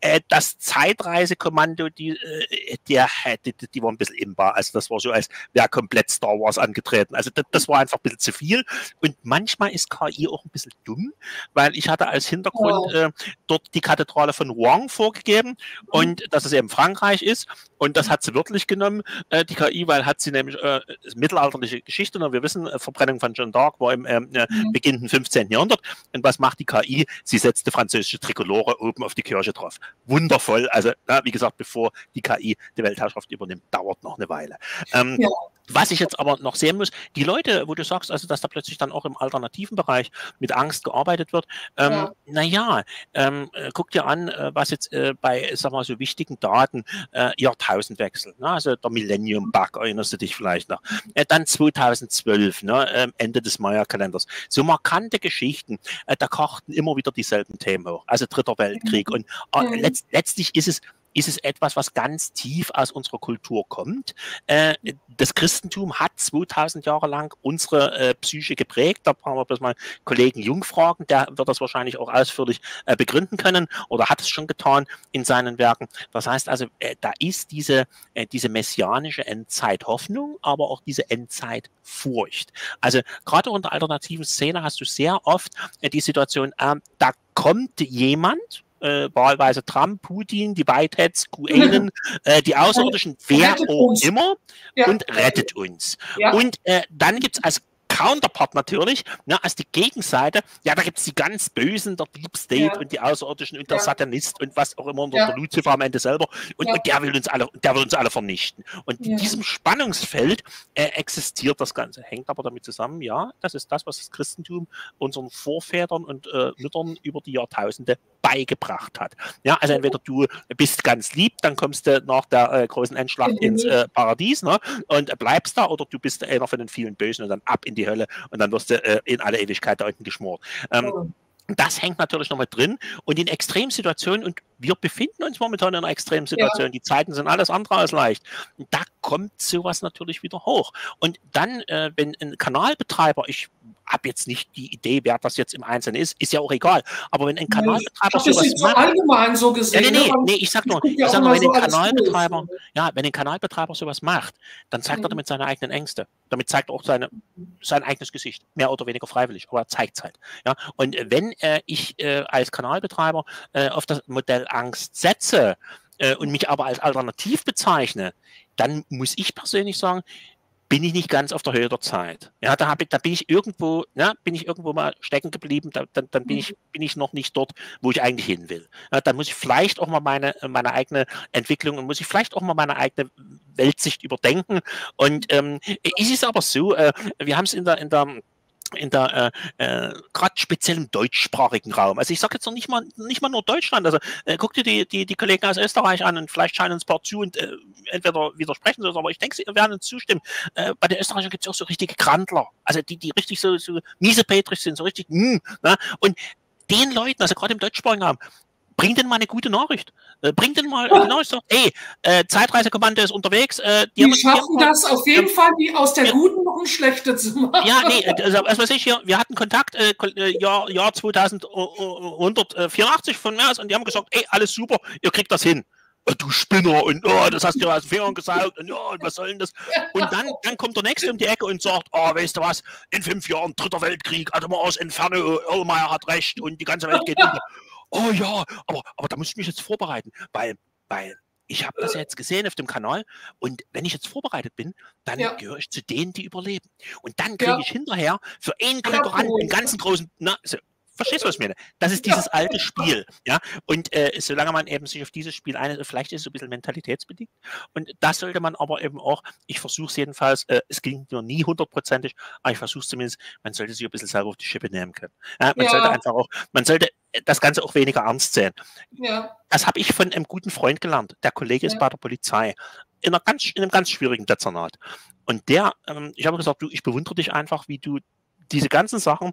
Äh, das Zeitreisekommando, die, äh, der, die, die war ein bisschen imbar. Also das war so, als wäre komplett Star Wars angetreten. Also das, das war einfach ein bisschen zu viel. Und manchmal ist K I auch ein bisschen dumm, weil ich hatte als Hintergrund äh, dort die Kathedrale von Rouen vorgegeben und dass es eben Frankreich ist. Und das hat sie wörtlich genommen, äh, die K I, weil hat sie nämlich äh, mittelalterliche Geschichte. Und wir wissen, äh, Verbrennung von Jeanne d'Arc war im äh, mhm. beginnenden fünfzehnten Jahrhundert. Und was macht die K I? Sie setzt die französische Trikolore oben auf die Kirche drauf. Wundervoll. Also, ja, wie gesagt, bevor die K I die Weltherrschaft übernimmt, dauert noch eine Weile. Ähm, ja. Was ich jetzt aber noch sehen muss, die Leute, wo du sagst, also dass da plötzlich dann auch im alternativen Bereich mit Angst gearbeitet wird, ähm, ja. naja, ähm, guck dir an, was jetzt äh, bei, sag mal, so wichtigen Daten, äh, Jahrtausendwechsel, ne? Also der Millennium-Bug, erinnerst du dich vielleicht noch, äh, dann zweitausendzwölf, ne? äh, Ende des Maya-Kalenders, so markante Geschichten, äh, da kochten immer wieder dieselben Themen hoch, also Dritter Weltkrieg und äh, letzt, letztlich ist es, ist es etwas, was ganz tief aus unserer Kultur kommt. Äh, das Christentum hat zweitausend Jahre lang unsere äh, Psyche geprägt. Da brauchen wir bloß mal Kollegen Jung fragen, der wird das wahrscheinlich auch ausführlich äh, begründen können oder hat es schon getan in seinen Werken. Das heißt also, äh, da ist diese, äh, diese messianische Endzeithoffnung, aber auch diese Endzeitfurcht. Also gerade unter alternativen Szene hast du sehr oft äh, die Situation, äh, da kommt jemand, Äh, wahlweise Trump, Putin, die Whiteheads, QAnon, äh, die Außerirdischen, wer auch immer, ja. und rettet uns. Ja. Und äh, dann gibt es als Counterpart natürlich, ne, als die Gegenseite, ja, da gibt es die ganz Bösen, der Deep State ja. und die Außerirdischen und der ja. Satanist und was auch immer, und ja. der Lucifer am Ende selber, und, ja. und der will uns alle, der will uns alle vernichten. Und ja. in diesem Spannungsfeld äh, existiert das Ganze, hängt aber damit zusammen, ja, das ist das, was das Christentum unseren Vorvätern und äh, Müttern über die Jahrtausende beigebracht hat. Ja, also entweder du bist ganz lieb, dann kommst du nach der äh, großen Endschlacht mhm. ins äh, Paradies, ne, und äh, bleibst da, oder du bist einer von den vielen Bösen und dann ab in die Hölle und dann wirst du äh, in alle Ewigkeit da unten geschmort. Ähm, mhm. Das hängt natürlich noch mit drin, und in Extremsituationen, und wir befinden uns momentan in einer Extremsituation, ja. die Zeiten sind alles andere als leicht, da kommt sowas natürlich wieder hoch. Und dann, äh, wenn ein Kanalbetreiber, ich habe jetzt nicht die Idee, wer das jetzt im Einzelnen ist, ist ja auch egal, aber wenn ein Kanalbetreiber sowas macht... Das ist so allgemein so gesehen. Ja, nee, nee, nee, ich sag nur, ich sag nur, wenn ein Kanalbetreiber, ja, wenn ein Kanalbetreiber sowas macht, dann zeigt er damit seine eigenen Ängste. Damit zeigt er auch seine, sein eigenes Gesicht, mehr oder weniger freiwillig, aber er zeigt es halt. Ja? Und wenn äh, ich äh, als Kanalbetreiber äh, auf das Modell Angst setze äh, und mich aber als alternativ bezeichne, dann muss ich persönlich sagen, bin ich nicht ganz auf der Höhe der Zeit. Ja, da, hab ich, da bin ich irgendwo, ja, bin ich irgendwo mal stecken geblieben, da, dann, dann bin, ich, bin ich noch nicht dort, wo ich eigentlich hin will. Ja, dann muss ich vielleicht auch mal meine, meine eigene Entwicklung und muss ich vielleicht auch mal meine eigene Weltsicht überdenken. Und ähm, es ist aber so, äh, wir haben es in der, in der in der äh, äh, gerade speziell im deutschsprachigen Raum. Also ich sage jetzt noch nicht mal nicht mal nur Deutschland. Also äh, guck dir die, die, die Kollegen aus Österreich an und vielleicht scheinen uns ein paar zu und äh, entweder widersprechen sie uns, aber ich denke, sie werden uns zustimmen. Äh, bei den Österreichern gibt es auch so richtige Krandler. Also die, die richtig so, so miesepetrisch sind, so richtig mh, ne? Und den Leuten, also gerade im deutschsprachigen Raum, bring denen mal eine gute Nachricht. Bring denen mal eine Nachricht. Ey, äh, Zeitreisekommando ist unterwegs. Äh, die die haben, schaffen die das auf jeden ähm, Fall, die aus der ja, guten noch eine schlechte zu machen. Ja, nee, also was weiß ich hier, wir hatten Kontakt äh, Jahr, Jahr zweitausendeinhundertvierundachtzig von März und die haben gesagt, ey, alles super, ihr kriegt das hin. Du Spinner und oh, das hast du aus den Fingern gesaugt und oh, was soll denn das? Und dann, dann kommt der Nächste um die Ecke und sagt, oh, weißt du was, in fünf Jahren dritter Weltkrieg, also mal aus Inferno, Irlmeier hat recht und die ganze Welt geht unter. Oh ja, aber, aber da muss ich mich jetzt vorbereiten, weil, weil ich habe das ja jetzt gesehen auf dem Kanal und wenn ich jetzt vorbereitet bin, dann ja. gehöre ich zu denen, die überleben. Und dann kriege ja. ich hinterher für einen Konkurrenten ja. einen ganzen großen... Na, so, verstehst du, was ich meine? Das ist dieses alte Spiel, ja. Und äh, solange man eben sich auf dieses Spiel einlässt, vielleicht ist es ein bisschen mentalitätsbedingt. Und das sollte man aber eben auch, ich versuche es jedenfalls, äh, es klingt nur nie hundertprozentig, aber ich versuche es zumindest, man sollte sich ein bisschen selber auf die Schippe nehmen können. Ja, man ja. sollte einfach auch, man sollte das Ganze auch weniger ernst sehen. Ja. Das habe ich von einem guten Freund gelernt. Der Kollege ja. ist bei der Polizei. In, einer ganz, in einem ganz schwierigen Dezernat. Und der, ähm, ich habe gesagt, du, ich bewundere dich einfach, wie du diese ganzen Sachen,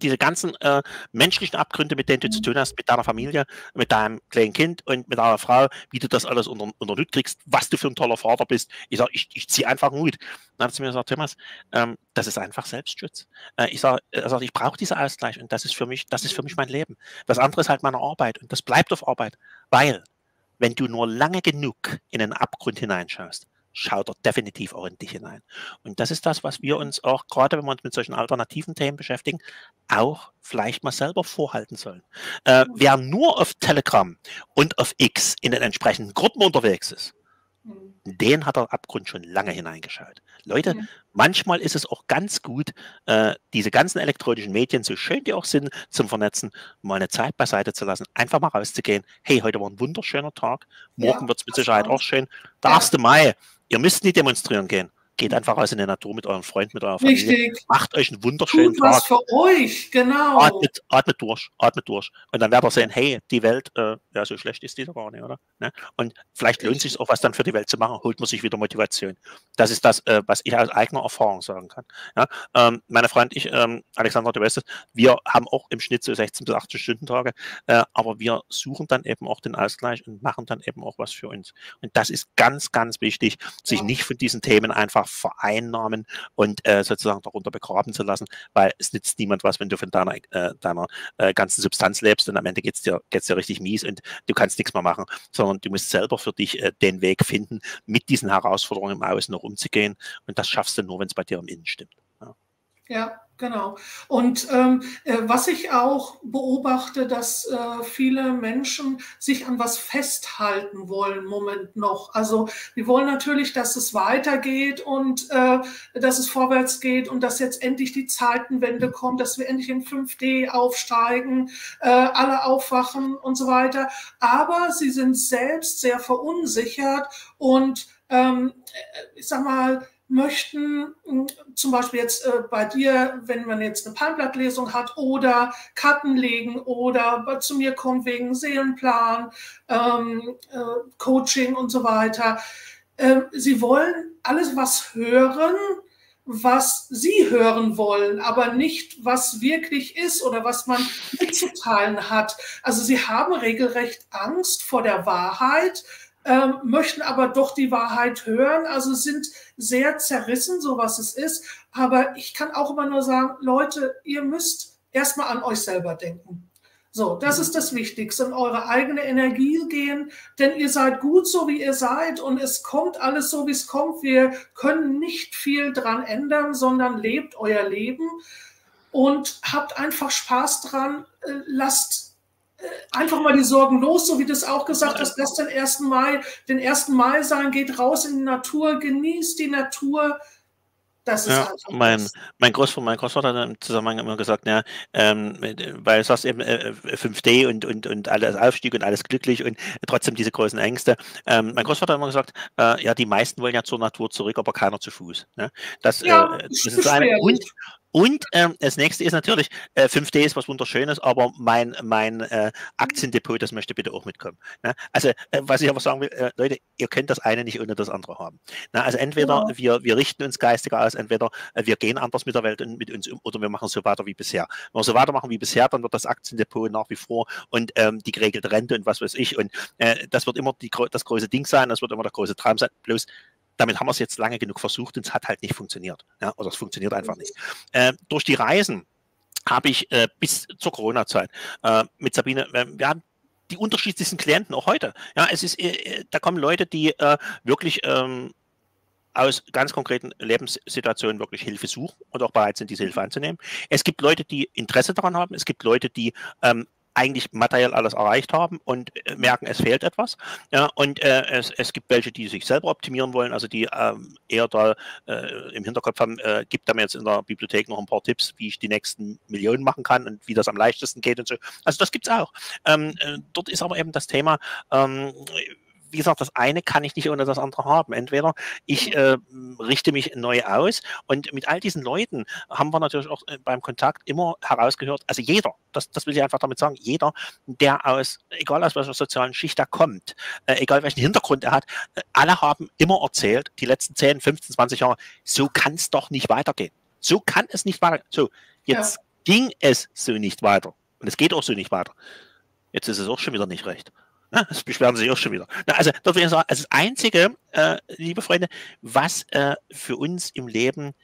diese ganzen äh, menschlichen Abgründe, mit denen du zu tun hast, mit deiner Familie, mit deinem kleinen Kind und mit deiner Frau, wie du das alles unter, unter Hut kriegst, was du für ein toller Vater bist. Ich sage, ich, ich ziehe einfach Mut. Dann hat sie mir gesagt, Thomas, ähm, das ist einfach Selbstschutz. Äh, ich sage, also ich brauche diesen Ausgleich und das ist für mich, das ist für mich mein Leben. Das andere ist halt meine Arbeit und das bleibt auf Arbeit, weil wenn du nur lange genug in den Abgrund hineinschaust, schaut er definitiv auch in dich hinein. Und das ist das, was wir uns auch, gerade wenn wir uns mit solchen alternativen Themen beschäftigen, auch vielleicht mal selber vorhalten sollen. Äh, wer nur auf Telegram und auf X in den entsprechenden Gruppen unterwegs ist, mhm. den hat der Abgrund schon lange hineingeschaut. Leute, mhm. manchmal ist es auch ganz gut, äh, diese ganzen elektronischen Medien, so schön die auch sind, zum Vernetzen, mal eine Zeit beiseite zu lassen, einfach mal rauszugehen. Hey, heute war ein wunderschöner Tag, morgen ja, wird es mit Sicherheit auch schön. Der ja. erste Mai, ihr müsst nicht demonstrieren gehen. Geht einfach raus in die Natur mit eurem Freund, mit eurer Familie. Richtig. Macht euch einen wunderschönen Tut Tag. Was für euch, genau. Atmet, atmet durch, atmet durch. Und dann werdet ihr sehen, hey, die Welt, äh, ja, so schlecht ist die doch gar nicht, oder? Ne? Und vielleicht lohnt es sich auch, was dann für die Welt zu machen, holt man sich wieder Motivation. Das ist das, äh, was ich aus eigener Erfahrung sagen kann. Ja? Ähm, meine Freund, ich, ähm, Alexandra, du weißt es, wir haben auch im Schnitt so sechzehn bis achtzehn Stunden Tage, äh, aber wir suchen dann eben auch den Ausgleich und machen dann eben auch was für uns. Und das ist ganz, ganz wichtig, sich ja. nicht von diesen Themen einfach vereinnahmen und äh, sozusagen darunter begraben zu lassen, weil es nützt niemand was, wenn du von deiner, äh, deiner äh, ganzen Substanz lebst und am Ende geht es dir, geht's dir richtig mies und du kannst nichts mehr machen, sondern du musst selber für dich äh, den Weg finden, mit diesen Herausforderungen im Außen noch umzugehen und das schaffst du nur, wenn es bei dir im Innen stimmt. Ja, ja genau. Und ähm, äh, was ich auch beobachte, dass äh, viele Menschen sich an was festhalten wollen im Moment noch. Also wir wollen natürlich, dass es weitergeht und äh, dass es vorwärts geht und dass jetzt endlich die Zeitenwende kommt, dass wir endlich in fünf D aufsteigen, äh, alle aufwachen und so weiter. Aber sie sind selbst sehr verunsichert und ähm, ich sag mal, möchten zum Beispiel jetzt äh, bei dir, wenn man jetzt eine Palmblattlesung hat oder Karten legen oder zu mir kommt wegen Seelenplan, ähm, äh, Coaching und so weiter. Ähm, sie wollen alles was hören, was sie hören wollen, aber nicht, was wirklich ist oder was man mitzuteilen hat. Also sie haben regelrecht Angst vor der Wahrheit, Ähm, möchten aber doch die Wahrheit hören, also sind sehr zerrissen, so was es ist. Aber ich kann auch immer nur sagen, Leute, ihr müsst erstmal an euch selber denken. So, das ist das Wichtigste, in eure eigene Energie gehen, denn ihr seid gut so, wie ihr seid und es kommt alles so, wie es kommt. Wir können nicht viel dran ändern, sondern lebt euer Leben und habt einfach Spaß dran, äh, lasst einfach mal die Sorgen los, so wie du es auch gesagt hast, lass den ersten Mai, den ersten Mai sein, geht raus in die Natur, genießt die Natur. Das ist ja, mein, mein Großvater, mein Großvater hat im Zusammenhang immer gesagt, ja, ähm, weil du sagst eben äh, fünf D und, und, und alles Aufstieg und alles glücklich und trotzdem diese großen Ängste. Ähm, mein Großvater hat immer gesagt, äh, ja, die meisten wollen ja zur Natur zurück, aber keiner zu Fuß. Ne? Das, ja, äh, das ist eine, und Und ähm, das nächste ist natürlich, äh, fünf D ist was Wunderschönes, aber mein, mein äh, Aktiendepot, das möchte bitte auch mitkommen. Ne? Also, äh, was ich aber sagen will, äh, Leute, ihr könnt das eine nicht ohne das andere haben. Ne? Also entweder ja. wir, wir richten uns geistiger aus, entweder äh, wir gehen anders mit der Welt und mit uns um, oder wir machen so weiter wie bisher. Wenn wir so weitermachen wie bisher, dann wird das Aktiendepot nach wie vor und ähm, die geregelte Rente und was weiß ich. Und äh, das wird immer die, das große Ding sein, das wird immer der große Traum sein, bloß damit haben wir es jetzt lange genug versucht und es hat halt nicht funktioniert. Ja, oder es funktioniert einfach nicht. Äh, durch die Reisen habe ich äh, bis zur Corona-Zeit äh, mit Sabine, äh, wir haben die unterschiedlichsten Klienten auch heute. Ja, es ist, äh, da kommen Leute, die äh, wirklich ähm, aus ganz konkreten Lebenssituationen wirklich Hilfe suchen und auch bereit sind, diese Hilfe anzunehmen. Es gibt Leute, die Interesse daran haben. Es gibt Leute, die ähm, eigentlich materiell alles erreicht haben und merken, es fehlt etwas. Ja, und äh, es, es gibt welche, die sich selber optimieren wollen, also die ähm, eher da äh, im Hinterkopf haben, äh, gibt da mir jetzt in der Bibliothek noch ein paar Tipps, wie ich die nächsten Millionen machen kann und wie das am leichtesten geht und so. Also das gibt es auch. Ähm, äh, dort ist aber eben das Thema, ähm, wie gesagt, das eine kann ich nicht ohne das andere haben. Entweder ich äh, richte mich neu aus und mit all diesen Leuten haben wir natürlich auch beim Kontakt immer herausgehört, also jeder, das, das will ich einfach damit sagen, jeder, der aus, egal aus welcher sozialen Schicht er kommt, äh, egal welchen Hintergrund er hat, äh, alle haben immer erzählt, die letzten zehn, fünfzehn, zwanzig Jahre, so kann es doch nicht weitergehen. So kann es nicht weitergehen. So, jetzt ja. ging es so nicht weiter. Und es geht auch so nicht weiter. Jetzt ist es auch schon wieder nicht recht. Das beschweren sie sich auch schon wieder. Also, das will ich sagen, also das Einzige, äh, liebe Freunde, was äh, für uns im Leben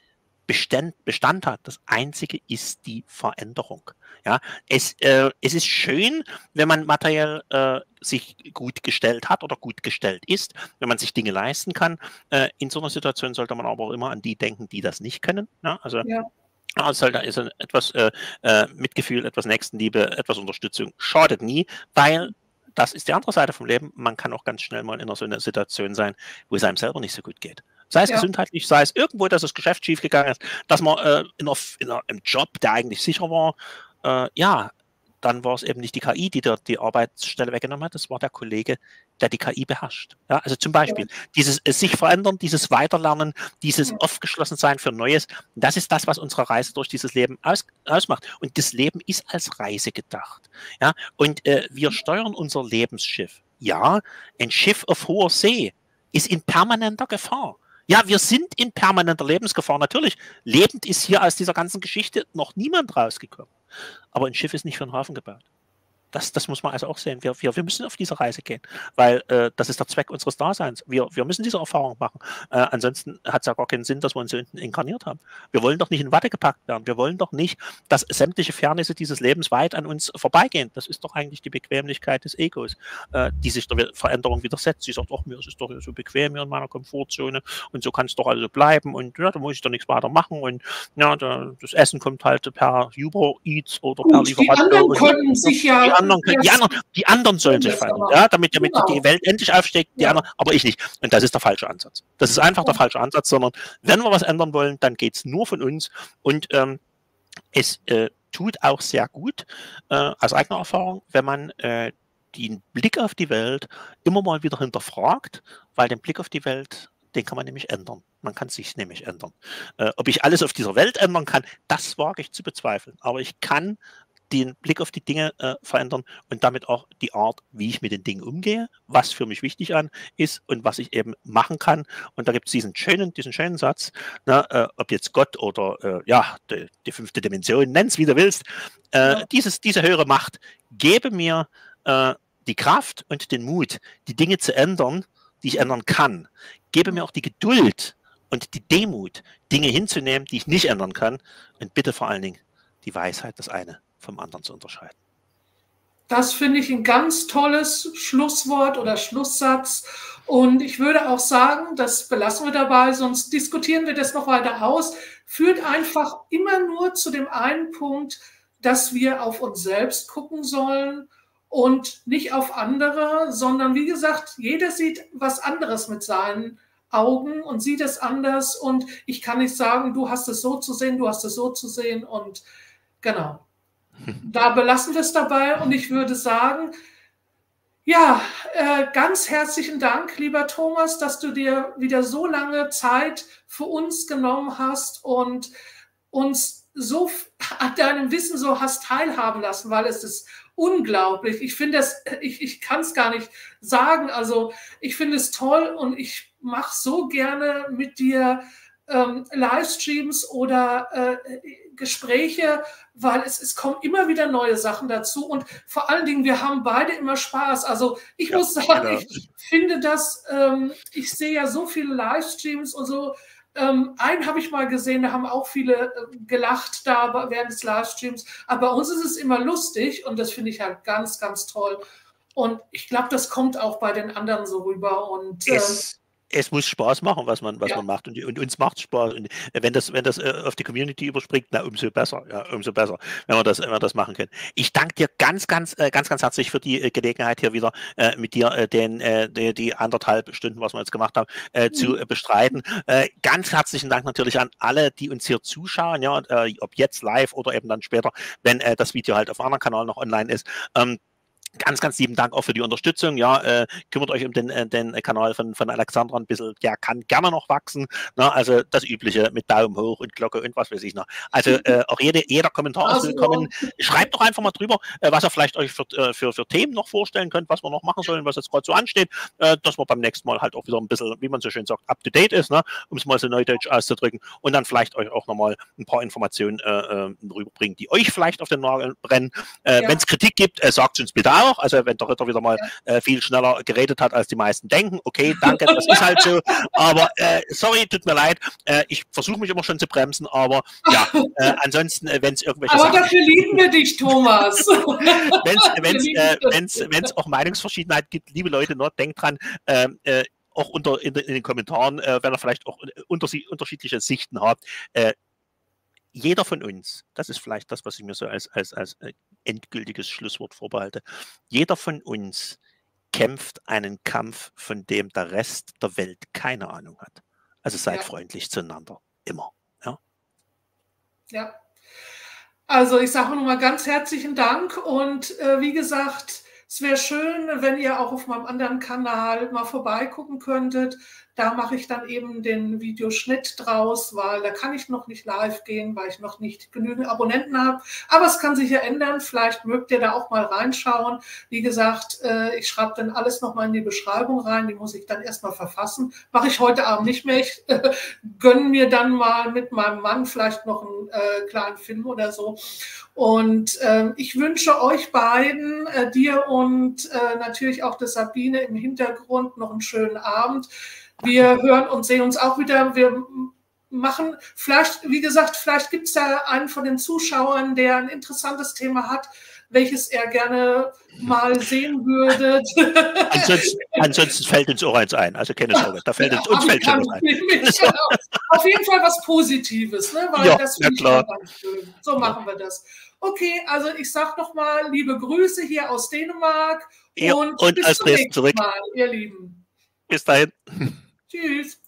Bestand, Bestand hat, das Einzige ist die Veränderung. Ja, es, äh, es ist schön, wenn man materiell äh, sich gut gestellt hat oder gut gestellt ist, wenn man sich Dinge leisten kann. Äh, in so einer Situation sollte man aber auch immer an die denken, die das nicht können. Ja, also, ja. Also da ist ein, etwas äh, Mitgefühl, etwas Nächstenliebe, etwas Unterstützung. Schadet nie, weil das ist die andere Seite vom Leben. Man kann auch ganz schnell mal in so einer Situation sein, wo es einem selber nicht so gut geht. Sei es ja. gesundheitlich, sei es irgendwo, dass das Geschäft schiefgegangen ist, dass man äh, in, einer, in einem Job, der eigentlich sicher war, äh, ja, dann war es eben nicht die K I, die dort die Arbeitsstelle weggenommen hat, das war der Kollege, der die K I beherrscht. Ja, also zum Beispiel, ja. dieses äh, sich verändern, dieses Weiterlernen, dieses ja. aufgeschlossen sein für Neues, das ist das, was unsere Reise durch dieses Leben aus, ausmacht. Und das Leben ist als Reise gedacht. Ja, und äh, wir steuern unser Lebensschiff. Ja, ein Schiff auf hoher See ist in permanenter Gefahr. Ja, wir sind in permanenter Lebensgefahr. Natürlich, lebend ist hier aus dieser ganzen Geschichte noch niemand rausgekommen. Aber ein Schiff ist nicht für einen Hafen gebaut. Das, das muss man also auch sehen. Wir, wir, wir müssen auf diese Reise gehen, weil äh, das ist der Zweck unseres Daseins. Wir, wir müssen diese Erfahrung machen. Äh, ansonsten hat es ja gar keinen Sinn, dass wir uns so inkarniert haben. Wir wollen doch nicht in Watte gepackt werden. Wir wollen doch nicht, dass sämtliche Fairnisse dieses Lebens weit an uns vorbeigehen. Das ist doch eigentlich die Bequemlichkeit des Egos, äh, die sich der Veränderung widersetzt. Sie sagt, ach, mir ist es doch so bequem hier in meiner Komfortzone und so kann es doch also bleiben und ja, da muss ich doch nichts weiter machen und ja, da, das Essen kommt halt per Uber Eats oder per Lieferanten. Die anderen konnten sich ja, ja Anderen können, die, anderen, die anderen sollen sich verändern, ja, damit, damit genau. die Welt endlich aufsteigt, die ja. anderen, aber ich nicht. Und das ist der falsche Ansatz. Das ist einfach der falsche Ansatz, sondern wenn wir was ändern wollen, dann geht es nur von uns. Und ähm, es äh, tut auch sehr gut, äh, aus eigener Erfahrung, wenn man äh, den Blick auf die Welt immer mal wieder hinterfragt, weil den Blick auf die Welt, den kann man nämlich ändern. Man kann sich nämlich ändern. Äh, ob ich alles auf dieser Welt ändern kann, das wage ich zu bezweifeln. Aber ich kann den Blick auf die Dinge äh, verändern und damit auch die Art, wie ich mit den Dingen umgehe, was für mich wichtig an ist und was ich eben machen kann. Und da gibt es diesen schönen, diesen schönen Satz, na, äh, ob jetzt Gott oder äh, ja, die, die fünfte Dimension, nenn's wie du willst, äh, ja. dieses, diese höhere Macht, gebe mir äh, die Kraft und den Mut, die Dinge zu ändern, die ich ändern kann. Gebe mir auch die Geduld und die Demut, Dinge hinzunehmen, die ich nicht ändern kann. Und bitte vor allen Dingen die Weisheit, das eine vom anderen zu unterscheiden. Das finde ich ein ganz tolles Schlusswort oder Schlusssatz. Und ich würde auch sagen, das belassen wir dabei, sonst diskutieren wir das noch weiter aus. Führt einfach immer nur zu dem einen Punkt, dass wir auf uns selbst gucken sollen und nicht auf andere, sondern wie gesagt, jeder sieht was anderes mit seinen Augen und sieht es anders. Und ich kann nicht sagen, du hast es so zu sehen, du hast es so zu sehen und genau. Da belassen wir es dabei und ich würde sagen, ja, äh, ganz herzlichen Dank, lieber Thomas, dass du dir wieder so lange Zeit für uns genommen hast und uns so an deinem Wissen so hast teilhaben lassen, weil es ist unglaublich. Ich finde das, ich, ich kann es gar nicht sagen. Also ich finde es toll und ich mache so gerne mit dir ähm, Livestreams oder äh, Gespräche, weil es, es kommen immer wieder neue Sachen dazu und vor allen Dingen, wir haben beide immer Spaß. Also ich ja, muss sagen, genau. ich finde das, ähm, ich sehe ja so viele Livestreams und so. Ähm, einen habe ich mal gesehen, da haben auch viele äh, gelacht da während des Livestreams. Aber bei uns ist es immer lustig und das finde ich halt ganz, ganz toll. Und ich glaube, das kommt auch bei den anderen so rüber. Und äh, es, es muss Spaß machen, was man, was ja. man macht. Und, und uns macht Spaß. Und wenn das, wenn das äh, auf die Community überspringt, na, umso besser. Ja, umso besser, wenn wir das, wenn wir das machen können. Ich danke dir ganz, ganz, äh, ganz, ganz herzlich für die äh, Gelegenheit, hier wieder äh, mit dir äh, den, äh, die, die anderthalb Stunden, was wir jetzt gemacht haben, äh, mhm. zu äh, bestreiten. Äh, ganz herzlichen Dank natürlich an alle, die uns hier zuschauen, ja, und, äh, ob jetzt live oder eben dann später, wenn äh, das Video halt auf einem anderen Kanal noch online ist. Ähm, Ganz, ganz lieben Dank auch für die Unterstützung. Ja, äh, kümmert euch um den, äh, den Kanal von, von Alexandra ein bisschen. Der kann gerne noch wachsen. Na, also das Übliche mit Daumen hoch und Glocke und was weiß ich noch. Also äh, auch jede, jeder Kommentar ist willkommen. Schreibt doch einfach mal drüber, äh, was ihr vielleicht euch für, äh, für, für Themen noch vorstellen könnt, was wir noch machen sollen, was jetzt gerade so ansteht, äh, dass wir beim nächsten Mal halt auch wieder ein bisschen, wie man so schön sagt, up to date ist, ne? Um es mal so neudeutsch auszudrücken und dann vielleicht euch auch nochmal ein paar Informationen äh, rüberbringen, die euch vielleicht auf den Nagel brennen. Äh, ja. Wenn es Kritik gibt, äh, sagt es uns bitte. Auch. Also wenn der Ritter wieder mal ja. äh, viel schneller geredet hat, als die meisten denken. Okay, danke, das ist halt so. Aber äh, sorry, tut mir leid. Äh, ich versuche mich immer schon zu bremsen, aber ja, äh, ansonsten, äh, wenn es irgendwelche Aber Sachen dafür lieben wir dich, Thomas. Wenn es äh, auch Meinungsverschiedenheit gibt, liebe Leute, nur denkt dran, äh, äh, auch unter, in, in den Kommentaren, äh, wenn ihr vielleicht auch unter, unterschiedliche Sichten habt, äh, jeder von uns, das ist vielleicht das, was ich mir so als, als, als endgültiges Schlusswort vorbehalte, jeder von uns kämpft einen Kampf, von dem der Rest der Welt keine Ahnung hat. Also seid ja. freundlich zueinander, immer. Ja, ja. Also ich sage nochmal ganz herzlichen Dank und äh, wie gesagt, es wäre schön, wenn ihr auch auf meinem anderen Kanal mal vorbeigucken könntet. Da mache ich dann eben den Videoschnitt draus, weil da kann ich noch nicht live gehen, weil ich noch nicht genügend Abonnenten habe. Aber es kann sich ja ändern. Vielleicht mögt ihr da auch mal reinschauen. Wie gesagt, ich schreibe dann alles nochmal in die Beschreibung rein. Die muss ich dann erstmal verfassen. Mache ich heute Abend nicht mehr. Ich äh, gönne mir dann mal mit meinem Mann vielleicht noch einen äh, kleinen Film oder so. Und äh, ich wünsche euch beiden, äh, dir und Und äh, natürlich auch der Sabine im Hintergrund noch einen schönen Abend. Wir hören und sehen uns auch wieder. Wir machen vielleicht, wie gesagt, vielleicht gibt es da einen von den Zuschauern, der ein interessantes Thema hat, welches er gerne mal sehen würde. Ansonsten, ansonsten fällt uns auch eins ein. Also keine Sorge, da fällt ja, uns, uns fällt schon was ein. Auf jeden Fall was Positives, ne? Weil ja, das finde ich ja ganz schön. So ja. machen wir das. Okay, also ich sage nochmal liebe Grüße hier aus Dänemark. Ja, und, und bis zum nächsten Mal, ihr Lieben. Bis dahin. Tschüss.